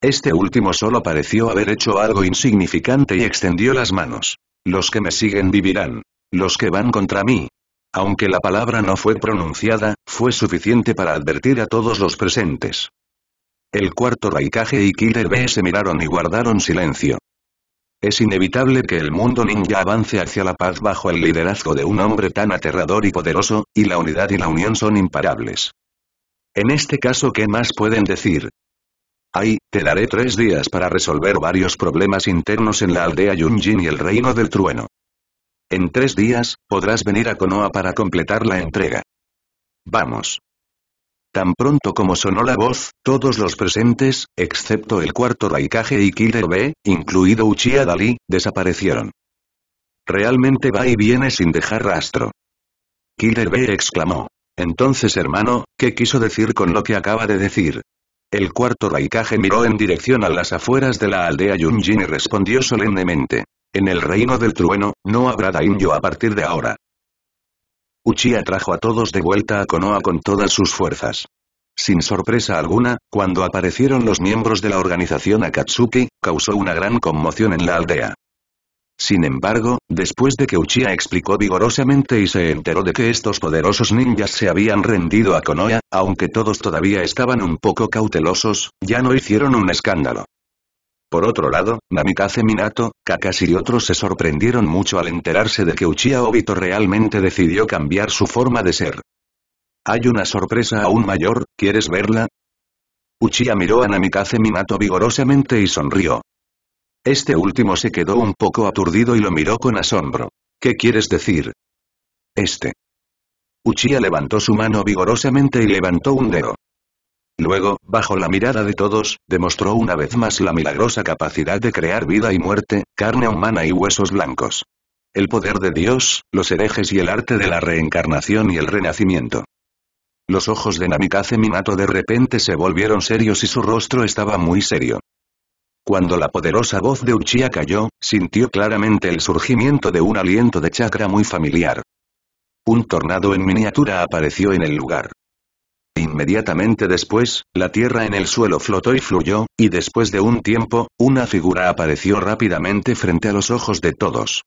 Este último solo pareció haber hecho algo insignificante y extendió las manos. Los que me siguen vivirán. Los que van contra mí. Aunque la palabra no fue pronunciada, fue suficiente para advertir a todos los presentes. El cuarto Raikage y Killer B se miraron y guardaron silencio. Es inevitable que el mundo ninja avance hacia la paz bajo el liderazgo de un hombre tan aterrador y poderoso, y la unidad y la unión son imparables. En este caso, ¿qué más pueden decir? Ay, te daré tres días para resolver varios problemas internos en la aldea Yunjin y el reino del trueno. En tres días, podrás venir a Konoha para completar la entrega. Vamos. Tan pronto como sonó la voz, todos los presentes, excepto el cuarto Raikage y Killer B, incluido Uchiha Dalí, desaparecieron. Realmente va y viene sin dejar rastro. Killer B exclamó. Entonces, hermano, ¿qué quiso decir con lo que acaba de decir? El cuarto Raikage miró en dirección a las afueras de la aldea Yunjin y respondió solemnemente. En el reino del trueno, no habrá daimyo a partir de ahora. Uchiha trajo a todos de vuelta a Konoha con todas sus fuerzas. Sin sorpresa alguna, cuando aparecieron los miembros de la organización Akatsuki, causó una gran conmoción en la aldea. Sin embargo, después de que Uchiha explicó vigorosamente y se enteró de que estos poderosos ninjas se habían rendido a Konoha, aunque todos todavía estaban un poco cautelosos, ya no hicieron un escándalo. Por otro lado, Namikaze Minato, Kakashi y otros se sorprendieron mucho al enterarse de que Uchiha Obito realmente decidió cambiar su forma de ser. Hay una sorpresa aún mayor, ¿quieres verla? Uchiha miró a Namikaze Minato vigorosamente y sonrió. Este último se quedó un poco aturdido y lo miró con asombro. ¿Qué quieres decir? Este. Uchiha levantó su mano vigorosamente y levantó un dedo. Luego, bajo la mirada de todos, demostró una vez más la milagrosa capacidad de crear vida y muerte, carne humana y huesos blancos. El poder de Dios, los herejes y el arte de la reencarnación y el renacimiento. Los ojos de Namikaze Minato de repente se volvieron serios y su rostro estaba muy serio. Cuando la poderosa voz de Uchiha cayó, sintió claramente el surgimiento de un aliento de chakra muy familiar. Un tornado en miniatura apareció en el lugar. Inmediatamente después, la tierra en el suelo flotó y fluyó, y después de un tiempo, una figura apareció rápidamente frente a los ojos de todos.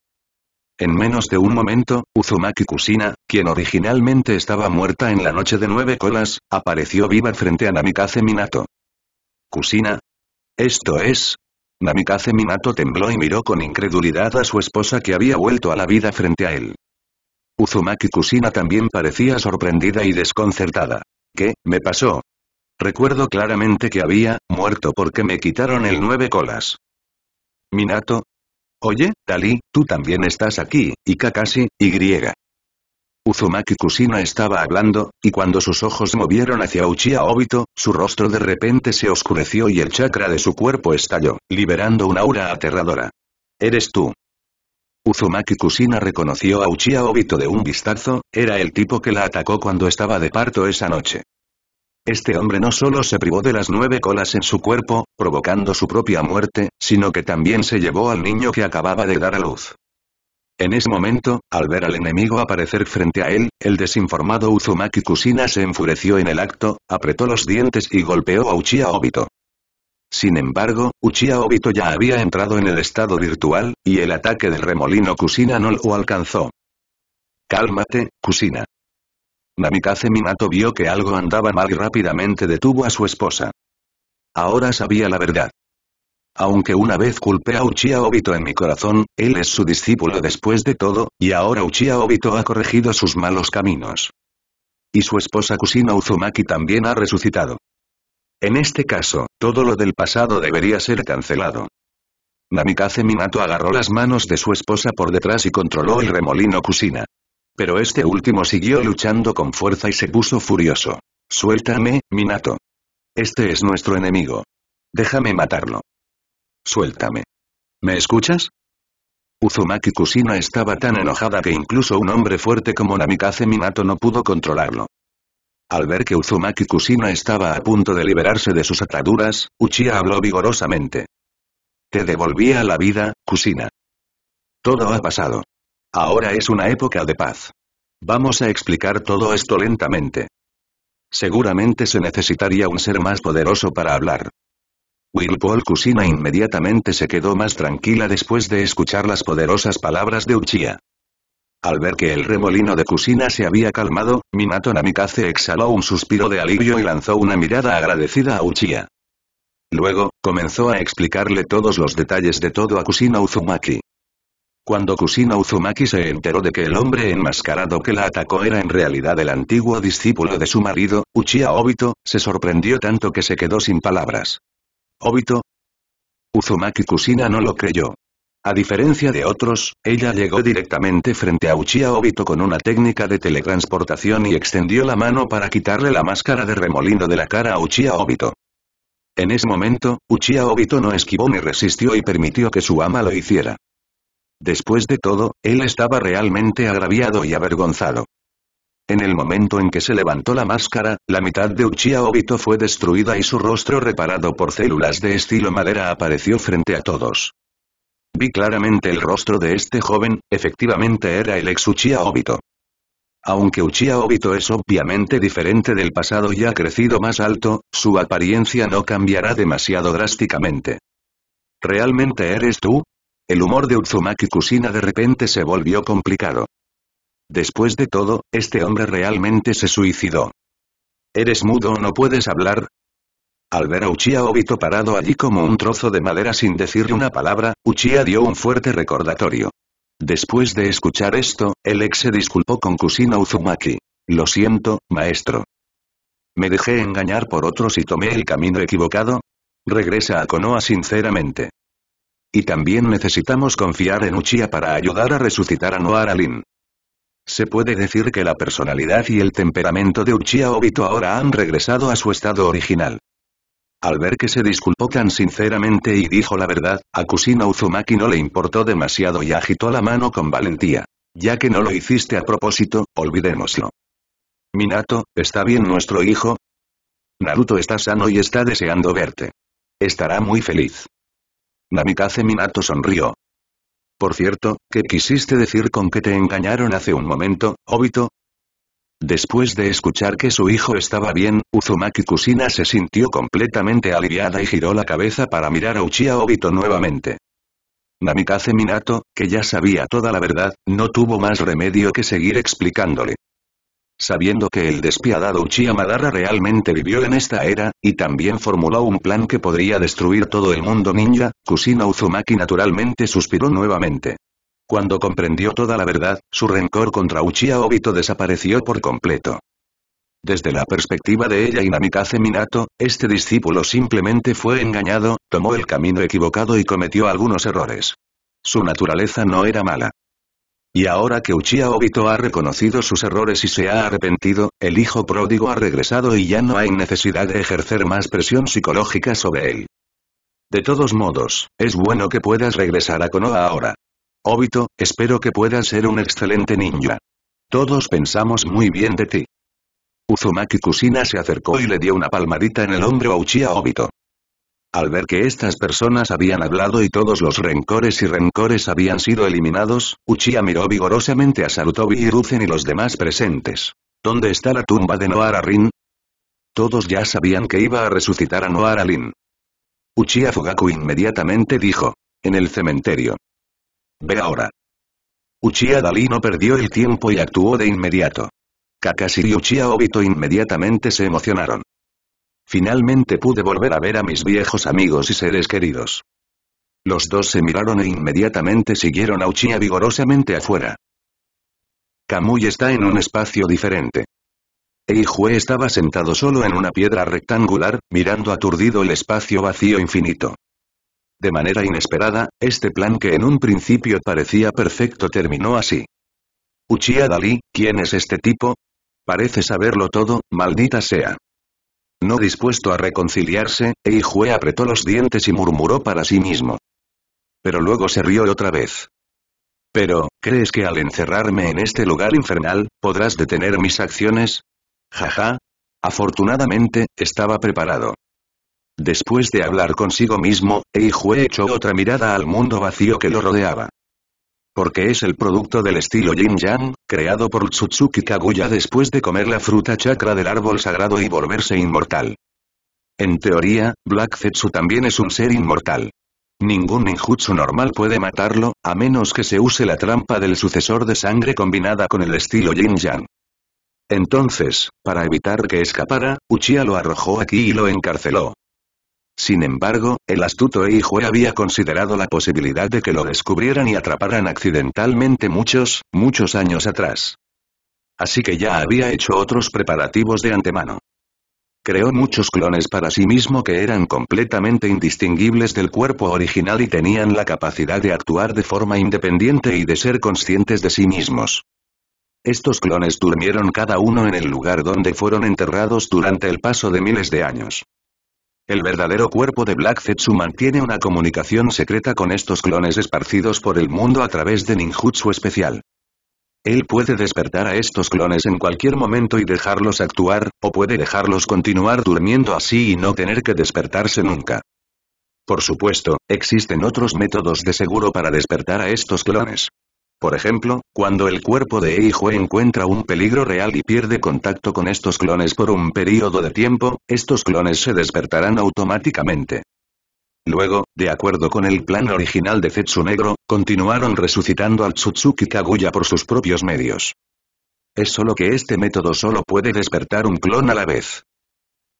En menos de un momento, Uzumaki Kushina, quien originalmente estaba muerta en la noche de nueve colas, apareció viva frente a Namikaze Minato. ¿Kushina? ¿Esto es? Namikaze Minato tembló y miró con incredulidad a su esposa que había vuelto a la vida frente a él. Uzumaki Kushina también parecía sorprendida y desconcertada. ¿Qué me pasó? Recuerdo claramente que había muerto porque me quitaron el nueve colas. Minato. Oye, Dalí, tú también estás aquí, y Kakashi, y griega. Uzumaki Kushina estaba hablando, y cuando sus ojos movieron hacia Uchiha Obito, su rostro de repente se oscureció y el chakra de su cuerpo estalló, liberando una aura aterradora. Eres tú. Uzumaki Kushina reconoció a Uchiha Obito de un vistazo, era el tipo que la atacó cuando estaba de parto esa noche. Este hombre no solo se privó de las nueve colas en su cuerpo, provocando su propia muerte, sino que también se llevó al niño que acababa de dar a luz. En ese momento, al ver al enemigo aparecer frente a él, el desinformado Uzumaki Kushina se enfureció en el acto, apretó los dientes y golpeó a Uchiha Obito. Sin embargo, Uchiha Obito ya había entrado en el estado virtual, y el ataque del remolino Kushina no lo alcanzó. Cálmate, Kushina. Namikaze Minato vio que algo andaba mal y rápidamente detuvo a su esposa. Ahora sabía la verdad. Aunque una vez culpé a Uchiha Obito en mi corazón, él es su discípulo después de todo, y ahora Uchiha Obito ha corregido sus malos caminos. Y su esposa Kushina Uzumaki también ha resucitado. En este caso, todo lo del pasado debería ser cancelado. Namikaze Minato agarró las manos de su esposa por detrás y controló el remolino Kushina. Pero este último siguió luchando con fuerza y se puso furioso. Suéltame, Minato. Este es nuestro enemigo. Déjame matarlo. Suéltame. ¿Me escuchas? Uzumaki Kushina estaba tan enojada que incluso un hombre fuerte como Namikaze Minato no pudo controlarlo. Al ver que Uzumaki Kushina estaba a punto de liberarse de sus ataduras, Uchiha habló vigorosamente. Te devolví a la vida, Kushina. Todo ha pasado. Ahora es una época de paz. Vamos a explicar todo esto lentamente. Seguramente se necesitaría un ser más poderoso para hablar. Whirlpool Kushina inmediatamente se quedó más tranquila después de escuchar las poderosas palabras de Uchiha. Al ver que el remolino de Kushina se había calmado, Minato Namikaze exhaló un suspiro de alivio y lanzó una mirada agradecida a Uchiha. Luego, comenzó a explicarle todos los detalles de todo a Kushina Uzumaki. Cuando Kushina Uzumaki se enteró de que el hombre enmascarado que la atacó era en realidad el antiguo discípulo de su marido, Uchiha Obito, se sorprendió tanto que se quedó sin palabras. ¿Obito? Uzumaki Kushina no lo creyó. A diferencia de otros, ella llegó directamente frente a Uchiha Obito con una técnica de teletransportación y extendió la mano para quitarle la máscara de remolino de la cara a Uchiha Obito. En ese momento, Uchiha Obito no esquivó ni resistió y permitió que su ama lo hiciera. Después de todo, él estaba realmente agraviado y avergonzado. En el momento en que se levantó la máscara, la mitad de Uchiha Obito fue destruida y su rostro reparado por células de estilo madera apareció frente a todos. Vi claramente el rostro de este joven, efectivamente era el ex Uchiha Obito. Aunque Uchiha Obito es obviamente diferente del pasado y ha crecido más alto, su apariencia no cambiará demasiado drásticamente. ¿Realmente eres tú? El humor de Uzumaki Kushina de repente se volvió complicado. Después de todo, este hombre realmente se suicidó. ¿Eres mudo o no puedes hablar? Al ver a Uchiha Obito parado allí como un trozo de madera sin decir una palabra, Uchiha dio un fuerte recordatorio. Después de escuchar esto, el ex se disculpó con Kushina Uzumaki. Lo siento, maestro. ¿Me dejé engañar por otros y tomé el camino equivocado? Regresa a Konoha sinceramente. Y también necesitamos confiar en Uchiha para ayudar a resucitar a Nohara Rin. Se puede decir que la personalidad y el temperamento de Uchiha Obito ahora han regresado a su estado original. Al ver que se disculpó tan sinceramente y dijo la verdad, a Kushina Uzumaki no le importó demasiado y agitó la mano con valentía. Ya que no lo hiciste a propósito, olvidémoslo. Minato, ¿está bien nuestro hijo? Naruto está sano y está deseando verte. Estará muy feliz. Namikaze Minato sonrió. Por cierto, ¿qué quisiste decir con que te engañaron hace un momento, Obito? Después de escuchar que su hijo estaba bien, Uzumaki Kushina se sintió completamente aliviada y giró la cabeza para mirar a Uchiha Obito nuevamente. Namikaze Minato, que ya sabía toda la verdad, no tuvo más remedio que seguir explicándole. Sabiendo que el despiadado Uchiha Madara realmente vivió en esta era, y también formuló un plan que podría destruir todo el mundo ninja, Kushina Uzumaki naturalmente suspiró nuevamente. Cuando comprendió toda la verdad, su rencor contra Uchiha Obito desapareció por completo. Desde la perspectiva de ella y Namikaze Minato, este discípulo simplemente fue engañado, tomó el camino equivocado y cometió algunos errores. Su naturaleza no era mala. Y ahora que Uchiha Obito ha reconocido sus errores y se ha arrepentido, el hijo pródigo ha regresado y ya no hay necesidad de ejercer más presión psicológica sobre él. De todos modos, es bueno que puedas regresar a Konoha ahora. Obito, espero que puedas ser un excelente ninja. Todos pensamos muy bien de ti. Uzumaki Kushina se acercó y le dio una palmadita en el hombro a Uchiha Obito. Al ver que estas personas habían hablado y todos los rencores y rencores habían sido eliminados, Uchiha miró vigorosamente a Sarutobi y Hiruzen y los demás presentes. ¿Dónde está la tumba de Nohara Rin? Todos ya sabían que iba a resucitar a Nohara Rin. Uchiha Fugaku inmediatamente dijo. En el cementerio. Ve ahora. Uchiha Dalí no perdió el tiempo y actuó de inmediato. Kakashi y Uchiha Obito inmediatamente se emocionaron. Finalmente pude volver a ver a mis viejos amigos y seres queridos. Los dos se miraron e inmediatamente siguieron a Uchiha vigorosamente afuera. Kamui está en un espacio diferente. Eijue estaba sentado solo en una piedra rectangular, mirando aturdido el espacio vacío infinito. De manera inesperada, este plan que en un principio parecía perfecto terminó así. Uchiha Dalí, ¿quién es este tipo? Parece saberlo todo, maldita sea. No dispuesto a reconciliarse, Eijue apretó los dientes y murmuró para sí mismo. Pero luego se rió otra vez. Pero, ¿crees que al encerrarme en este lugar infernal, podrás detener mis acciones? Jaja. Afortunadamente, estaba preparado. Después de hablar consigo mismo, Eijue echó otra mirada al mundo vacío que lo rodeaba. Porque es el producto del estilo Yin-Yang, creado por Ōtsutsuki Kaguya después de comer la fruta chakra del árbol sagrado y volverse inmortal. En teoría, Black Zetsu también es un ser inmortal. Ningún ninjutsu normal puede matarlo, a menos que se use la trampa del sucesor de sangre combinada con el estilo yin-yang. Entonces, para evitar que escapara, Uchiha lo arrojó aquí y lo encarceló. Sin embargo, el astuto Eijue había considerado la posibilidad de que lo descubrieran y atraparan accidentalmente muchos, muchos años atrás. Así que ya había hecho otros preparativos de antemano. Creó muchos clones para sí mismo que eran completamente indistinguibles del cuerpo original y tenían la capacidad de actuar de forma independiente y de ser conscientes de sí mismos. Estos clones durmieron cada uno en el lugar donde fueron enterrados durante el paso de miles de años. El verdadero cuerpo de Black Zetsu mantiene una comunicación secreta con estos clones esparcidos por el mundo a través de ninjutsu especial. Él puede despertar a estos clones en cualquier momento y dejarlos actuar, o puede dejarlos continuar durmiendo así y no tener que despertarse nunca. Por supuesto, existen otros métodos de seguro para despertar a estos clones. Por ejemplo, cuando el cuerpo de Eijue encuentra un peligro real y pierde contacto con estos clones por un periodo de tiempo, estos clones se despertarán automáticamente. Luego, de acuerdo con el plan original de Zetsu Negro, continuaron resucitando al Ōtsutsuki Kaguya por sus propios medios. Es solo que este método solo puede despertar un clon a la vez.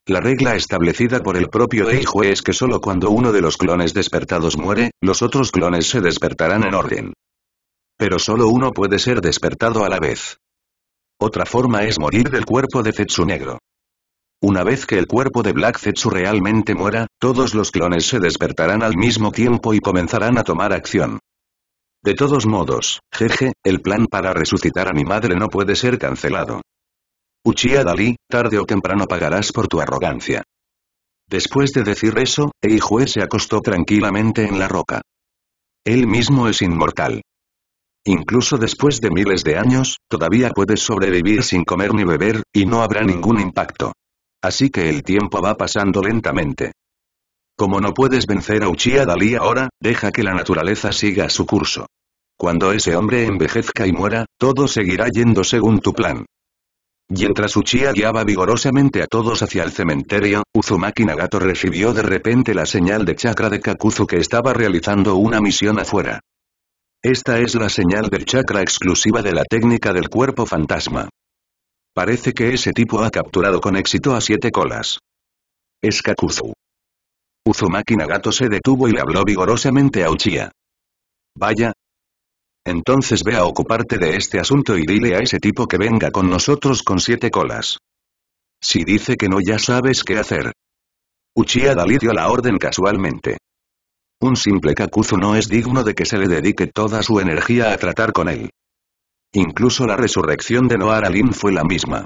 La regla establecida por el propio Eijue es que solo cuando uno de los clones despertados muere, los otros clones se despertarán en orden. Pero solo uno puede ser despertado a la vez. Otra forma es morir del cuerpo de Zetsu Negro. Una vez que el cuerpo de Black Zetsu realmente muera, todos los clones se despertarán al mismo tiempo y comenzarán a tomar acción. De todos modos, jeje, el plan para resucitar a mi madre no puede ser cancelado. Uchiha Dalí, tarde o temprano pagarás por tu arrogancia. Después de decir eso, Eijue se acostó tranquilamente en la roca. Él mismo es inmortal. Incluso después de miles de años, todavía puedes sobrevivir sin comer ni beber, y no habrá ningún impacto. Así que el tiempo va pasando lentamente. Como no puedes vencer a Uchiha Dalí ahora, deja que la naturaleza siga su curso. Cuando ese hombre envejezca y muera, todo seguirá yendo según tu plan. Mientras Uchiha guiaba vigorosamente a todos hacia el cementerio, Uzumaki Nagato recibió de repente la señal de chakra de Kakuzu que estaba realizando una misión afuera. Esta es la señal del chakra exclusiva de la técnica del cuerpo fantasma. Parece que ese tipo ha capturado con éxito a siete colas. Es Kakuzu. Uzumaki Nagato se detuvo y le habló vigorosamente a Uchiha. Vaya. Entonces ve a ocuparte de este asunto y dile a ese tipo que venga con nosotros con siete colas. Si dice que no, ya sabes qué hacer. Uchiha Dalí dio la orden casualmente. Un simple Kakuzu no es digno de que se le dedique toda su energía a tratar con él. Incluso la resurrección de Nohara Rin fue la misma.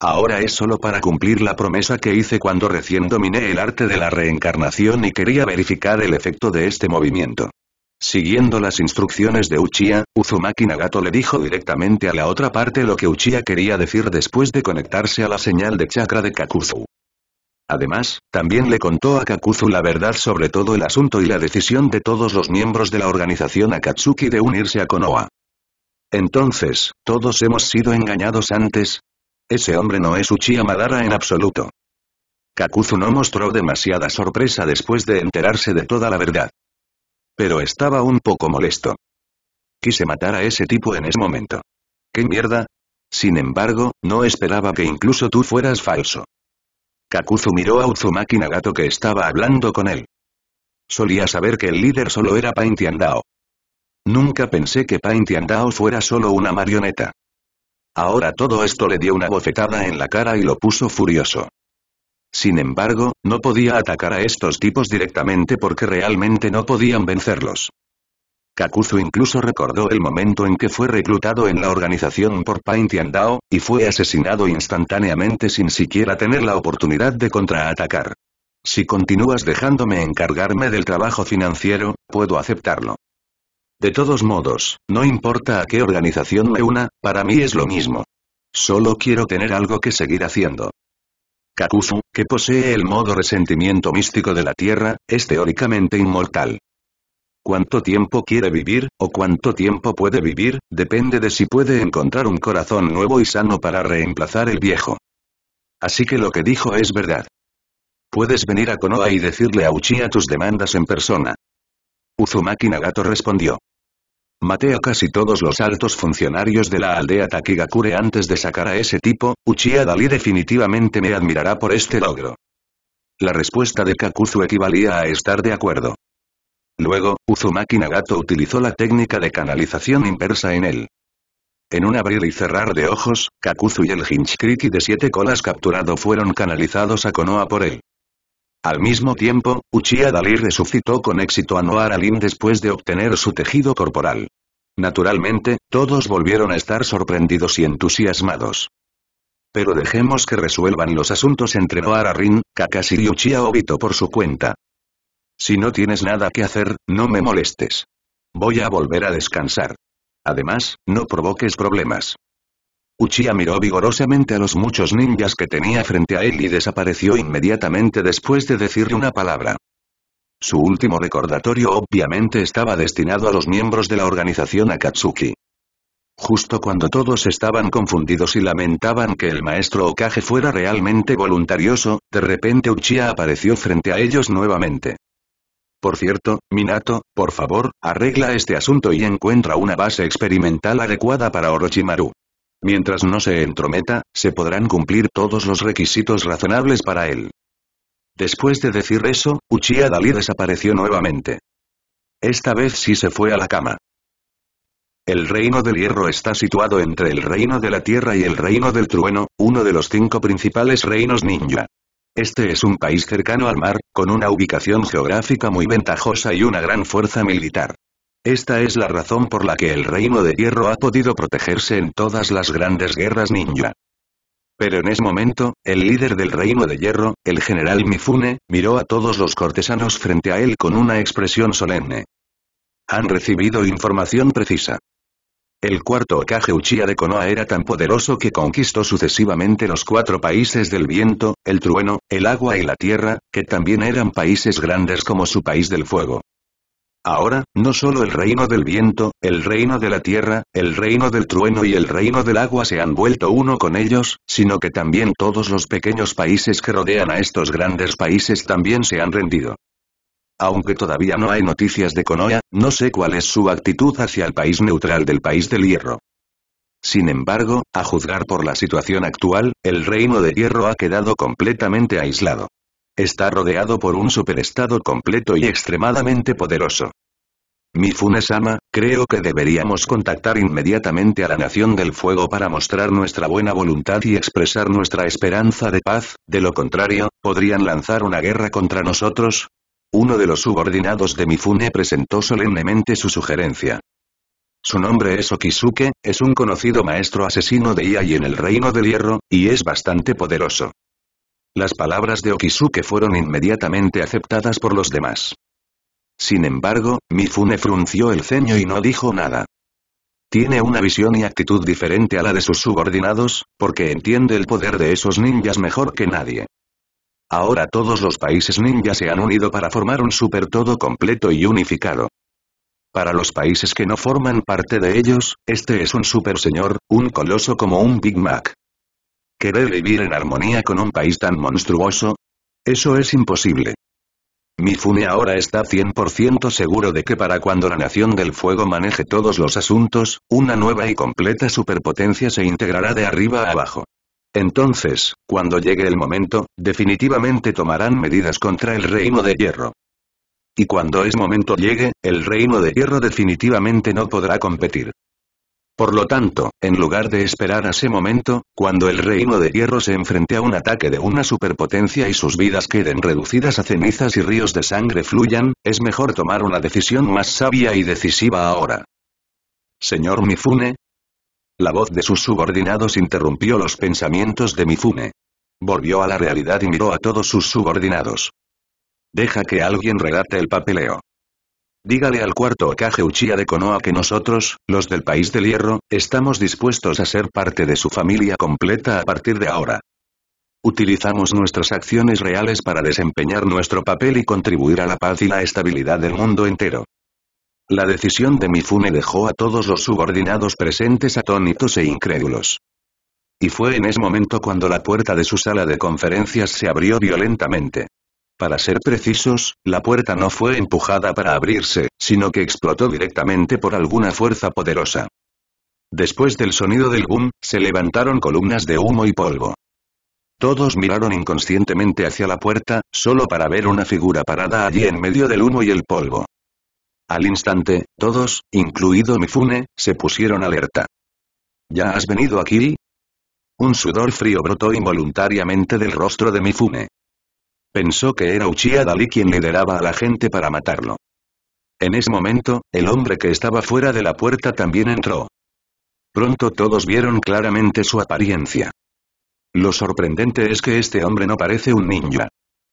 Ahora es solo para cumplir la promesa que hice cuando recién dominé el arte de la reencarnación y quería verificar el efecto de este movimiento. Siguiendo las instrucciones de Uchiha, Uzumaki Nagato le dijo directamente a la otra parte lo que Uchiha quería decir después de conectarse a la señal de chakra de Kakuzu. Además, también le contó a Kakuzu la verdad sobre todo el asunto y la decisión de todos los miembros de la organización Akatsuki de unirse a Konoha. Entonces, ¿todos hemos sido engañados antes? Ese hombre no es Uchiha Madara en absoluto. Kakuzu no mostró demasiada sorpresa después de enterarse de toda la verdad. Pero estaba un poco molesto. Quise matar a ese tipo en ese momento. ¿Qué mierda? Sin embargo, no esperaba que incluso tú fueras falso. Kakuzu miró a Uzumaki Nagato que estaba hablando con él. Solía saber que el líder solo era Pain Tiandao. Nunca pensé que Pain Tiandao fuera solo una marioneta. Ahora todo esto le dio una bofetada en la cara y lo puso furioso. Sin embargo, no podía atacar a estos tipos directamente porque realmente no podían vencerlos. Kakuzu incluso recordó el momento en que fue reclutado en la organización por Pain Tiandao, y fue asesinado instantáneamente sin siquiera tener la oportunidad de contraatacar. Si continúas dejándome encargarme del trabajo financiero, puedo aceptarlo. De todos modos, no importa a qué organización me una, para mí es lo mismo. Solo quiero tener algo que seguir haciendo. Kakuzu, que posee el modo resentimiento místico de la Tierra, es teóricamente inmortal. Cuánto tiempo quiere vivir, o cuánto tiempo puede vivir, depende de si puede encontrar un corazón nuevo y sano para reemplazar el viejo. Así que lo que dijo es verdad. Puedes venir a Konoha y decirle a Uchiha tus demandas en persona. Uzumaki Nagato respondió. Maté a casi todos los altos funcionarios de la aldea Takigakure antes de sacar a ese tipo, Uchiha Dalí definitivamente me admirará por este logro. La respuesta de Kakuzu equivalía a estar de acuerdo. Luego, Uzumaki Nagato utilizó la técnica de canalización inversa en él. En un abrir y cerrar de ojos, Kakuzu y el Jinchuriki de siete colas capturado fueron canalizados a Konoha por él. Al mismo tiempo, Uchiha Dalí resucitó con éxito a Nohara Rin después de obtener su tejido corporal. Naturalmente, todos volvieron a estar sorprendidos y entusiasmados. Pero dejemos que resuelvan los asuntos entre Nohara Rin, Kakashi y Uchiha Obito por su cuenta. Si no tienes nada que hacer, no me molestes. Voy a volver a descansar. Además, no provoques problemas. Uchiha miró vigorosamente a los muchos ninjas que tenía frente a él y desapareció inmediatamente después de decirle una palabra. Su último recordatorio obviamente estaba destinado a los miembros de la organización Akatsuki. Justo cuando todos estaban confundidos y lamentaban que el maestro Hokage fuera realmente voluntarioso, de repente Uchiha apareció frente a ellos nuevamente. Por cierto, Minato, por favor, arregla este asunto y encuentra una base experimental adecuada para Orochimaru. Mientras no se entrometa, se podrán cumplir todos los requisitos razonables para él. Después de decir eso, Uchiha Dalí desapareció nuevamente. Esta vez sí se fue a la cama. El Reino del Hierro está situado entre el Reino de la Tierra y el Reino del Trueno, uno de los cinco principales reinos ninja. Este es un país cercano al mar, con una ubicación geográfica muy ventajosa y una gran fuerza militar. Esta es la razón por la que el Reino de Hierro ha podido protegerse en todas las grandes guerras ninja. Pero en ese momento, el líder del Reino de Hierro, el general Mifune, miró a todos los cortesanos frente a él con una expresión solemne. Han recibido información precisa. El cuarto Hokage Uchiha de Konoha era tan poderoso que conquistó sucesivamente los cuatro países del viento, el trueno, el agua y la tierra, que también eran países grandes como su país del fuego. Ahora, no solo el reino del viento, el reino de la tierra, el reino del trueno y el reino del agua se han vuelto uno con ellos, sino que también todos los pequeños países que rodean a estos grandes países también se han rendido. Aunque todavía no hay noticias de Konoha, no sé cuál es su actitud hacia el país neutral del país del hierro. Sin embargo, a juzgar por la situación actual, el reino de hierro ha quedado completamente aislado. Está rodeado por un superestado completo y extremadamente poderoso. Mifune-sama, creo que deberíamos contactar inmediatamente a la Nación del Fuego para mostrar nuestra buena voluntad y expresar nuestra esperanza de paz, de lo contrario, ¿podrían lanzar una guerra contra nosotros? Uno de los subordinados de Mifune presentó solemnemente su sugerencia. Su nombre es Okisuke, es un conocido maestro asesino de Ia y en el Reino del Hierro, y es bastante poderoso. Las palabras de Okisuke fueron inmediatamente aceptadas por los demás. Sin embargo, Mifune frunció el ceño y no dijo nada. Tiene una visión y actitud diferente a la de sus subordinados, porque entiende el poder de esos ninjas mejor que nadie. Ahora todos los países ninja se han unido para formar un super todo completo y unificado. Para los países que no forman parte de ellos, este es un super señor, un coloso como un Big Mac. ¿Querer vivir en armonía con un país tan monstruoso? Eso es imposible. Mifune ahora está cien por ciento seguro de que para cuando la Nación del Fuego maneje todos los asuntos, una nueva y completa superpotencia se integrará de arriba a abajo. Entonces, cuando llegue el momento, definitivamente tomarán medidas contra el Reino de Hierro. Y cuando ese momento llegue, el Reino de Hierro definitivamente no podrá competir. Por lo tanto, en lugar de esperar a ese momento, cuando el Reino de Hierro se enfrente a un ataque de una superpotencia y sus vidas queden reducidas a cenizas y ríos de sangre fluyan, es mejor tomar una decisión más sabia y decisiva ahora. Señor Mifune. La voz de sus subordinados interrumpió los pensamientos de Mifune. Volvió a la realidad y miró a todos sus subordinados. Deja que alguien redacte el papeleo. Dígale al cuarto Hokage Uchiha de Konoha que nosotros, los del País del Hierro, estamos dispuestos a ser parte de su familia completa a partir de ahora. Utilizamos nuestras acciones reales para desempeñar nuestro papel y contribuir a la paz y la estabilidad del mundo entero. La decisión de Mifune dejó a todos los subordinados presentes atónitos e incrédulos. Y fue en ese momento cuando la puerta de su sala de conferencias se abrió violentamente. Para ser precisos, la puerta no fue empujada para abrirse, sino que explotó directamente por alguna fuerza poderosa. Después del sonido del boom, se levantaron columnas de humo y polvo. Todos miraron inconscientemente hacia la puerta, solo para ver una figura parada allí en medio del humo y el polvo. Al instante, todos, incluido Mifune, se pusieron alerta. ¿Ya has venido aquí? Un sudor frío brotó involuntariamente del rostro de Mifune. Pensó que era Uchiha Dalí quien lideraba a la gente para matarlo. En ese momento, el hombre que estaba fuera de la puerta también entró. Pronto todos vieron claramente su apariencia. Lo sorprendente es que este hombre no parece un ninja.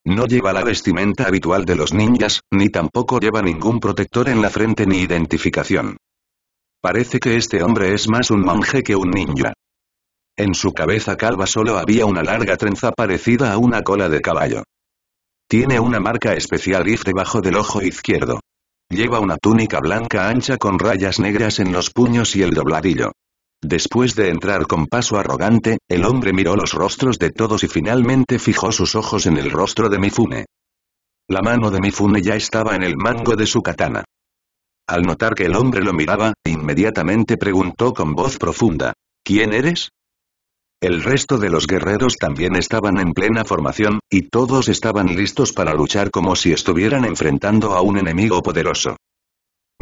No lleva la vestimenta habitual de los ninjas, ni tampoco lleva ningún protector en la frente ni identificación. Parece que este hombre es más un monje que un ninja. En su cabeza calva solo había una larga trenza parecida a una cola de caballo. Tiene una marca especial gif debajo del ojo izquierdo. Lleva una túnica blanca ancha con rayas negras en los puños y el dobladillo. Después de entrar con paso arrogante, el hombre miró los rostros de todos y finalmente fijó sus ojos en el rostro de Mifune. La mano de Mifune ya estaba en el mango de su katana. Al notar que el hombre lo miraba, inmediatamente preguntó con voz profunda: ¿Quién eres? El resto de los guerreros también estaban en plena formación, y todos estaban listos para luchar como si estuvieran enfrentando a un enemigo poderoso.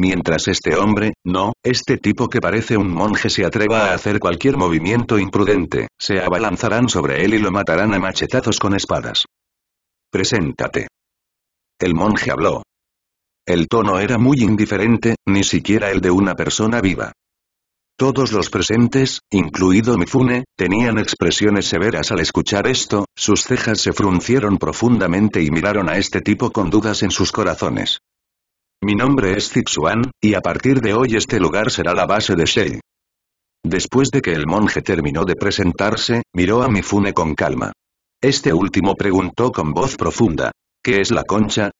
Mientras este hombre, no, este tipo que parece un monje se atreva a hacer cualquier movimiento imprudente, se abalanzarán sobre él y lo matarán a machetazos con espadas. «Preséntate». El monje habló. El tono era muy indiferente, ni siquiera el de una persona viva. Todos los presentes, incluido Mifune, tenían expresiones severas al escuchar esto, sus cejas se fruncieron profundamente y miraron a este tipo con dudas en sus corazones. Mi nombre es Zitsuan, y a partir de hoy este lugar será la base de Shei. Después de que el monje terminó de presentarse, miró a Mifune con calma. Este último preguntó con voz profunda, ¿qué es la concha?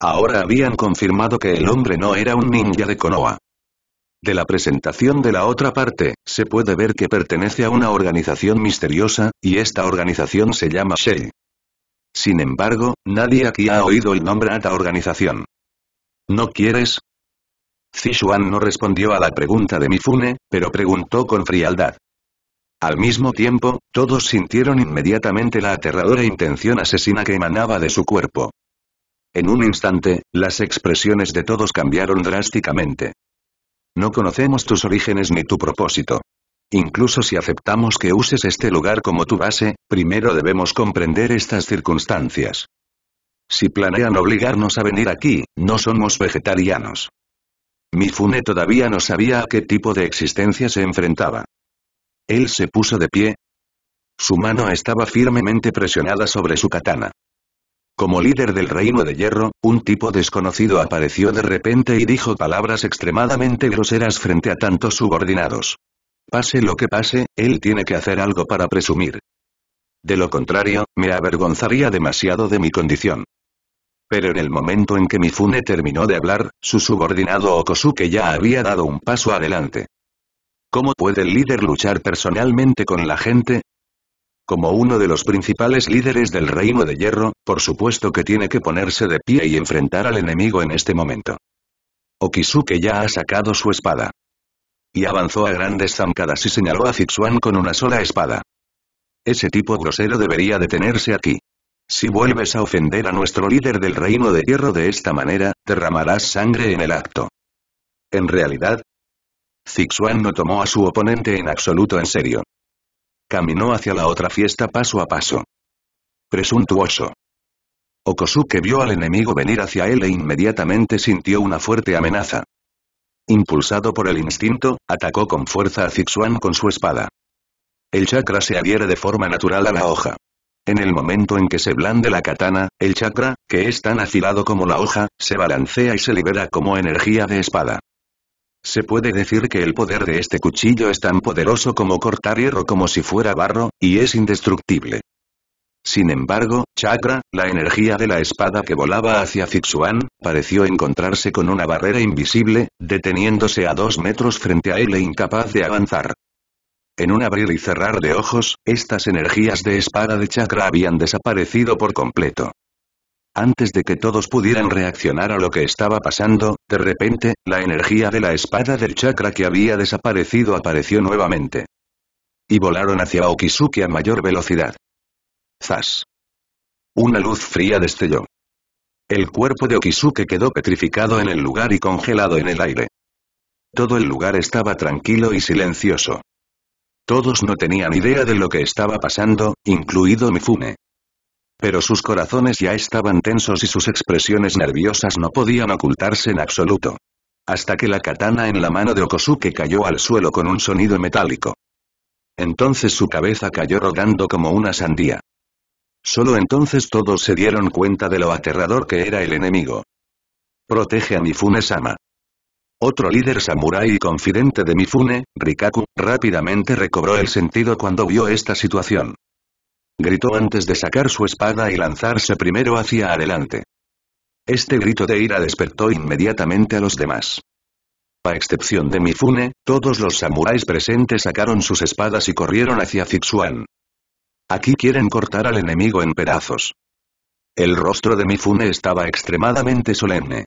Ahora habían confirmado que el hombre no era un ninja de Konoha. De la presentación de la otra parte, se puede ver que pertenece a una organización misteriosa, y esta organización se llama Shei. Sin embargo, nadie aquí ha oído el nombre de esta organización. ¿No quieres? Zishuan no respondió a la pregunta de Mifune, pero preguntó con frialdad. Al mismo tiempo, todos sintieron inmediatamente la aterradora intención asesina que emanaba de su cuerpo. En un instante, las expresiones de todos cambiaron drásticamente. No conocemos tus orígenes ni tu propósito. Incluso si aceptamos que uses este lugar como tu base, primero debemos comprender estas circunstancias. Si planean obligarnos a venir aquí, no somos vegetarianos. Mifune todavía no sabía a qué tipo de existencia se enfrentaba. Él se puso de pie. Su mano estaba firmemente presionada sobre su katana. Como líder del Reino de Hierro, un tipo desconocido apareció de repente y dijo palabras extremadamente groseras frente a tantos subordinados. Pase lo que pase, él tiene que hacer algo para presumir. De lo contrario, me avergonzaría demasiado de mi condición. Pero en el momento en que Mifune terminó de hablar, su subordinado Okisuke ya había dado un paso adelante. ¿Cómo puede el líder luchar personalmente con la gente? Como uno de los principales líderes del Reino de Hierro, por supuesto que tiene que ponerse de pie y enfrentar al enemigo en este momento. Okisuke ya ha sacado su espada. Y avanzó a grandes zancadas y señaló a Zitsuan con una sola espada. Ese tipo grosero debería detenerse aquí. Si vuelves a ofender a nuestro líder del Reino de Hierro de esta manera, derramarás sangre en el acto. En realidad, Zixuan no tomó a su oponente en absoluto en serio. Caminó hacia la otra fiesta paso a paso. Presuntuoso. Okisuke vio al enemigo venir hacia él e inmediatamente sintió una fuerte amenaza. Impulsado por el instinto, atacó con fuerza a Zixuan con su espada. El chakra se adhiere de forma natural a la hoja. En el momento en que se blande la katana, el chakra, que es tan afilado como la hoja, se balancea y se libera como energía de espada. Se puede decir que el poder de este cuchillo es tan poderoso como cortar hierro como si fuera barro, y es indestructible. Sin embargo, chakra, la energía de la espada que volaba hacia Zixuan, pareció encontrarse con una barrera invisible, deteniéndose a dos metros frente a él e incapaz de avanzar. En un abrir y cerrar de ojos, estas energías de espada de chakra habían desaparecido por completo. Antes de que todos pudieran reaccionar a lo que estaba pasando, de repente, la energía de la espada del chakra que había desaparecido apareció nuevamente. Y volaron hacia Okisuke a mayor velocidad. ¡Zas! Una luz fría destelló. El cuerpo de Okisuke quedó petrificado en el lugar y congelado en el aire. Todo el lugar estaba tranquilo y silencioso. Todos no tenían idea de lo que estaba pasando, incluido Mifune. Pero sus corazones ya estaban tensos y sus expresiones nerviosas no podían ocultarse en absoluto. Hasta que la katana en la mano de Okisuke cayó al suelo con un sonido metálico. Entonces su cabeza cayó rodando como una sandía. Solo entonces todos se dieron cuenta de lo aterrador que era el enemigo. Protege a Mifune-sama. Otro líder samurái y confidente de Mifune, Rikaku, rápidamente recobró el sentido cuando vio esta situación. Gritó antes de sacar su espada y lanzarse primero hacia adelante. Este grito de ira despertó inmediatamente a los demás. A excepción de Mifune, todos los samuráis presentes sacaron sus espadas y corrieron hacia Zixuan. Aquí quieren cortar al enemigo en pedazos. El rostro de Mifune estaba extremadamente solemne.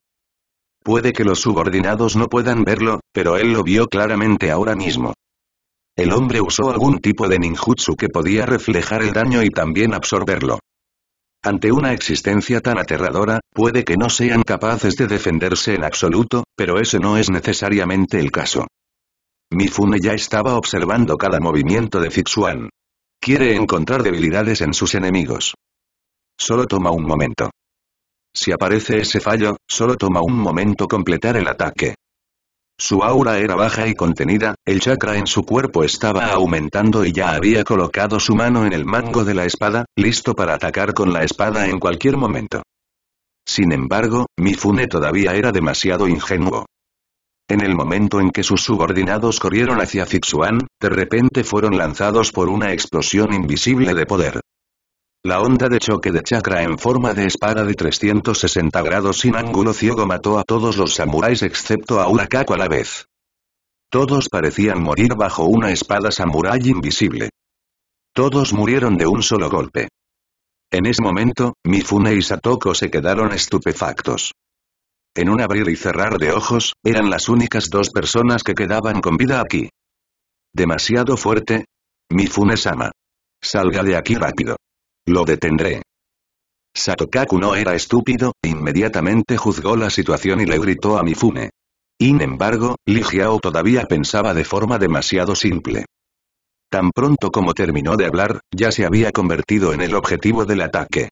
Puede que los subordinados no puedan verlo, pero él lo vio claramente ahora mismo. El hombre usó algún tipo de ninjutsu que podía reflejar el daño y también absorberlo. Ante una existencia tan aterradora, puede que no sean capaces de defenderse en absoluto, pero ese no es necesariamente el caso. Mifune ya estaba observando cada movimiento de Zixuan. Quiere encontrar debilidades en sus enemigos. Solo toma un momento. Si aparece ese fallo, solo toma un momento completar el ataque. Su aura era baja y contenida, el chakra en su cuerpo estaba aumentando y ya había colocado su mano en el mango de la espada, listo para atacar con la espada en cualquier momento. Sin embargo, Mifune todavía era demasiado ingenuo. En el momento en que sus subordinados corrieron hacia Zixuan, de repente fueron lanzados por una explosión invisible de poder. La onda de choque de chakra en forma de espada de trescientos sesenta grados sin ángulo ciego mató a todos los samuráis excepto a Urakaku a la vez. Todos parecían morir bajo una espada samurái invisible. Todos murieron de un solo golpe. En ese momento, Mifune y Satoko se quedaron estupefactos. En un abrir y cerrar de ojos, eran las únicas dos personas que quedaban con vida aquí. Demasiado fuerte. Mifune-sama. Salga de aquí rápido. Lo detendré. Satokaku no era estúpido, inmediatamente juzgó la situación y le gritó a Mifune. Sin embargo, Ligiao todavía pensaba de forma demasiado simple. Tan pronto como terminó de hablar, ya se había convertido en el objetivo del ataque.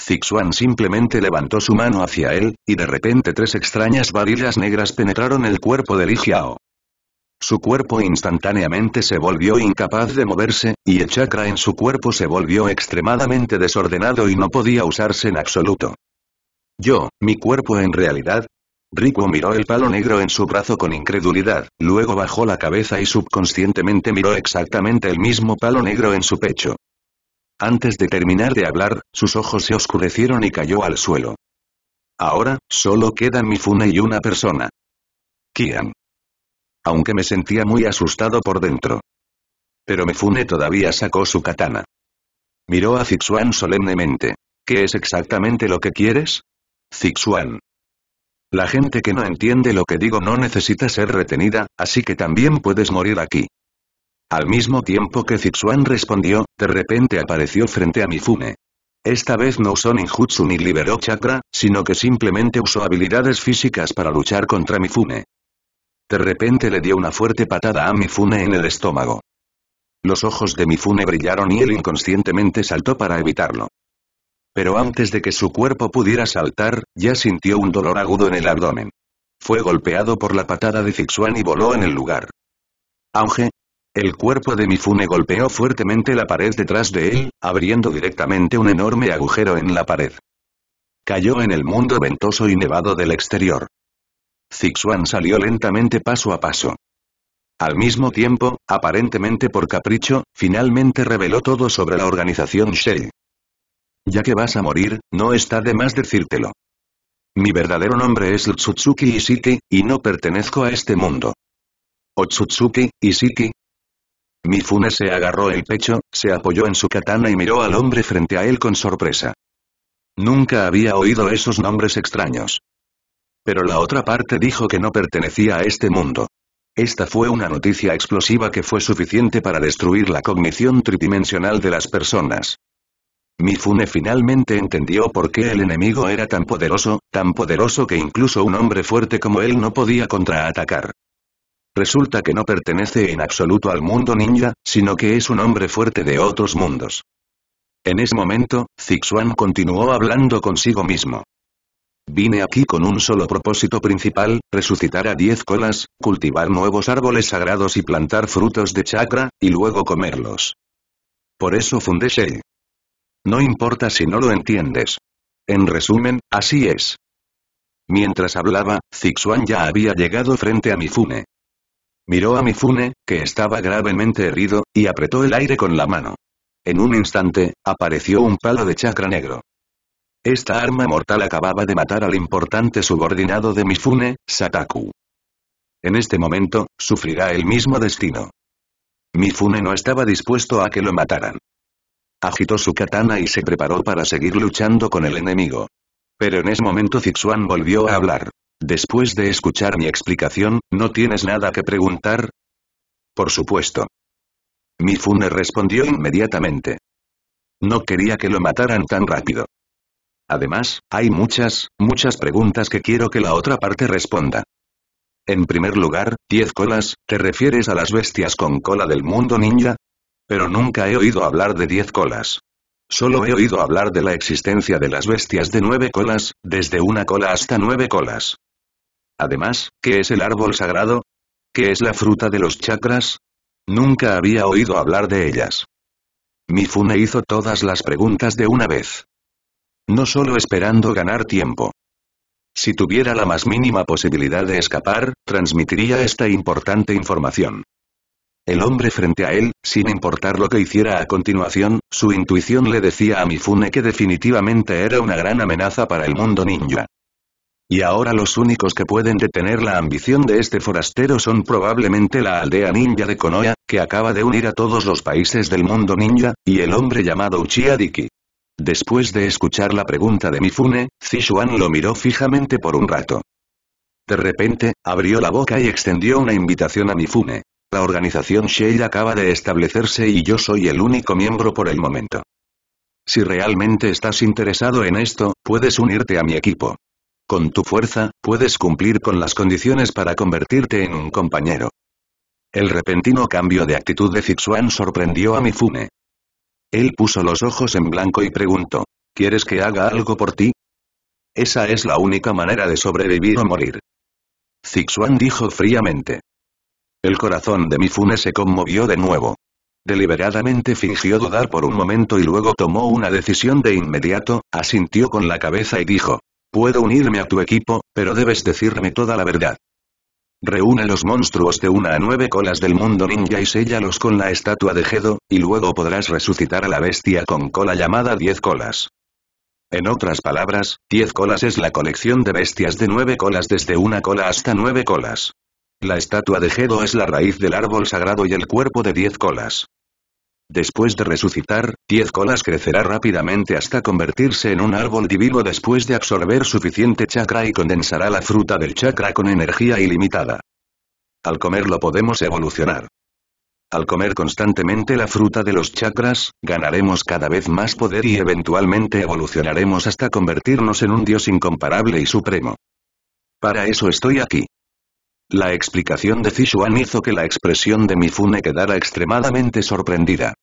Zixuan simplemente levantó su mano hacia él, y de repente tres extrañas varillas negras penetraron el cuerpo de Ligiao. Su cuerpo instantáneamente se volvió incapaz de moverse, y el chakra en su cuerpo se volvió extremadamente desordenado y no podía usarse en absoluto. Yo, mi cuerpo en realidad... Riku miró el palo negro en su brazo con incredulidad, luego bajó la cabeza y subconscientemente miró exactamente el mismo palo negro en su pecho. Antes de terminar de hablar, sus ojos se oscurecieron y cayó al suelo. Ahora, solo quedan Mifune y una persona. Kian. Aunque me sentía muy asustado por dentro. Pero Mifune todavía sacó su katana. Miró a Zixuan solemnemente. ¿Qué es exactamente lo que quieres? Zixuan. La gente que no entiende lo que digo no necesita ser retenida, así que también puedes morir aquí. Al mismo tiempo que Zixuan respondió, de repente apareció frente a Mifune. Esta vez no usó ninjutsu ni liberó chakra, sino que simplemente usó habilidades físicas para luchar contra Mifune. De repente le dio una fuerte patada a Mifune en el estómago. Los ojos de Mifune brillaron y él inconscientemente saltó para evitarlo. Pero antes de que su cuerpo pudiera saltar, ya sintió un dolor agudo en el abdomen. Fue golpeado por la patada de Zixuan y voló en el lugar. Auge. El cuerpo de Mifune golpeó fuertemente la pared detrás de él, abriendo directamente un enorme agujero en la pared. Cayó en el mundo ventoso y nevado del exterior. Zixuan salió lentamente paso a paso. Al mismo tiempo, aparentemente por capricho, finalmente reveló todo sobre la organización Shell. Ya que vas a morir, no está de más decírtelo. Mi verdadero nombre es Ōtsutsuki Isshiki, y no pertenezco a este mundo. Ōtsutsuki Isshiki. Mifune se agarró el pecho, se apoyó en su katana y miró al hombre frente a él con sorpresa. Nunca había oído esos nombres extraños. Pero la otra parte dijo que no pertenecía a este mundo. Esta fue una noticia explosiva que fue suficiente para destruir la cognición tridimensional de las personas. Mifune finalmente entendió por qué el enemigo era tan poderoso, tan poderoso que incluso un hombre fuerte como él no podía contraatacar. Resulta que no pertenece en absoluto al mundo ninja, sino que es un hombre fuerte de otros mundos. En ese momento, Zixuan continuó hablando consigo mismo. Vine aquí con un solo propósito principal, resucitar a diez colas, cultivar nuevos árboles sagrados y plantar frutos de chakra, y luego comerlos. Por eso fundé Shell. No importa si no lo entiendes. En resumen, así es. Mientras hablaba, Zixuan ya había llegado frente a Mifune. Miró a Mifune, que estaba gravemente herido, y apretó el aire con la mano. En un instante, apareció un palo de chakra negro. Esta arma mortal acababa de matar al importante subordinado de Mifune, Sataku. En este momento, sufrirá el mismo destino. Mifune no estaba dispuesto a que lo mataran. Agitó su katana y se preparó para seguir luchando con el enemigo. Pero en ese momento Zixuan volvió a hablar. Después de escuchar mi explicación, ¿no tienes nada que preguntar? Por supuesto. Mifune respondió inmediatamente. No quería que lo mataran tan rápido. Además, hay muchas, muchas preguntas que quiero que la otra parte responda. En primer lugar, diez colas, ¿te refieres a las bestias con cola del mundo ninja? Pero nunca he oído hablar de diez colas. Solo he oído hablar de la existencia de las bestias de nueve colas, desde una cola hasta nueve colas. Además, ¿qué es el árbol sagrado? ¿Qué es la fruta de los chakras? Nunca había oído hablar de ellas. Mifune hizo todas las preguntas de una vez. No solo esperando ganar tiempo. Si tuviera la más mínima posibilidad de escapar, transmitiría esta importante información. El hombre frente a él, sin importar lo que hiciera a continuación, su intuición le decía a Mifune que definitivamente era una gran amenaza para el mundo ninja. Y ahora los únicos que pueden detener la ambición de este forastero son probablemente la aldea ninja de Konoha, que acaba de unir a todos los países del mundo ninja, y el hombre llamado Uchiha Diki. Después de escuchar la pregunta de Mifune, Zixuan lo miró fijamente por un rato. De repente, abrió la boca y extendió una invitación a Mifune. La organización Shell acaba de establecerse y yo soy el único miembro por el momento. Si realmente estás interesado en esto, puedes unirte a mi equipo. Con tu fuerza, puedes cumplir con las condiciones para convertirte en un compañero. El repentino cambio de actitud de Zixuan sorprendió a Mifune. Él puso los ojos en blanco y preguntó, ¿quieres que haga algo por ti? Esa es la única manera de sobrevivir o morir. Zixuan dijo fríamente. El corazón de Mifune se conmovió de nuevo. Deliberadamente fingió dudar por un momento y luego tomó una decisión de inmediato, asintió con la cabeza y dijo, puedo unirme a tu equipo, pero debes decirme toda la verdad. Reúne los monstruos de una a nueve colas del mundo ninja y séllalos con la estatua de Gedo, y luego podrás resucitar a la bestia con cola llamada diez colas. En otras palabras, diez colas es la colección de bestias de nueve colas desde una cola hasta nueve colas. La estatua de Gedo es la raíz del árbol sagrado y el cuerpo de diez colas. Después de resucitar, diez colas crecerá rápidamente hasta convertirse en un árbol divino después de absorber suficiente chakra y condensará la fruta del chakra con energía ilimitada. Al comerlo podemos evolucionar. Al comer constantemente la fruta de los chakras, ganaremos cada vez más poder y eventualmente evolucionaremos hasta convertirnos en un dios incomparable y supremo. Para eso estoy aquí. La explicación de Zixuan hizo que la expresión de Mifune quedara extremadamente sorprendida.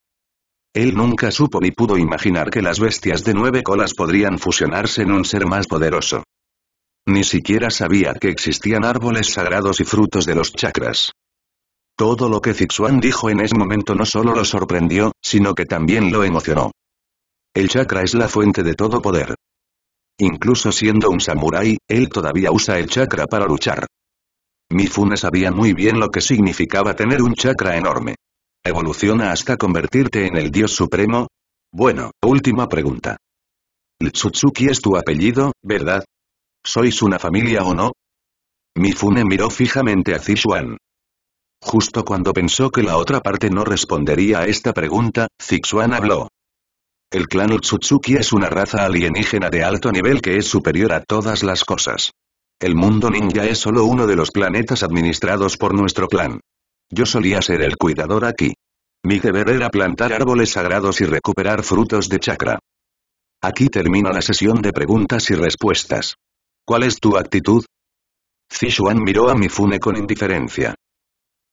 Él nunca supo ni pudo imaginar que las bestias de nueve colas podrían fusionarse en un ser más poderoso. Ni siquiera sabía que existían árboles sagrados y frutos de los chakras. Todo lo que Zixuan dijo en ese momento no solo lo sorprendió, sino que también lo emocionó. El chakra es la fuente de todo poder. Incluso siendo un samurái, él todavía usa el chakra para luchar. Mifune sabía muy bien lo que significaba tener un chakra enorme. ¿Evoluciona hasta convertirte en el dios supremo? Bueno, última pregunta. Ōtsutsuki es tu apellido, ¿verdad? ¿Sois una familia o no? Mifune miró fijamente a Zixuan. Justo cuando pensó que la otra parte no respondería a esta pregunta, Zixuan habló. El clan Ōtsutsuki es una raza alienígena de alto nivel que es superior a todas las cosas. El mundo ninja es solo uno de los planetas administrados por nuestro clan. Yo solía ser el cuidador aquí. Mi deber era plantar árboles sagrados y recuperar frutos de chakra. Aquí termina la sesión de preguntas y respuestas. ¿Cuál es tu actitud? Zishuan miró a Mifune con indiferencia.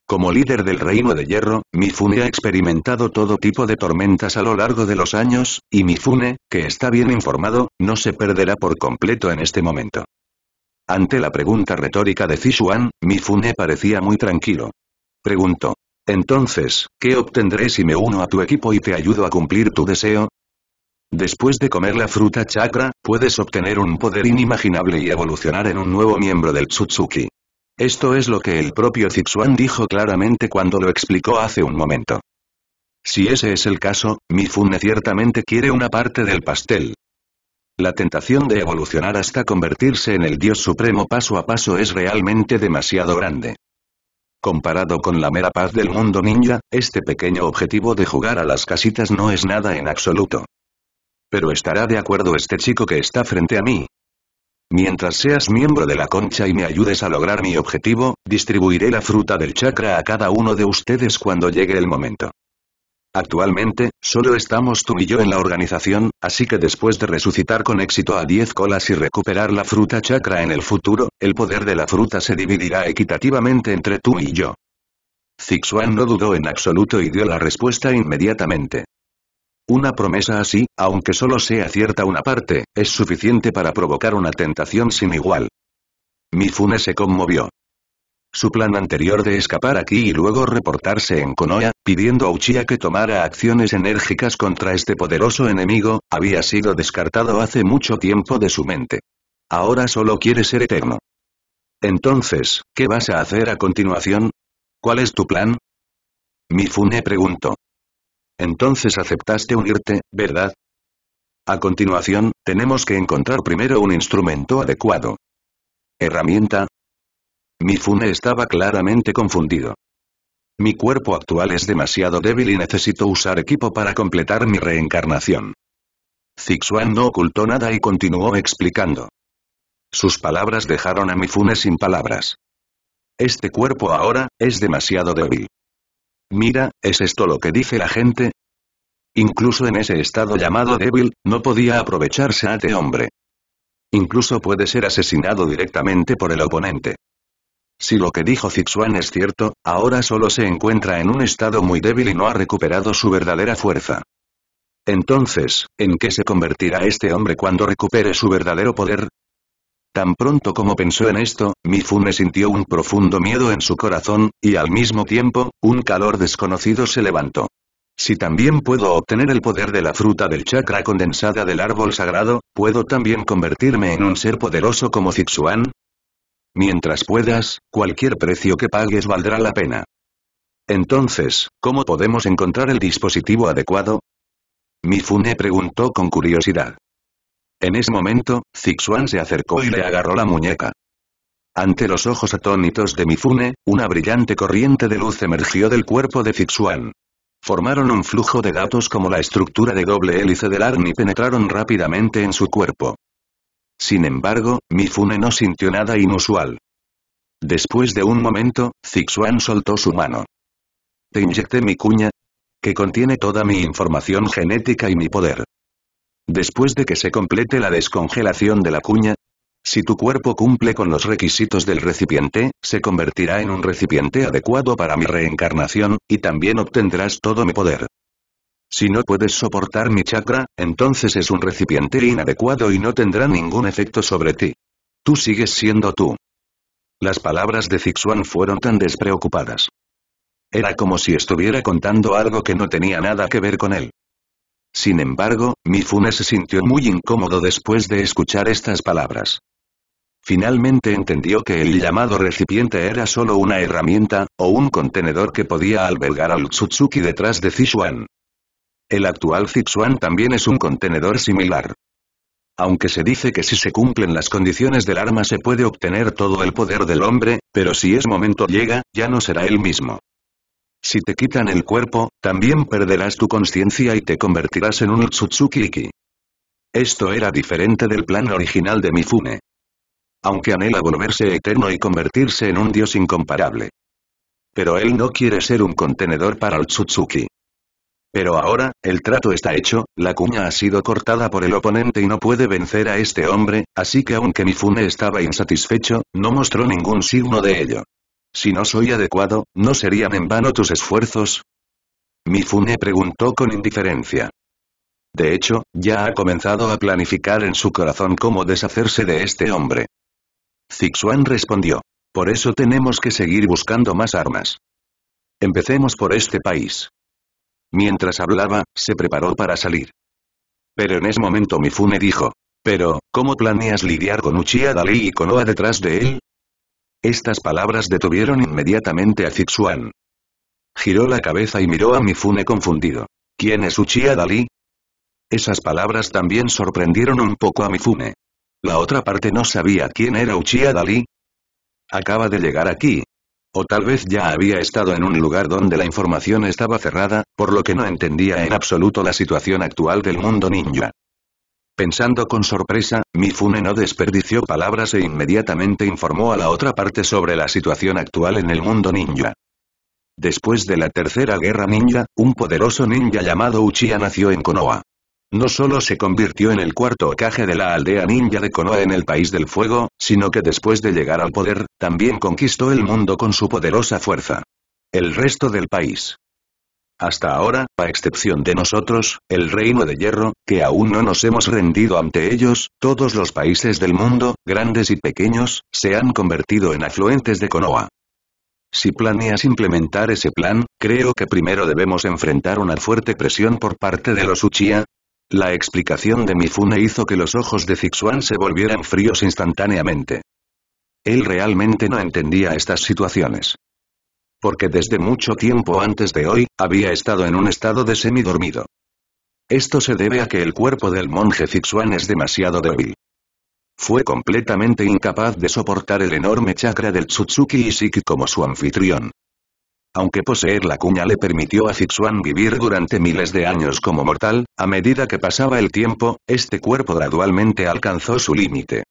Como líder del Reino de Hierro, Mifune ha experimentado todo tipo de tormentas a lo largo de los años, y Mifune, que está bien informado, no se perderá por completo en este momento. Ante la pregunta retórica de Zishuan, Mifune parecía muy tranquilo. Preguntó: «Entonces, ¿qué obtendré si me uno a tu equipo y te ayudo a cumplir tu deseo?» Después de comer la fruta chakra, puedes obtener un poder inimaginable y evolucionar en un nuevo miembro del Ōtsutsuki. Esto es lo que el propio Zixuan dijo claramente cuando lo explicó hace un momento. Si ese es el caso, Mifune ciertamente quiere una parte del pastel. La tentación de evolucionar hasta convertirse en el Dios Supremo paso a paso es realmente demasiado grande. Comparado con la mera paz del mundo ninja, este pequeño objetivo de jugar a las casitas no es nada en absoluto. Pero ¿estará de acuerdo este chico que está frente a mí? Mientras seas miembro de la concha y me ayudes a lograr mi objetivo, distribuiré la fruta del chakra a cada uno de ustedes cuando llegue el momento. Actualmente, solo estamos tú y yo en la organización, así que después de resucitar con éxito a diez colas y recuperar la fruta chakra en el futuro, el poder de la fruta se dividirá equitativamente entre tú y yo. Zixuan no dudó en absoluto y dio la respuesta inmediatamente. Una promesa así, aunque solo sea cierta una parte, es suficiente para provocar una tentación sin igual. Mifune se conmovió. Su plan anterior de escapar aquí y luego reportarse en Konoha, pidiendo a Uchiha que tomara acciones enérgicas contra este poderoso enemigo, había sido descartado hace mucho tiempo de su mente. Ahora solo quiere ser eterno. Entonces, ¿qué vas a hacer a continuación? ¿Cuál es tu plan? Mifune preguntó. Entonces aceptaste unirte, ¿verdad? A continuación, tenemos que encontrar primero un instrumento adecuado. ¿Herramienta? Mifune estaba claramente confundido. Mi cuerpo actual es demasiado débil y necesito usar equipo para completar mi reencarnación. Zixuan no ocultó nada y continuó explicando. Sus palabras dejaron a Mifune sin palabras. Este cuerpo ahora es demasiado débil. Mira, ¿es esto lo que dice la gente? Incluso en ese estado llamado débil, no podía aprovecharse a este hombre. Incluso puede ser asesinado directamente por el oponente. Si lo que dijo Zixuan es cierto, ahora solo se encuentra en un estado muy débil y no ha recuperado su verdadera fuerza. Entonces, ¿en qué se convertirá este hombre cuando recupere su verdadero poder? Tan pronto como pensó en esto, Mifune sintió un profundo miedo en su corazón, y al mismo tiempo, un calor desconocido se levantó. Si también puedo obtener el poder de la fruta del chakra condensada del árbol sagrado, ¿puedo también convertirme en un ser poderoso como Zixuan? Mientras puedas, cualquier precio que pagues valdrá la pena. Entonces, ¿cómo podemos encontrar el dispositivo adecuado? Mifune preguntó con curiosidad. En ese momento, Zixuan se acercó y le agarró la muñeca. Ante los ojos atónitos de Mifune, una brillante corriente de luz emergió del cuerpo de Zixuan. Formaron un flujo de datos como la estructura de doble hélice del A R N y penetraron rápidamente en su cuerpo. Sin embargo, Mifune no sintió nada inusual. Después de un momento, Zixuan soltó su mano. Te inyecté mi cuña, que contiene toda mi información genética y mi poder. Después de que se complete la descongelación de la cuña, si tu cuerpo cumple con los requisitos del recipiente, se convertirá en un recipiente adecuado para mi reencarnación, y también obtendrás todo mi poder. Si no puedes soportar mi chakra, entonces es un recipiente inadecuado y no tendrá ningún efecto sobre ti. Tú sigues siendo tú. Las palabras de Zixuan fueron tan despreocupadas. Era como si estuviera contando algo que no tenía nada que ver con él. Sin embargo, Mifune se sintió muy incómodo después de escuchar estas palabras. Finalmente entendió que el llamado recipiente era solo una herramienta, o un contenedor que podía albergar al Ōtsutsuki detrás de Zixuan. El actual Zixuan también es un contenedor similar. Aunque se dice que si se cumplen las condiciones del arma se puede obtener todo el poder del hombre, pero si ese momento llega, ya no será el mismo. Si te quitan el cuerpo, también perderás tu conciencia y te convertirás en un Ōtsutsuki Ikki. Esto era diferente del plan original de Mifune. Aunque anhela volverse eterno y convertirse en un dios incomparable. Pero él no quiere ser un contenedor para Ōtsutsuki. Pero ahora, el trato está hecho, la cuña ha sido cortada por el oponente y no puede vencer a este hombre, así que aunque Mifune estaba insatisfecho, no mostró ningún signo de ello. Si no soy adecuado, ¿no serían en vano tus esfuerzos? Mifune preguntó con indiferencia. De hecho, ya ha comenzado a planificar en su corazón cómo deshacerse de este hombre. Zixuan respondió. Por eso tenemos que seguir buscando más armas. Empecemos por este país. Mientras hablaba, se preparó para salir. Pero en ese momento Mifune dijo. Pero, ¿cómo planeas lidiar con Uchiha Dalí y Konoha detrás de él? Estas palabras detuvieron inmediatamente a Zixuan. Giró la cabeza y miró a Mifune confundido. ¿Quién es Uchiha Dalí? Esas palabras también sorprendieron un poco a Mifune. La otra parte no sabía quién era Uchiha Dalí. Acaba de llegar aquí. O tal vez ya había estado en un lugar donde la información estaba cerrada, por lo que no entendía en absoluto la situación actual del mundo ninja. Pensando con sorpresa, Mifune no desperdició palabras e inmediatamente informó a la otra parte sobre la situación actual en el mundo ninja. Después de la Tercera Guerra Ninja, un poderoso ninja llamado Uchiha nació en Konoha. No solo se convirtió en el cuarto Hokage de la aldea ninja de Konoha en el País del Fuego, sino que después de llegar al poder, también conquistó el mundo con su poderosa fuerza. El resto del país. Hasta ahora, a excepción de nosotros, el Reino de Hierro, que aún no nos hemos rendido ante ellos, todos los países del mundo, grandes y pequeños, se han convertido en afluentes de Konoha. Si planeas implementar ese plan, creo que primero debemos enfrentar una fuerte presión por parte de los Uchiha. La explicación de Mifune hizo que los ojos de Zixuan se volvieran fríos instantáneamente. Él realmente no entendía estas situaciones. Porque desde mucho tiempo antes de hoy, había estado en un estado de semidormido. Esto se debe a que el cuerpo del monje Zixuan es demasiado débil. Fue completamente incapaz de soportar el enorme chakra del Ōtsutsuki Isshiki como su anfitrión. Aunque poseer la cuña le permitió a Zixuan vivir durante miles de años como mortal, a medida que pasaba el tiempo, este cuerpo gradualmente alcanzó su límite.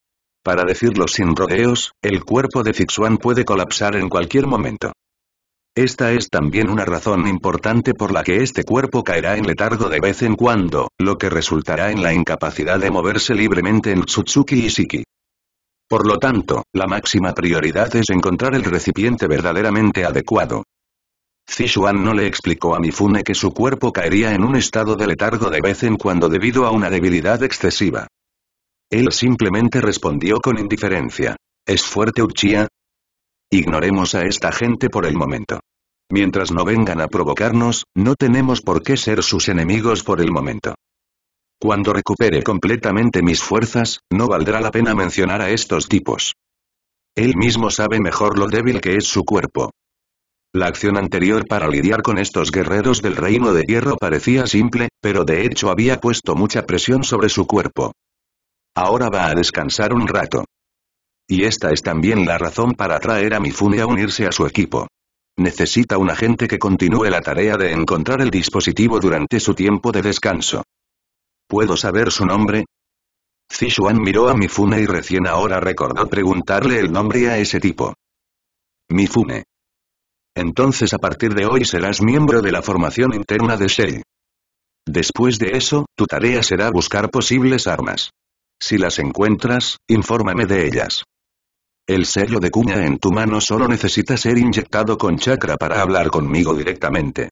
Para decirlo sin rodeos, el cuerpo de Zixuan puede colapsar en cualquier momento. Esta es también una razón importante por la que este cuerpo caerá en letargo de vez en cuando, lo que resultará en la incapacidad de moverse libremente en Ōtsutsuki Isshiki. Por lo tanto, la máxima prioridad es encontrar el recipiente verdaderamente adecuado. Zixuan no le explicó a Mifune que su cuerpo caería en un estado de letargo de vez en cuando debido a una debilidad excesiva. Él simplemente respondió con indiferencia. ¿Es fuerte Uchiha? Ignoremos a esta gente por el momento. Mientras no vengan a provocarnos, no tenemos por qué ser sus enemigos por el momento. Cuando recupere completamente mis fuerzas, no valdrá la pena mencionar a estos tipos. Él mismo sabe mejor lo débil que es su cuerpo. La acción anterior para lidiar con estos guerreros del Reino de Hierro parecía simple, pero de hecho había puesto mucha presión sobre su cuerpo. Ahora va a descansar un rato. Y esta es también la razón para traer a Mifune a unirse a su equipo. Necesita un agente que continúe la tarea de encontrar el dispositivo durante su tiempo de descanso. ¿Puedo saber su nombre? Zixuan miró a Mifune y recién ahora recordó preguntarle el nombre a ese tipo. Mifune. Entonces a partir de hoy serás miembro de la formación interna de Sei. Después de eso, tu tarea será buscar posibles armas. Si las encuentras, infórmame de ellas. El sello de cuña en tu mano solo necesita ser inyectado con chakra para hablar conmigo directamente.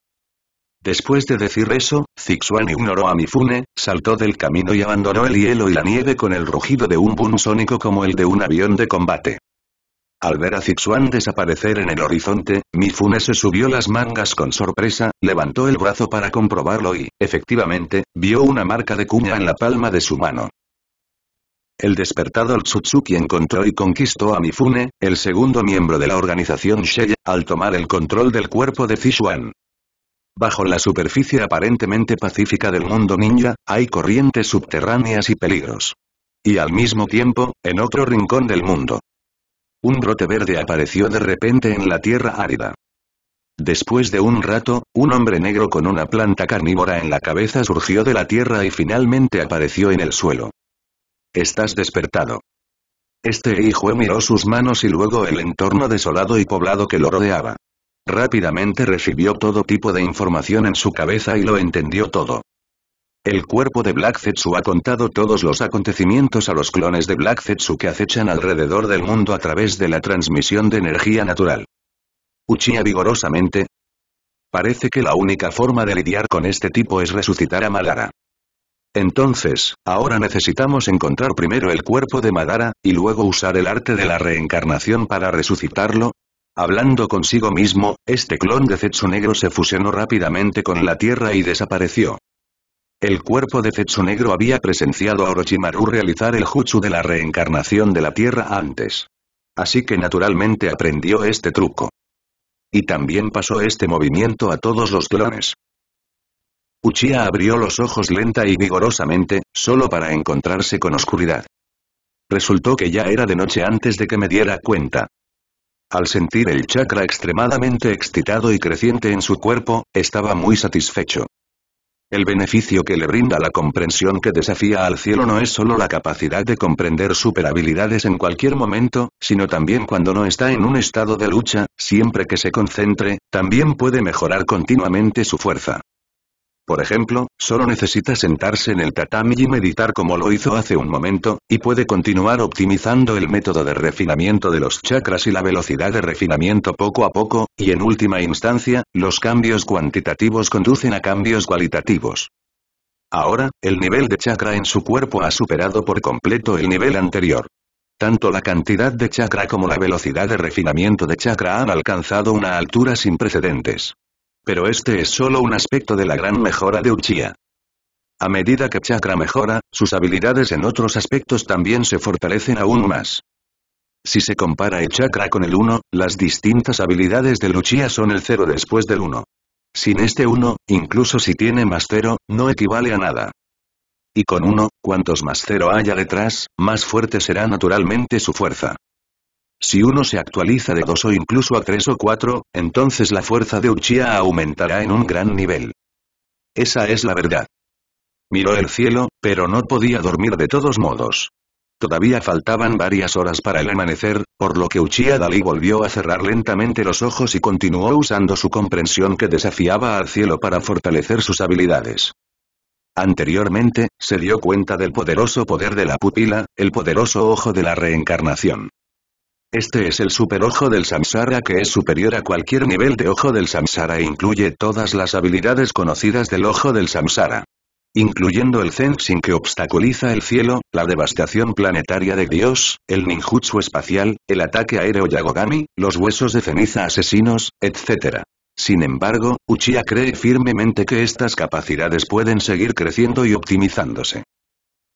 Después de decir eso, Zixuan ignoró a Mifune, saltó del camino y abandonó el hielo y la nieve con el rugido de un boom sónico como el de un avión de combate. Al ver a Zixuan desaparecer en el horizonte, Mifune se subió las mangas con sorpresa, levantó el brazo para comprobarlo y, efectivamente, vio una marca de cuña en la palma de su mano. El despertado Ōtsutsuki encontró y conquistó a Mifune, el segundo miembro de la organización Seiya, al tomar el control del cuerpo de Zixuan. Bajo la superficie aparentemente pacífica del mundo ninja, hay corrientes subterráneas y peligros. Y al mismo tiempo, en otro rincón del mundo. Un brote verde apareció de repente en la tierra árida. Después de un rato, un hombre negro con una planta carnívora en la cabeza surgió de la tierra y finalmente apareció en el suelo. «Estás despertado». Este hijo miró sus manos y luego el entorno desolado y poblado que lo rodeaba. Rápidamente recibió todo tipo de información en su cabeza y lo entendió todo. El cuerpo de Black Zetsu ha contado todos los acontecimientos a los clones de Black Zetsu que acechan alrededor del mundo a través de la transmisión de energía natural. Uchiha vigorosamente. Parece que la única forma de lidiar con este tipo es resucitar a Madara. Entonces, ahora necesitamos encontrar primero el cuerpo de Madara, y luego usar el arte de la reencarnación para resucitarlo. Hablando consigo mismo, este clon de Zetsu negro se fusionó rápidamente con la tierra y desapareció. El cuerpo de Zetsu negro había presenciado a Orochimaru realizar el jutsu de la reencarnación de la tierra antes. Así que naturalmente aprendió este truco. Y también pasó este movimiento a todos los clones. Uchiha abrió los ojos lenta y vigorosamente, solo para encontrarse con oscuridad. Resultó que ya era de noche antes de que me diera cuenta. Al sentir el chakra extremadamente excitado y creciente en su cuerpo, estaba muy satisfecho. El beneficio que le brinda la comprensión que desafía al cielo no es solo la capacidad de comprender superhabilidades en cualquier momento, sino también cuando no está en un estado de lucha, siempre que se concentre, también puede mejorar continuamente su fuerza. Por ejemplo, solo necesita sentarse en el tatami y meditar como lo hizo hace un momento, y puede continuar optimizando el método de refinamiento de los chakras y la velocidad de refinamiento poco a poco, y en última instancia, los cambios cuantitativos conducen a cambios cualitativos. Ahora, el nivel de chakra en su cuerpo ha superado por completo el nivel anterior. Tanto la cantidad de chakra como la velocidad de refinamiento de chakra han alcanzado una altura sin precedentes. Pero este es solo un aspecto de la gran mejora de Uchiha. A medida que Chakra mejora, sus habilidades en otros aspectos también se fortalecen aún más. Si se compara el Chakra con el uno, las distintas habilidades del Uchiha son el cero después del uno. Sin este uno, incluso si tiene más cero, no equivale a nada. Y con uno, cuantos más cero haya detrás, más fuerte será naturalmente su fuerza. Si uno se actualiza de dos o incluso a tres o cuatro, entonces la fuerza de Uchiha aumentará en un gran nivel. Esa es la verdad. Miró el cielo, pero no podía dormir de todos modos. Todavía faltaban varias horas para el amanecer, por lo que Uchiha Dalí volvió a cerrar lentamente los ojos y continuó usando su comprensión que desafiaba al cielo para fortalecer sus habilidades. Anteriormente, se dio cuenta del poderoso poder de la pupila, el poderoso ojo de la reencarnación. Este es el superojo del samsara que es superior a cualquier nivel de ojo del samsara e incluye todas las habilidades conocidas del ojo del samsara. Incluyendo el Zensin que obstaculiza el cielo, la devastación planetaria de Dios, el ninjutsu espacial, el ataque aéreo Yagogami, los huesos de ceniza asesinos, etcétera. Sin embargo, Uchiha cree firmemente que estas capacidades pueden seguir creciendo y optimizándose.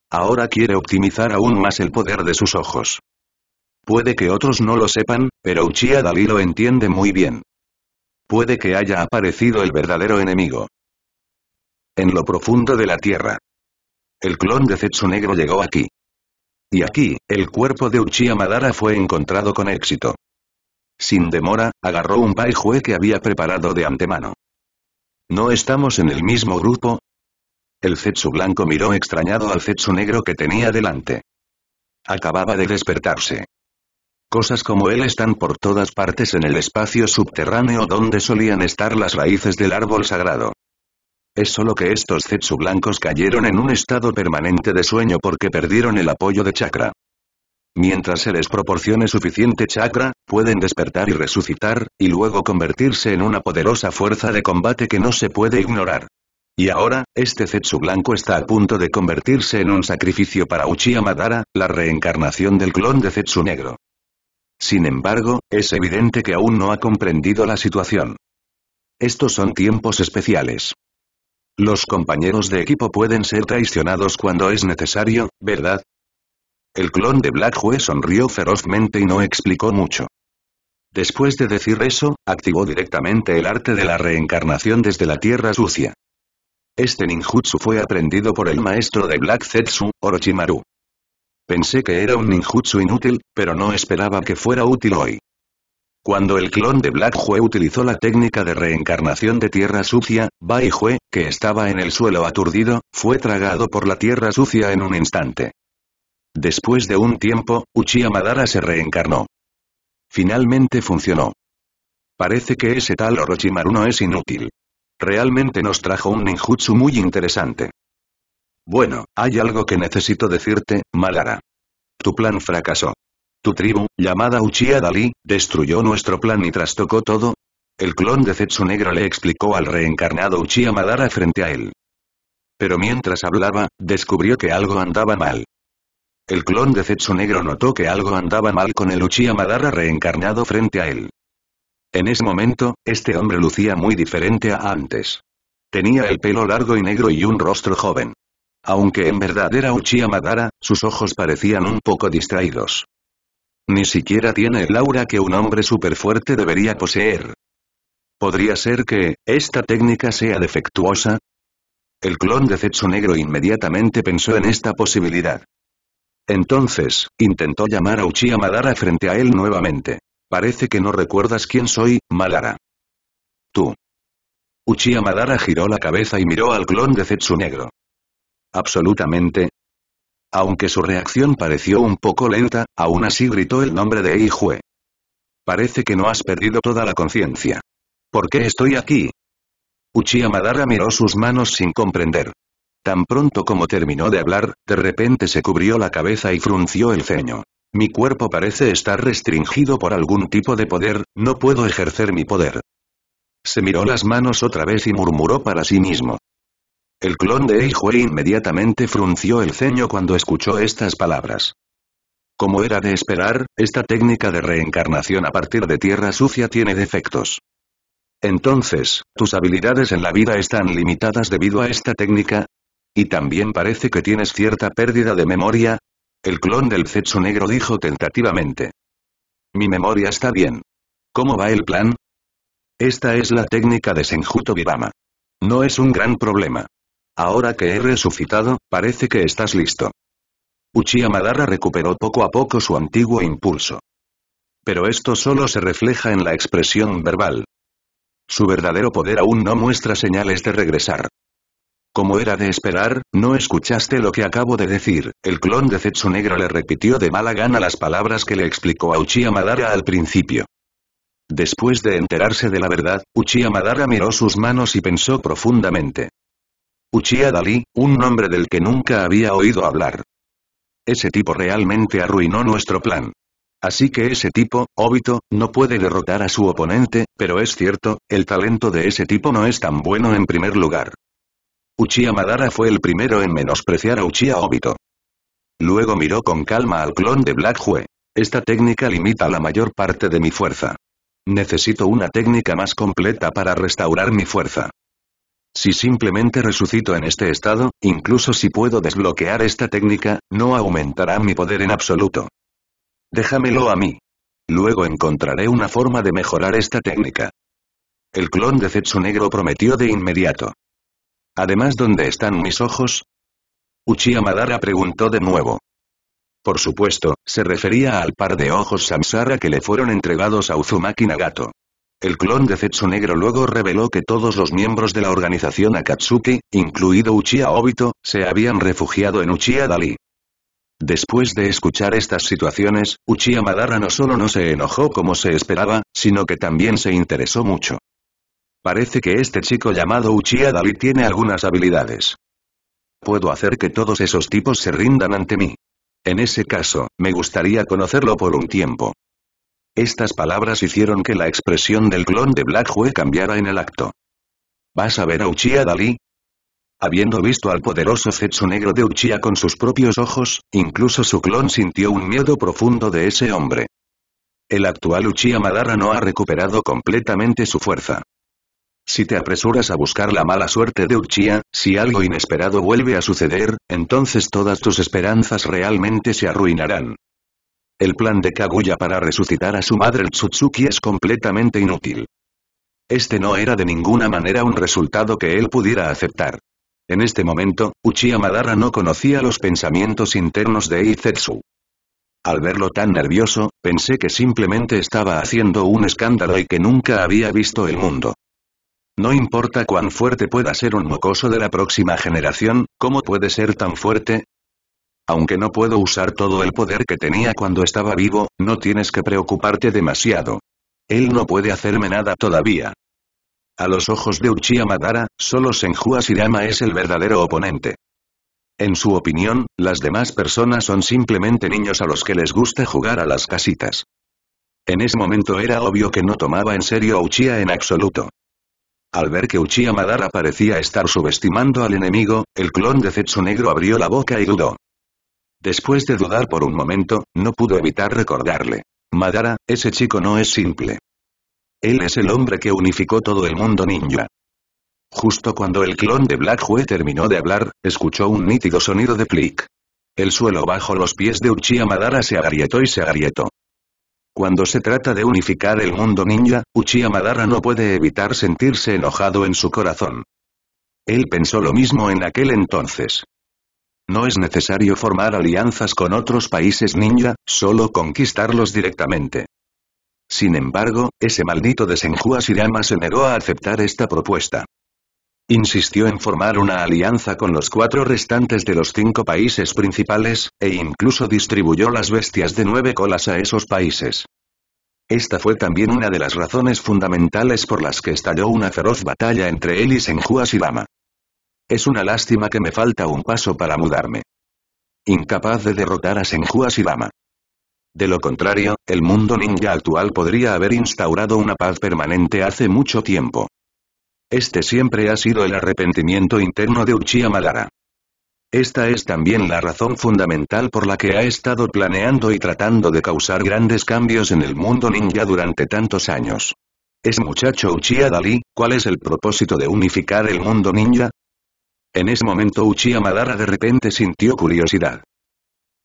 Ahora quiere optimizar aún más el poder de sus ojos. Puede que otros no lo sepan, pero Uchiha Dalí lo entiende muy bien. Puede que haya aparecido el verdadero enemigo. En lo profundo de la tierra. El clon de Zetsu negro llegó aquí. Y aquí, el cuerpo de Uchiha Madara fue encontrado con éxito. Sin demora, agarró un baijue que había preparado de antemano. ¿No estamos en el mismo grupo? El Zetsu blanco miró extrañado al Zetsu negro que tenía delante. Acababa de despertarse. Cosas como él están por todas partes en el espacio subterráneo donde solían estar las raíces del árbol sagrado. Es solo que estos Zetsu blancos cayeron en un estado permanente de sueño porque perdieron el apoyo de chakra. Mientras se les proporcione suficiente chakra, pueden despertar y resucitar, y luego convertirse en una poderosa fuerza de combate que no se puede ignorar. Y ahora, este Zetsu blanco está a punto de convertirse en un sacrificio para Uchiha Madara, la reencarnación del clon de Zetsu negro. Sin embargo, es evidente que aún no ha comprendido la situación. Estos son tiempos especiales. Los compañeros de equipo pueden ser traicionados cuando es necesario, ¿verdad? El clon de Black Hue sonrió ferozmente y no explicó mucho. Después de decir eso, activó directamente el arte de la reencarnación desde la tierra sucia. Este ninjutsu fue aprendido por el maestro de Black Zetsu, Orochimaru. Pensé que era un ninjutsu inútil, pero no esperaba que fuera útil hoy. Cuando el clon de Black Hue utilizó la técnica de reencarnación de tierra sucia, Bai Hue, que estaba en el suelo aturdido, fue tragado por la tierra sucia en un instante. Después de un tiempo, Uchiha Madara se reencarnó. Finalmente funcionó. Parece que ese tal Orochimaru no es inútil. Realmente nos trajo un ninjutsu muy interesante. Bueno, hay algo que necesito decirte, Madara. Tu plan fracasó. Tu tribu, llamada Uchiha Dalí, destruyó nuestro plan y trastocó todo. El clon de Zetsu Negro le explicó al reencarnado Uchiha Madara frente a él. Pero mientras hablaba, descubrió que algo andaba mal. El clon de Zetsu Negro notó que algo andaba mal con el Uchiha Madara reencarnado frente a él. En ese momento, este hombre lucía muy diferente a antes. Tenía el pelo largo y negro y un rostro joven. Aunque en verdad era Uchiha Madara, sus ojos parecían un poco distraídos. Ni siquiera tiene el aura que un hombre superfuerte debería poseer. ¿Podría ser que esta técnica sea defectuosa? El clon de Zetsu Negro inmediatamente pensó en esta posibilidad. Entonces, intentó llamar a Uchiha Madara frente a él nuevamente. Parece que no recuerdas quién soy, Madara. Tú. Uchiha Madara giró la cabeza y miró al clon de Zetsu Negro. Absolutamente. Aunque su reacción pareció un poco lenta, aún así gritó el nombre de Eijue. Parece que no has perdido toda la conciencia. ¿Por qué estoy aquí? Uchiha Madara miró sus manos sin comprender. Tan pronto como terminó de hablar, de repente se cubrió la cabeza y frunció el ceño. Mi cuerpo parece estar restringido por algún tipo de poder, no puedo ejercer mi poder. Se miró las manos otra vez y murmuró para sí mismo. El clon de Eijue inmediatamente frunció el ceño cuando escuchó estas palabras. Como era de esperar, esta técnica de reencarnación a partir de tierra sucia tiene defectos. Entonces, ¿tus habilidades en la vida están limitadas debido a esta técnica? Y también parece que tienes cierta pérdida de memoria. El clon del Zetsu Negro dijo tentativamente. Mi memoria está bien. ¿Cómo va el plan? Esta es la técnica de Senjuto Birama. No es un gran problema. Ahora que he resucitado, parece que estás listo. Uchiha Madara recuperó poco a poco su antiguo impulso. Pero esto solo se refleja en la expresión verbal. Su verdadero poder aún no muestra señales de regresar. Como era de esperar, no escuchaste lo que acabo de decir, el clon de Zetsu Negro le repitió de mala gana las palabras que le explicó a Uchiha Madara al principio. Después de enterarse de la verdad, Uchiha Madara miró sus manos y pensó profundamente. Uchiha Dalí, un nombre del que nunca había oído hablar. Ese tipo realmente arruinó nuestro plan. Así que ese tipo, Obito, no puede derrotar a su oponente, pero es cierto, el talento de ese tipo no es tan bueno en primer lugar. Uchiha Madara fue el primero en menospreciar a Uchiha Obito. Luego miró con calma al clon de Black Hue. Esta técnica limita la mayor parte de mi fuerza. Necesito una técnica más completa para restaurar mi fuerza. Si simplemente resucito en este estado, incluso si puedo desbloquear esta técnica, no aumentará mi poder en absoluto. Déjamelo a mí. Luego encontraré una forma de mejorar esta técnica. El clon de Zetsu Negro prometió de inmediato. Además, ¿dónde están mis ojos? Uchiha Madara preguntó de nuevo. Por supuesto, se refería al par de ojos Samsara que le fueron entregados a Uzumaki Nagato. El clon de Zetsu Negro luego reveló que todos los miembros de la organización Akatsuki, incluido Uchiha Obito, se habían refugiado en Uchiha Dalí. Después de escuchar estas situaciones, Uchiha Madara no solo no se enojó como se esperaba, sino que también se interesó mucho. Parece que este chico llamado Uchiha Dalí tiene algunas habilidades. Puedo hacer que todos esos tipos se rindan ante mí. En ese caso, me gustaría conocerlo por un tiempo. Estas palabras hicieron que la expresión del clon de Black Hue cambiara en el acto. ¿Vas a ver a Uchiha Dalí? Habiendo visto al poderoso Zetsu Negro de Uchiha con sus propios ojos, incluso su clon sintió un miedo profundo de ese hombre. El actual Uchiha Madara no ha recuperado completamente su fuerza. Si te apresuras a buscar la mala suerte de Uchiha, si algo inesperado vuelve a suceder, entonces todas tus esperanzas realmente se arruinarán. El plan de Kaguya para resucitar a su madre Ōtsutsuki es completamente inútil. Este no era de ninguna manera un resultado que él pudiera aceptar. En este momento, Uchiha Madara no conocía los pensamientos internos de Eizetsu. Al verlo tan nervioso, pensé que simplemente estaba haciendo un escándalo y que nunca había visto el mundo. No importa cuán fuerte pueda ser un mocoso de la próxima generación, ¿cómo puede ser tan fuerte? Aunque no puedo usar todo el poder que tenía cuando estaba vivo, no tienes que preocuparte demasiado. Él no puede hacerme nada todavía. A los ojos de Uchiha Madara, solo Senju Hashirama es el verdadero oponente. En su opinión, las demás personas son simplemente niños a los que les gusta jugar a las casitas. En ese momento era obvio que no tomaba en serio a Uchiha en absoluto. Al ver que Uchiha Madara parecía estar subestimando al enemigo, el clon de Zetsu Negro abrió la boca y dudó. Después de dudar por un momento, no pudo evitar recordarle. Madara, ese chico no es simple. Él es el hombre que unificó todo el mundo ninja. Justo cuando el clon de Black Hue terminó de hablar, escuchó un nítido sonido de clic. El suelo bajo los pies de Uchiha Madara se agrietó y se agrietó. Cuando se trata de unificar el mundo ninja, Uchiha Madara no puede evitar sentirse enojado en su corazón. Él pensó lo mismo en aquel entonces. No es necesario formar alianzas con otros países ninja, solo conquistarlos directamente. Sin embargo, ese maldito de Senju Hashirama se negó a aceptar esta propuesta. Insistió en formar una alianza con los cuatro restantes de los cinco países principales, e incluso distribuyó las bestias de nueve colas a esos países. Esta fue también una de las razones fundamentales por las que estalló una feroz batalla entre él y Senju Hashirama. Es una lástima que me falta un paso para mudarme. Incapaz de derrotar a Senju Hashirama. De lo contrario, el mundo ninja actual podría haber instaurado una paz permanente hace mucho tiempo. Este siempre ha sido el arrepentimiento interno de Uchiha Madara. Esta es también la razón fundamental por la que ha estado planeando y tratando de causar grandes cambios en el mundo ninja durante tantos años. ¿Es muchacho Uchiha Dalí, cuál es el propósito de unificar el mundo ninja? En ese momento Uchiha Madara de repente sintió curiosidad.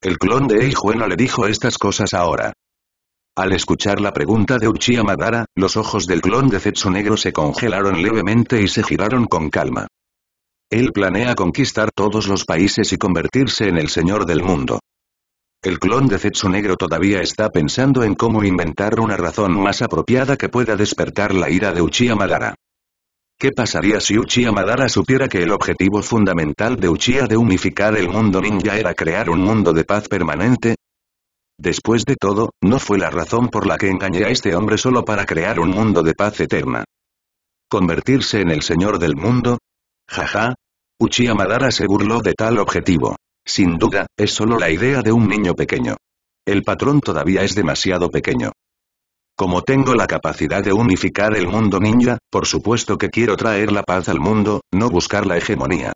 El clon de Eijue no le dijo estas cosas ahora. Al escuchar la pregunta de Uchiha Madara, los ojos del clon de Zetsu Negro se congelaron levemente y se giraron con calma. Él planea conquistar todos los países y convertirse en el señor del mundo. El clon de Zetsu Negro todavía está pensando en cómo inventar una razón más apropiada que pueda despertar la ira de Uchiha Madara. ¿Qué pasaría si Uchiha Madara supiera que el objetivo fundamental de Uchiha de unificar el mundo ninja era crear un mundo de paz permanente? Después de todo, no fue la razón por la que engañé a este hombre solo para crear un mundo de paz eterna. ¿Convertirse en el señor del mundo? Jaja. Uchiha Madara se burló de tal objetivo. Sin duda, es solo la idea de un niño pequeño. El patrón todavía es demasiado pequeño. Como tengo la capacidad de unificar el mundo ninja, por supuesto que quiero traer la paz al mundo, no buscar la hegemonía.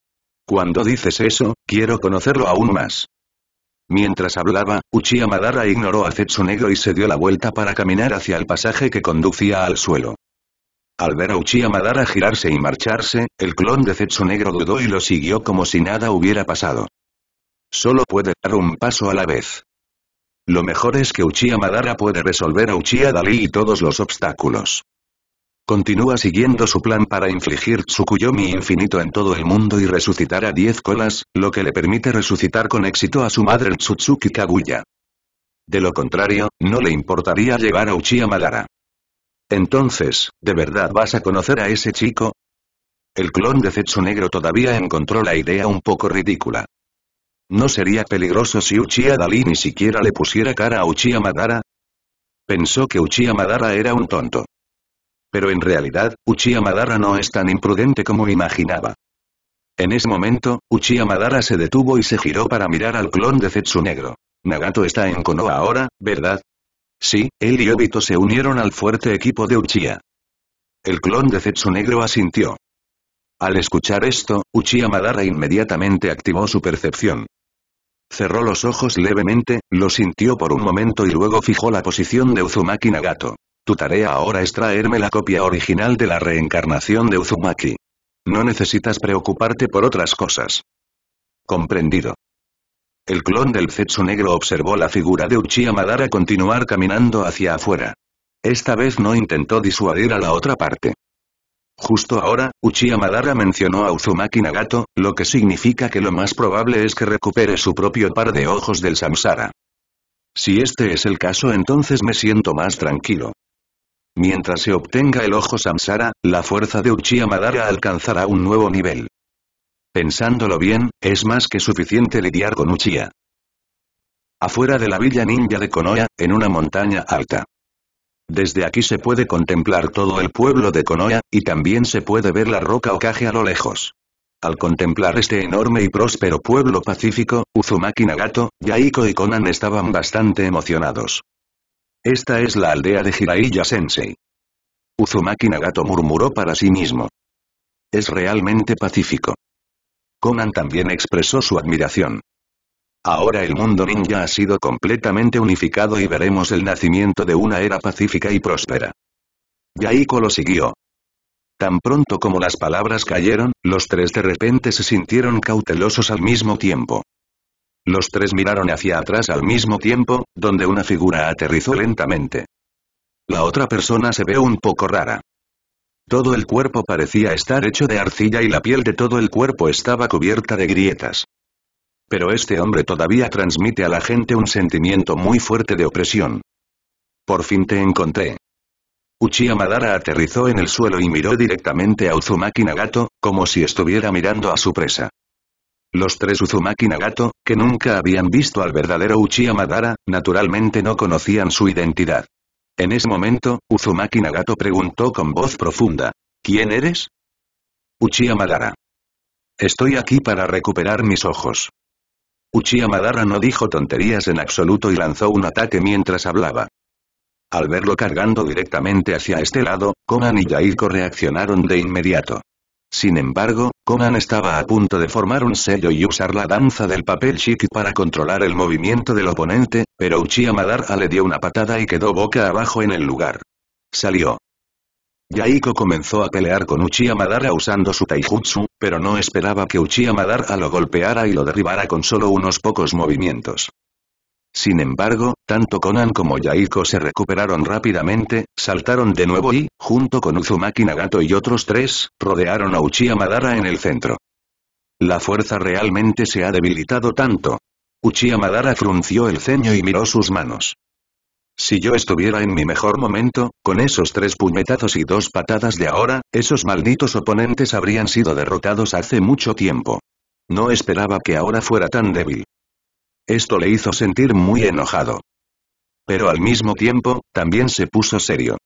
Cuando dices eso, quiero conocerlo aún más. Mientras hablaba, Uchiha Madara ignoró a Zetsu Negro y se dio la vuelta para caminar hacia el pasaje que conducía al suelo. Al ver a Uchiha Madara girarse y marcharse, el clon de Zetsu Negro dudó y lo siguió como si nada hubiera pasado. Solo puede dar un paso a la vez. Lo mejor es que Uchiha Madara puede resolver a Uchiha Dalí y todos los obstáculos. Continúa siguiendo su plan para infligir Tsukuyomi infinito en todo el mundo y resucitar a diez colas, lo que le permite resucitar con éxito a su madre Ōtsutsuki Kaguya. De lo contrario, no le importaría llevar a Uchiha Madara. Entonces, ¿de verdad vas a conocer a ese chico? El clon de Zetsu Negro todavía encontró la idea un poco ridícula. ¿No sería peligroso si Uchiha Dalí ni siquiera le pusiera cara a Uchiha Madara? Pensó que Uchiha Madara era un tonto. Pero en realidad, Uchiha Madara no es tan imprudente como imaginaba. En ese momento, Uchiha Madara se detuvo y se giró para mirar al clon de Zetsu Negro. Nagato está en Konoha ahora, ¿verdad? Sí, él y Obito se unieron al fuerte equipo de Uchiha. El clon de Zetsu Negro asintió. Al escuchar esto, Uchiha Madara inmediatamente activó su percepción. Cerró los ojos levemente, lo sintió por un momento y luego fijó la posición de Uzumaki Nagato. Tu tarea ahora es traerme la copia original de la reencarnación de Uzumaki. No necesitas preocuparte por otras cosas. Comprendido. El clon del Zetsu Negro observó la figura de Uchiha Madara continuar caminando hacia afuera. Esta vez no intentó disuadir a la otra parte. Justo ahora, Uchiha Madara mencionó a Uzumaki Nagato, lo que significa que lo más probable es que recupere su propio par de ojos del samsara. Si este es el caso, entonces me siento más tranquilo. Mientras se obtenga el ojo Samsara, la fuerza de Uchiha Madara alcanzará un nuevo nivel. Pensándolo bien, es más que suficiente lidiar con Uchiha. Afuera de la villa ninja de Konoha, en una montaña alta. Desde aquí se puede contemplar todo el pueblo de Konoha, y también se puede ver la roca Hokage a lo lejos. Al contemplar este enorme y próspero pueblo pacífico, Uzumaki Nagato, Yaiko y Konan estaban bastante emocionados. Esta es la aldea de Jiraiya Sensei. Uzumaki Nagato murmuró para sí mismo. Es realmente pacífico. Konan también expresó su admiración. Ahora el mundo ninja ha sido completamente unificado y veremos el nacimiento de una era pacífica y próspera. Yaiko lo siguió. Tan pronto como las palabras cayeron, los tres de repente se sintieron cautelosos al mismo tiempo. Los tres miraron hacia atrás al mismo tiempo, donde una figura aterrizó lentamente. La otra persona se ve un poco rara. Todo el cuerpo parecía estar hecho de arcilla y la piel de todo el cuerpo estaba cubierta de grietas. Pero este hombre todavía transmite a la gente un sentimiento muy fuerte de opresión. Por fin te encontré. Uchiha Madara aterrizó en el suelo y miró directamente a Uzumaki Nagato, como si estuviera mirando a su presa. Los tres Uzumaki Nagato, que nunca habían visto al verdadero Uchiha Madara, naturalmente no conocían su identidad. En ese momento, Uzumaki Nagato preguntó con voz profunda, ¿quién eres? Uchiha Madara. Estoy aquí para recuperar mis ojos. Uchiha Madara no dijo tonterías en absoluto y lanzó un ataque mientras hablaba. Al verlo cargando directamente hacia este lado, Konan y Yaiko reaccionaron de inmediato. Sin embargo, Konan estaba a punto de formar un sello y usar la danza del papel shiki para controlar el movimiento del oponente, pero Uchiha Madara le dio una patada y quedó boca abajo en el lugar. Salió. Yaiko comenzó a pelear con Uchiha Madara usando su taijutsu, pero no esperaba que Uchiha Madara lo golpeara y lo derribara con solo unos pocos movimientos. Sin embargo, tanto Konan como Yaiko se recuperaron rápidamente, saltaron de nuevo y, junto con Uzumaki Nagato y otros tres, rodearon a Uchiha Madara en el centro. La fuerza realmente se ha debilitado tanto. Uchiha Madara frunció el ceño y miró sus manos. Si yo estuviera en mi mejor momento, con esos tres puñetazos y dos patadas de ahora, esos malditos oponentes habrían sido derrotados hace mucho tiempo. No esperaba que ahora fuera tan débil. Esto le hizo sentir muy enojado. Pero al mismo tiempo, también se puso serio.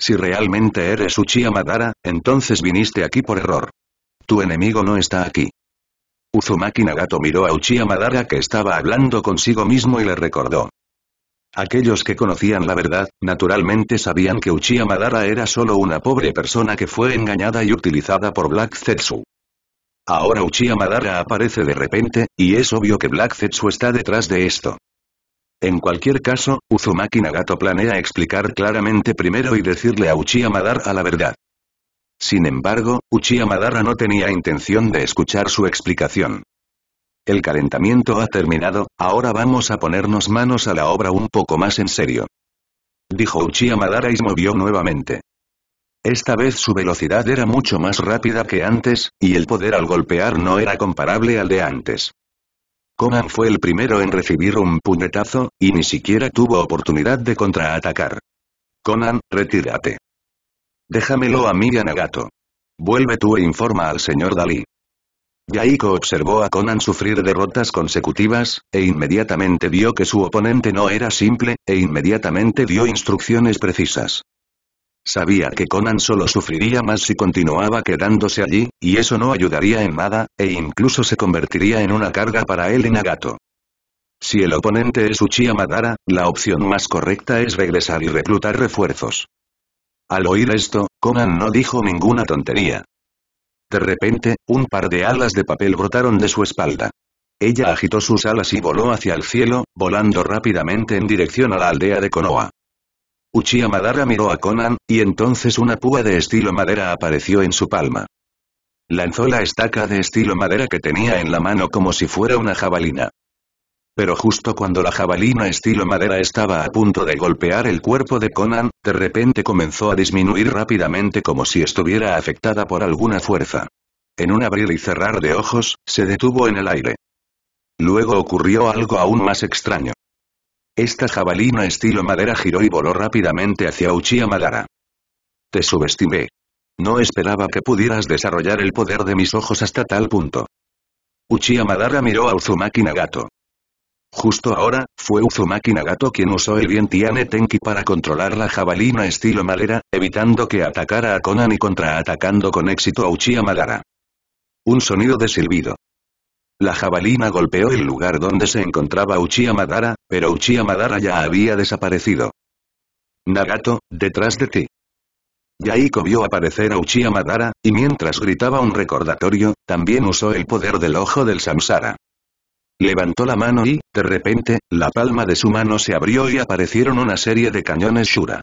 Si realmente eres Uchiha Madara, entonces viniste aquí por error. Tu enemigo no está aquí. Uzumaki Nagato miró a Uchiha Madara que estaba hablando consigo mismo y le recordó. Aquellos que conocían la verdad, naturalmente sabían que Uchiha Madara era solo una pobre persona que fue engañada y utilizada por Black Zetsu. Ahora Uchiha Madara aparece de repente, y es obvio que Black Zetsu está detrás de esto. En cualquier caso, Uzumaki Nagato planea explicar claramente primero y decirle a Uchiha Madara la verdad. Sin embargo, Uchiha Madara no tenía intención de escuchar su explicación. El calentamiento ha terminado, ahora vamos a ponernos manos a la obra un poco más en serio. Dijo Uchiha Madara y se movió nuevamente. Esta vez su velocidad era mucho más rápida que antes, y el poder al golpear no era comparable al de antes. Konan fue el primero en recibir un puñetazo, y ni siquiera tuvo oportunidad de contraatacar. Konan, retírate. Déjamelo a mí y a Nagato. Vuelve tú e informa al señor Dalí. Yaiko observó a Konan sufrir derrotas consecutivas, e inmediatamente vio que su oponente no era simple, e inmediatamente dio instrucciones precisas. Sabía que Konan solo sufriría más si continuaba quedándose allí, y eso no ayudaría en nada, e incluso se convertiría en una carga para él y Nagato. Si el oponente es Uchiha Madara, la opción más correcta es regresar y reclutar refuerzos. Al oír esto, Konan no dijo ninguna tontería. De repente, un par de alas de papel brotaron de su espalda. Ella agitó sus alas y voló hacia el cielo, volando rápidamente en dirección a la aldea de Konoha. Uchiha Madara miró a Konan, y entonces una púa de estilo madera apareció en su palma. Lanzó la estaca de estilo madera que tenía en la mano como si fuera una jabalina. Pero justo cuando la jabalina estilo madera estaba a punto de golpear el cuerpo de Konan, de repente comenzó a disminuir rápidamente como si estuviera afectada por alguna fuerza. En un abrir y cerrar de ojos, se detuvo en el aire. Luego ocurrió algo aún más extraño. Esta jabalina estilo madera giró y voló rápidamente hacia Uchiha Madara. Te subestimé. No esperaba que pudieras desarrollar el poder de mis ojos hasta tal punto. Uchiha Madara miró a Uzumaki Nagato. Justo ahora, fue Uzumaki Nagato quien usó el bien Tiane Tenki para controlar la jabalina estilo madera, evitando que atacara a Konan y contraatacando con éxito a Uchiha Madara. Un sonido de silbido. La jabalina golpeó el lugar donde se encontraba Uchiha Madara, pero Uchiha Madara ya había desaparecido. Nagato, detrás de ti. Yaiko vio aparecer a Uchiha Madara, y mientras gritaba un recordatorio, también usó el poder del ojo del Samsara. Levantó la mano y, de repente, la palma de su mano se abrió y aparecieron una serie de cañones Shura.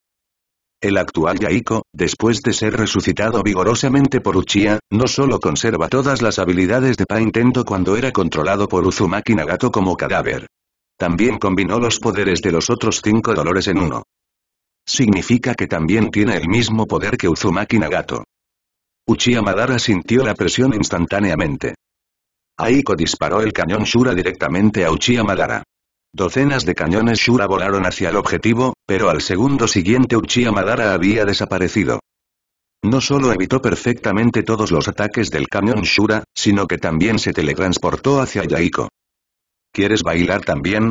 El actual Yaiko, después de ser resucitado vigorosamente por Uchiha, no solo conserva todas las habilidades de Paintento cuando era controlado por Uzumaki Nagato como cadáver. También combinó los poderes de los otros cinco dolores en uno. Significa que también tiene el mismo poder que Uzumaki Nagato. Uchiha Madara sintió la presión instantáneamente. Aiko disparó el cañón Shura directamente a Uchiha Madara. Docenas de cañones Shura volaron hacia el objetivo, pero al segundo siguiente Uchiha Madara había desaparecido. No solo evitó perfectamente todos los ataques del cañón Shura, sino que también se teletransportó hacia Yaiko. ¿Quieres bailar también?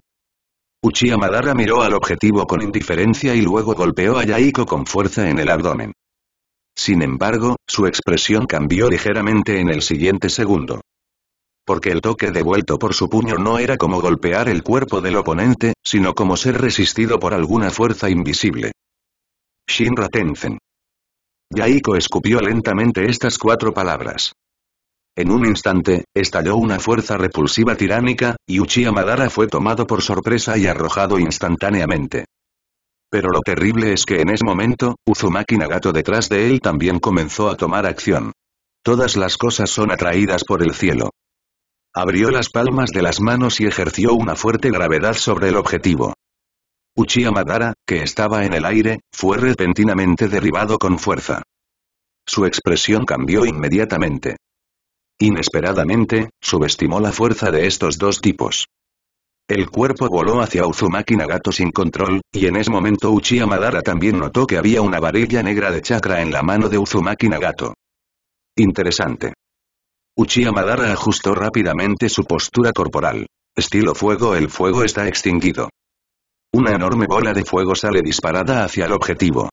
Uchiha Madara miró al objetivo con indiferencia y luego golpeó a Yaiko con fuerza en el abdomen. Sin embargo, su expresión cambió ligeramente en el siguiente segundo. Porque el toque devuelto por su puño no era como golpear el cuerpo del oponente, sino como ser resistido por alguna fuerza invisible. Shinra Tensei. Yaiko escupió lentamente estas cuatro palabras. En un instante, estalló una fuerza repulsiva tiránica, y Uchiha Madara fue tomado por sorpresa y arrojado instantáneamente. Pero lo terrible es que en ese momento, Uzumaki Nagato detrás de él también comenzó a tomar acción. Todas las cosas son atraídas por el cielo. Abrió las palmas de las manos y ejerció una fuerte gravedad sobre el objetivo. Uchiha Madara, que estaba en el aire, fue repentinamente derribado con fuerza. Su expresión cambió inmediatamente. Inesperadamente, subestimó la fuerza de estos dos tipos. El cuerpo voló hacia Uzumaki Nagato sin control, y en ese momento Uchiha Madara también notó que había una varilla negra de chakra en la mano de Uzumaki Nagato. Interesante. Uchiha Madara ajustó rápidamente su postura corporal. Estilo fuego, el fuego está extinguido. Una enorme bola de fuego sale disparada hacia el objetivo.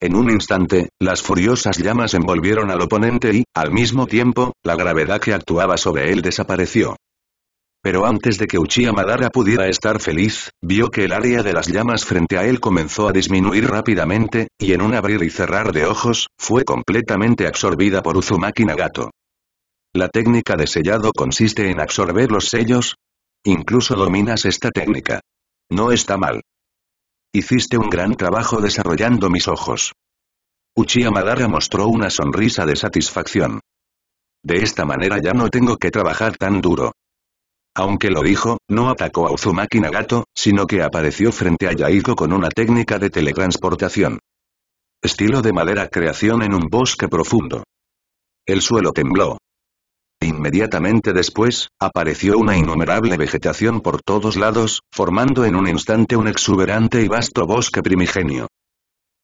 En un instante, las furiosas llamas envolvieron al oponente y, al mismo tiempo, la gravedad que actuaba sobre él desapareció. Pero antes de que Uchiha Madara pudiera estar feliz, vio que el área de las llamas frente a él comenzó a disminuir rápidamente, y en un abrir y cerrar de ojos, fue completamente absorbida por Uzumaki Nagato. La técnica de sellado consiste en absorber los sellos. Incluso dominas esta técnica. No está mal. Hiciste un gran trabajo desarrollando mis ojos. Uchiha Madara mostró una sonrisa de satisfacción. De esta manera ya no tengo que trabajar tan duro. Aunque lo dijo, no atacó a Uzumaki Nagato, sino que apareció frente a Yaiko con una técnica de teletransportación. Estilo de madera creación en un bosque profundo. El suelo tembló. Inmediatamente después, apareció una innumerable vegetación por todos lados, formando en un instante un exuberante y vasto bosque primigenio.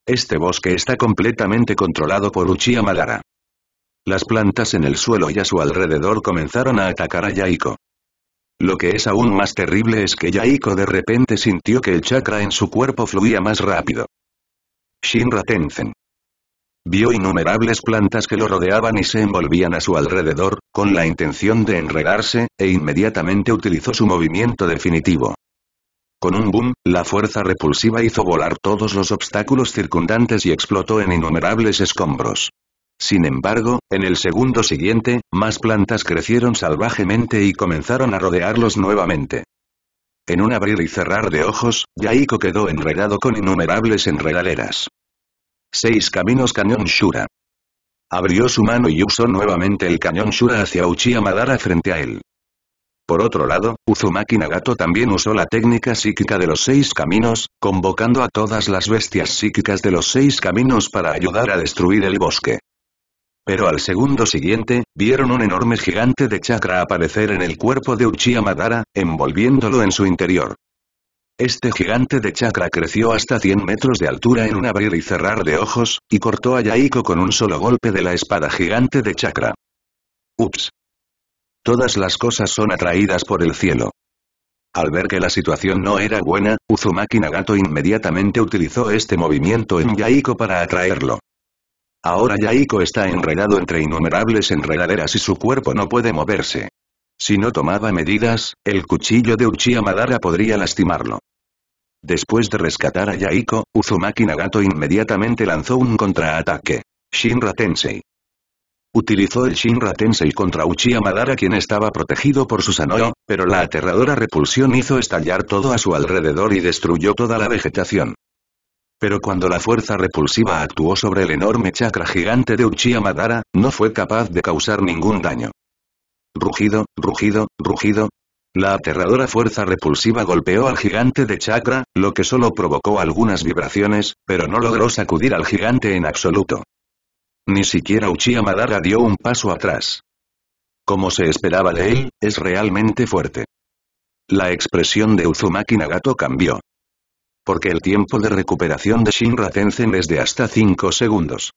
Este bosque está completamente controlado por Uchiha Madara. Las plantas en el suelo y a su alrededor comenzaron a atacar a Yaiko. Lo que es aún más terrible es que Yaiko de repente sintió que el chakra en su cuerpo fluía más rápido. Shinra Tensei. Vio innumerables plantas que lo rodeaban y se envolvían a su alrededor, con la intención de enredarse, e inmediatamente utilizó su movimiento definitivo. Con un boom, la fuerza repulsiva hizo volar todos los obstáculos circundantes y explotó en innumerables escombros. Sin embargo, en el segundo siguiente, más plantas crecieron salvajemente y comenzaron a rodearlos nuevamente. En un abrir y cerrar de ojos, Yaiko quedó enredado con innumerables enredaderas. Seis caminos cañón Shura. Abrió su mano y usó nuevamente el cañón Shura hacia Uchiha Madara frente a él. Por otro lado, Uzumaki Nagato también usó la técnica psíquica de los seis caminos, convocando a todas las bestias psíquicas de los seis caminos para ayudar a destruir el bosque. Pero al segundo siguiente, vieron un enorme gigante de chakra aparecer en el cuerpo de Uchiha Madara, envolviéndolo en su interior. Este gigante de chakra creció hasta cien metros de altura en un abrir y cerrar de ojos, y cortó a Yaiko con un solo golpe de la espada gigante de chakra. Ups. Todas las cosas son atraídas por el cielo. Al ver que la situación no era buena, Uzumaki Nagato inmediatamente utilizó este movimiento en Yaiko para atraerlo. Ahora Yaiko está enredado entre innumerables enredaderas y su cuerpo no puede moverse. Si no tomaba medidas, el cuchillo de Uchiha Madara podría lastimarlo. Después de rescatar a Yaiko, Uzumaki Nagato inmediatamente lanzó un contraataque. Shinra Tensei. Utilizó el Shinra Tensei contra Uchiha Madara, quien estaba protegido por Susanoo, pero la aterradora repulsión hizo estallar todo a su alrededor y destruyó toda la vegetación. Pero cuando la fuerza repulsiva actuó sobre el enorme chakra gigante de Uchiha Madara, no fue capaz de causar ningún daño. Rugido, rugido, rugido. La aterradora fuerza repulsiva golpeó al gigante de chakra, lo que solo provocó algunas vibraciones, pero no logró sacudir al gigante en absoluto. Ni siquiera Uchiha Madara dio un paso atrás. Como se esperaba de él, es realmente fuerte. La expresión de Uzumaki Nagato cambió. Porque el tiempo de recuperación de Shinra Tensei es de hasta cinco segundos.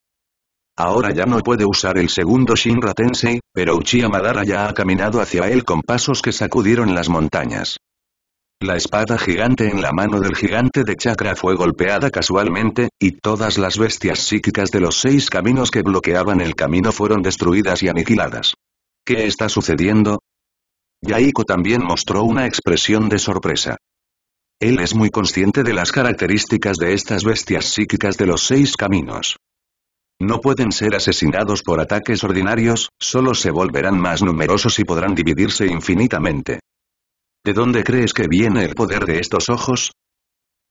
Ahora ya no puede usar el segundo Shinra Tensei, pero Uchiha Madara ya ha caminado hacia él con pasos que sacudieron las montañas. La espada gigante en la mano del gigante de chakra fue golpeada casualmente, y todas las bestias psíquicas de los seis caminos que bloqueaban el camino fueron destruidas y aniquiladas. ¿Qué está sucediendo? Yaiko también mostró una expresión de sorpresa. Él es muy consciente de las características de estas bestias psíquicas de los seis caminos. No pueden ser asesinados por ataques ordinarios, solo se volverán más numerosos y podrán dividirse infinitamente. ¿De dónde crees que viene el poder de estos ojos?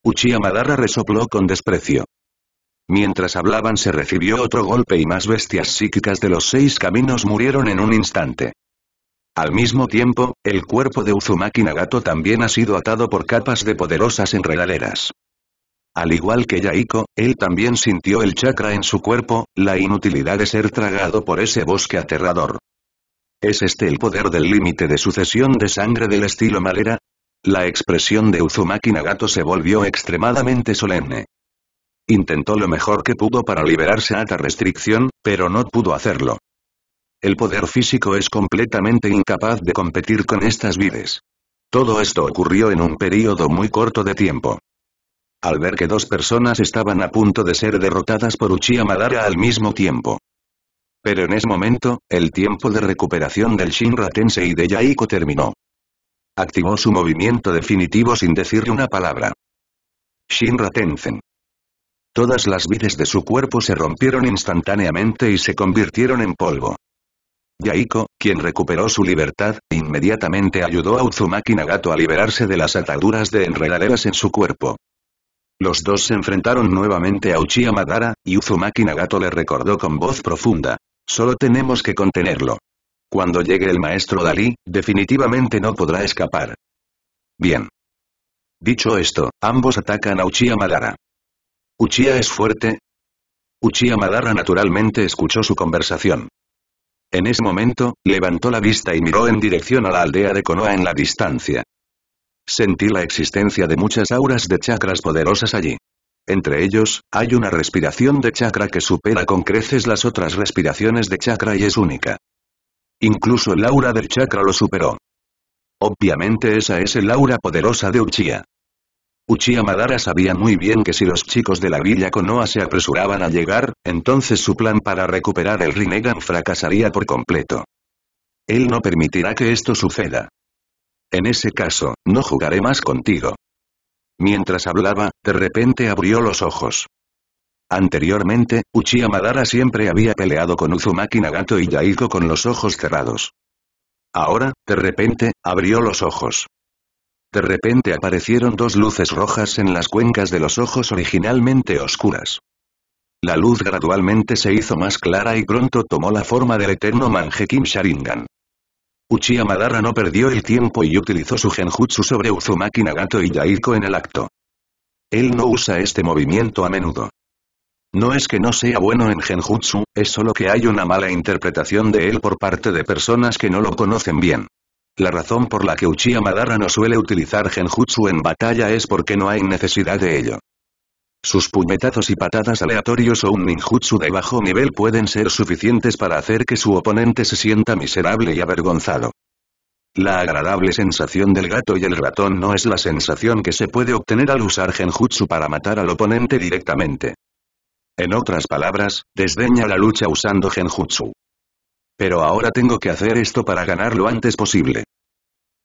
Uchiha Madara resopló con desprecio. Mientras hablaban se recibió otro golpe y más bestias psíquicas de los seis caminos murieron en un instante. Al mismo tiempo, el cuerpo de Uzumaki Nagato también ha sido atado por capas de poderosas enredaderas. Al igual que Yaiko, él también sintió el chakra en su cuerpo, la inutilidad de ser tragado por ese bosque aterrador. ¿Es este el poder del límite de sucesión de sangre del estilo madera? La expresión de Uzumaki Nagato se volvió extremadamente solemne. Intentó lo mejor que pudo para liberarse a esta restricción, pero no pudo hacerlo. El poder físico es completamente incapaz de competir con estas vides. Todo esto ocurrió en un periodo muy corto de tiempo. Al ver que dos personas estaban a punto de ser derrotadas por Uchiha Madara al mismo tiempo. Pero en ese momento, el tiempo de recuperación del Shinra Tensei y de Yaiko terminó. Activó su movimiento definitivo sin decir una palabra. Shinra Tensei. Todas las vides de su cuerpo se rompieron instantáneamente y se convirtieron en polvo. Yaiko, quien recuperó su libertad, inmediatamente ayudó a Uzumaki Nagato a liberarse de las ataduras de enredaderas en su cuerpo. Los dos se enfrentaron nuevamente a Uchiha Madara, y Uzumaki Nagato le recordó con voz profunda. Solo tenemos que contenerlo. Cuando llegue el maestro Dalí, definitivamente no podrá escapar. Bien. Dicho esto, ambos atacan a Uchiha Madara. ¿Uchiha es fuerte? Uchiha Madara naturalmente escuchó su conversación. En ese momento, levantó la vista y miró en dirección a la aldea de Konoha en la distancia. Sentí la existencia de muchas auras de chakras poderosas allí. Entre ellos, hay una respiración de chakra que supera con creces las otras respiraciones de chakra y es única. Incluso el aura del chakra lo superó. Obviamente esa es el aura poderosa de Uchiha. Uchiha Madara sabía muy bien que si los chicos de la villa Konoha se apresuraban a llegar, entonces su plan para recuperar el Rinnegan fracasaría por completo. Él no permitirá que esto suceda. En ese caso, no jugaré más contigo. Mientras hablaba, de repente abrió los ojos. Anteriormente, Uchiha Madara siempre había peleado con Uzumaki Nagato y Yaiko con los ojos cerrados. Ahora, de repente, abrió los ojos. De repente aparecieron dos luces rojas en las cuencas de los ojos originalmente oscuras. La luz gradualmente se hizo más clara y pronto tomó la forma del eterno Mangekyō Sharingan. Uchiha Madara no perdió el tiempo y utilizó su genjutsu sobre Uzumaki Nagato y Yaiko en el acto. Él no usa este movimiento a menudo. No es que no sea bueno en genjutsu, es solo que hay una mala interpretación de él por parte de personas que no lo conocen bien. La razón por la que Uchiha Madara no suele utilizar genjutsu en batalla es porque no hay necesidad de ello. Sus puñetazos y patadas aleatorios o un ninjutsu de bajo nivel pueden ser suficientes para hacer que su oponente se sienta miserable y avergonzado. La agradable sensación del gato y el ratón no es la sensación que se puede obtener al usar genjutsu para matar al oponente directamente. En otras palabras, desdeña la lucha usando genjutsu. Pero ahora tengo que hacer esto para ganar lo antes posible.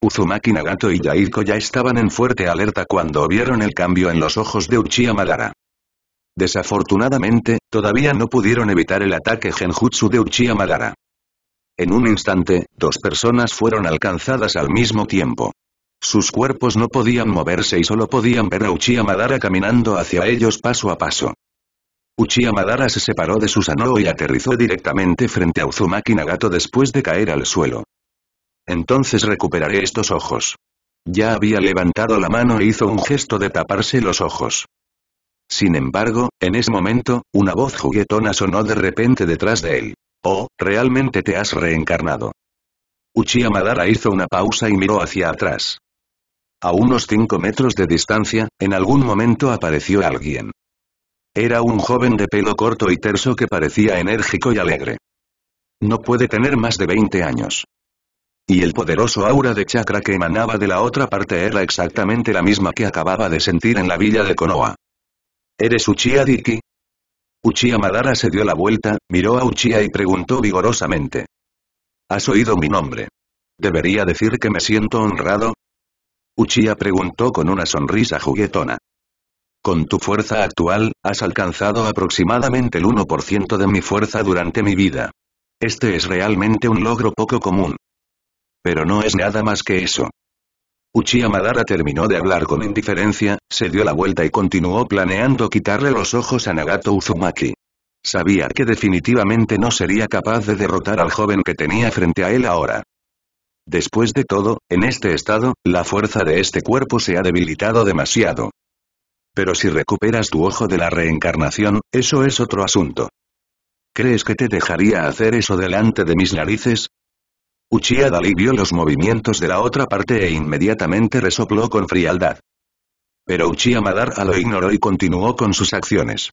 Uzumaki Nagato y Yaiko ya estaban en fuerte alerta cuando vieron el cambio en los ojos de Uchiha Madara. Desafortunadamente, todavía no pudieron evitar el ataque genjutsu de Uchiha Madara. En un instante, dos personas fueron alcanzadas al mismo tiempo. Sus cuerpos no podían moverse y solo podían ver a Uchiha Madara caminando hacia ellos paso a paso. Uchiha Madara se separó de Susanoo y aterrizó directamente frente a Uzumaki Nagato después de caer al suelo. Entonces recuperaré estos ojos. Ya había levantado la mano e hizo un gesto de taparse los ojos. Sin embargo, en ese momento, una voz juguetona sonó de repente detrás de él. «Oh, realmente te has reencarnado». Uchiha Madara hizo una pausa y miró hacia atrás. A unos cinco metros de distancia, en algún momento apareció alguien. Era un joven de pelo corto y terso que parecía enérgico y alegre. No puede tener más de veinte años. Y el poderoso aura de chakra que emanaba de la otra parte era exactamente la misma que acababa de sentir en la villa de Konoha. ¿Eres Uchiha Diki? Uchiha Madara se dio la vuelta, miró a Uchiha y preguntó vigorosamente. ¿Has oído mi nombre? ¿Debería decir que me siento honrado? Uchiha preguntó con una sonrisa juguetona. Con tu fuerza actual, has alcanzado aproximadamente el uno por ciento de mi fuerza durante mi vida. Este es realmente un logro poco común. Pero no es nada más que eso. Uchiha Madara terminó de hablar con indiferencia, se dio la vuelta y continuó planeando quitarle los ojos a Nagato Uzumaki. Sabía que definitivamente no sería capaz de derrotar al joven que tenía frente a él ahora. Después de todo, en este estado, la fuerza de este cuerpo se ha debilitado demasiado. Pero si recuperas tu ojo de la reencarnación, eso es otro asunto. ¿Crees que te dejaría hacer eso delante de mis narices? Uchiha Dalí vio los movimientos de la otra parte e inmediatamente resopló con frialdad. Pero Uchiha Madara lo ignoró y continuó con sus acciones.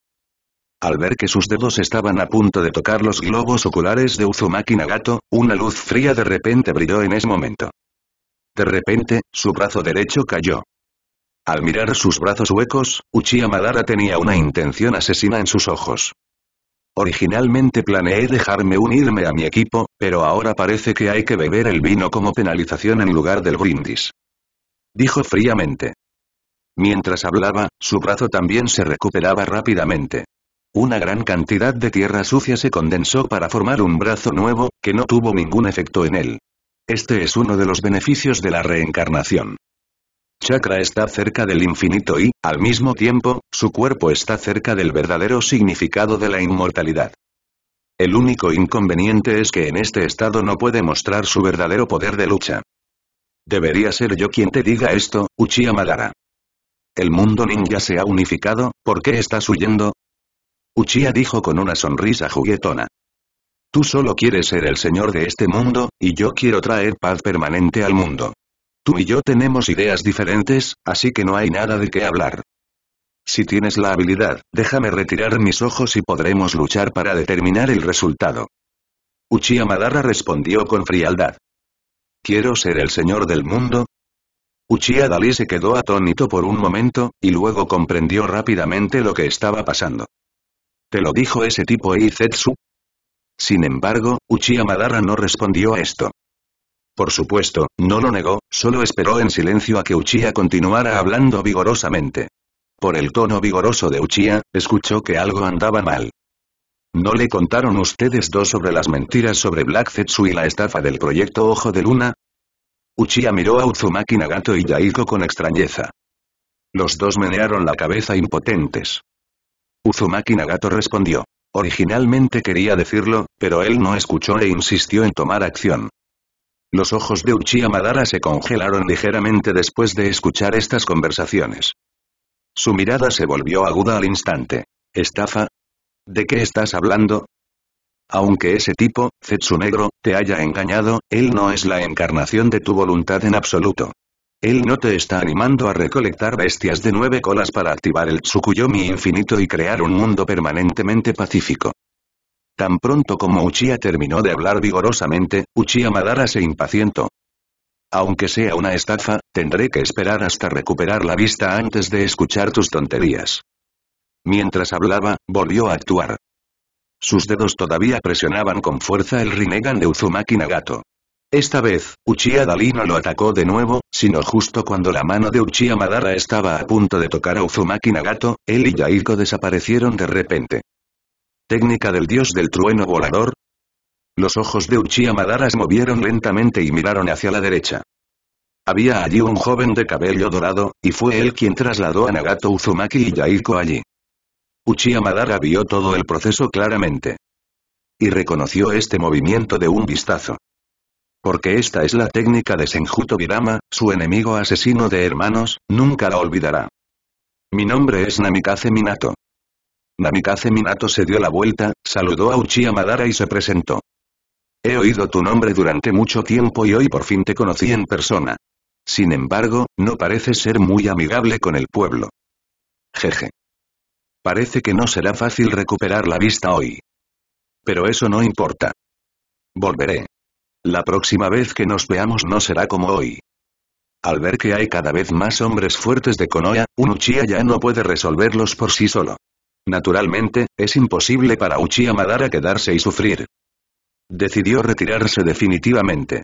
Al ver que sus dedos estaban a punto de tocar los globos oculares de Uzumaki Nagato, una luz fría de repente brilló en ese momento. De repente, su brazo derecho cayó. Al mirar sus brazos huecos, Uchiha Madara tenía una intención asesina en sus ojos. Originalmente planeé dejarme unirme a mi equipo, pero ahora parece que hay que beber el vino como penalización en lugar del brindis. Dijo fríamente. Mientras hablaba, su brazo también se recuperaba rápidamente. Una gran cantidad de tierra sucia se condensó para formar un brazo nuevo, que no tuvo ningún efecto en él. Este es uno de los beneficios de la reencarnación. Chakra está cerca del infinito y, al mismo tiempo, su cuerpo está cerca del verdadero significado de la inmortalidad. El único inconveniente es que en este estado no puede mostrar su verdadero poder de lucha. Debería ser yo quien te diga esto, Uchiha Madara. El mundo ninja se ha unificado, ¿por qué estás huyendo? Uchiha dijo con una sonrisa juguetona. Tú solo quieres ser el señor de este mundo, y yo quiero traer paz permanente al mundo. Tú y yo tenemos ideas diferentes, así que no hay nada de qué hablar. Si tienes la habilidad, déjame retirar mis ojos y podremos luchar para determinar el resultado. Uchiha Madara respondió con frialdad. ¿Quiero ser el señor del mundo? Uchiha Dalí se quedó atónito por un momento, y luego comprendió rápidamente lo que estaba pasando. ¿Te lo dijo ese tipo Eizetsu? Sin embargo, Uchiha Madara no respondió a esto. Por supuesto, no lo negó, solo esperó en silencio a que Uchiha continuara hablando vigorosamente. Por el tono vigoroso de Uchiha, escuchó que algo andaba mal. ¿No le contaron ustedes dos sobre las mentiras sobre Black Zetsu y la estafa del proyecto Ojo de Luna? Uchiha miró a Uzumaki Nagato y Yaiko con extrañeza. Los dos menearon la cabeza impotentes. Uzumaki Nagato respondió. Originalmente quería decirlo, pero él no escuchó e insistió en tomar acción. Los ojos de Uchiha Madara se congelaron ligeramente después de escuchar estas conversaciones. Su mirada se volvió aguda al instante. ¿Estafa? ¿De qué estás hablando? Aunque ese tipo, Zetsu negro, te haya engañado, él no es la encarnación de tu voluntad en absoluto. Él no te está animando a recolectar bestias de nueve colas para activar el Tsukuyomi infinito y crear un mundo permanentemente pacífico. Tan pronto como Uchiha terminó de hablar vigorosamente, Uchiha Madara se impacientó. Aunque sea una estafa, tendré que esperar hasta recuperar la vista antes de escuchar tus tonterías. Mientras hablaba, volvió a actuar. Sus dedos todavía presionaban con fuerza el Rinnegan de Uzumaki Nagato. Esta vez, Uchiha Dalí no lo atacó de nuevo, sino justo cuando la mano de Uchiha Madara estaba a punto de tocar a Uzumaki Nagato, él y Yaiko desaparecieron de repente. ¿Técnica del dios del trueno volador? Los ojos de Uchiha Madara se movieron lentamente y miraron hacia la derecha. Había allí un joven de cabello dorado, y fue él quien trasladó a Nagato Uzumaki y Yaiko allí. Uchiha Madara vio todo el proceso claramente. Y reconoció este movimiento de un vistazo. Porque esta es la técnica de Senju Tobirama, su enemigo asesino de hermanos, nunca la olvidará. Mi nombre es Namikaze Minato. Namikaze Minato se dio la vuelta, saludó a Uchiha Madara y se presentó. He oído tu nombre durante mucho tiempo y hoy por fin te conocí en persona. Sin embargo, no pareces ser muy amigable con el pueblo. Jeje. Parece que no será fácil recuperar la vista hoy. Pero eso no importa. Volveré. La próxima vez que nos veamos no será como hoy. Al ver que hay cada vez más hombres fuertes de Konoha, un Uchiha ya no puede resolverlos por sí solo. Naturalmente, es imposible para Uchiha Madara quedarse y sufrir. Decidió retirarse definitivamente.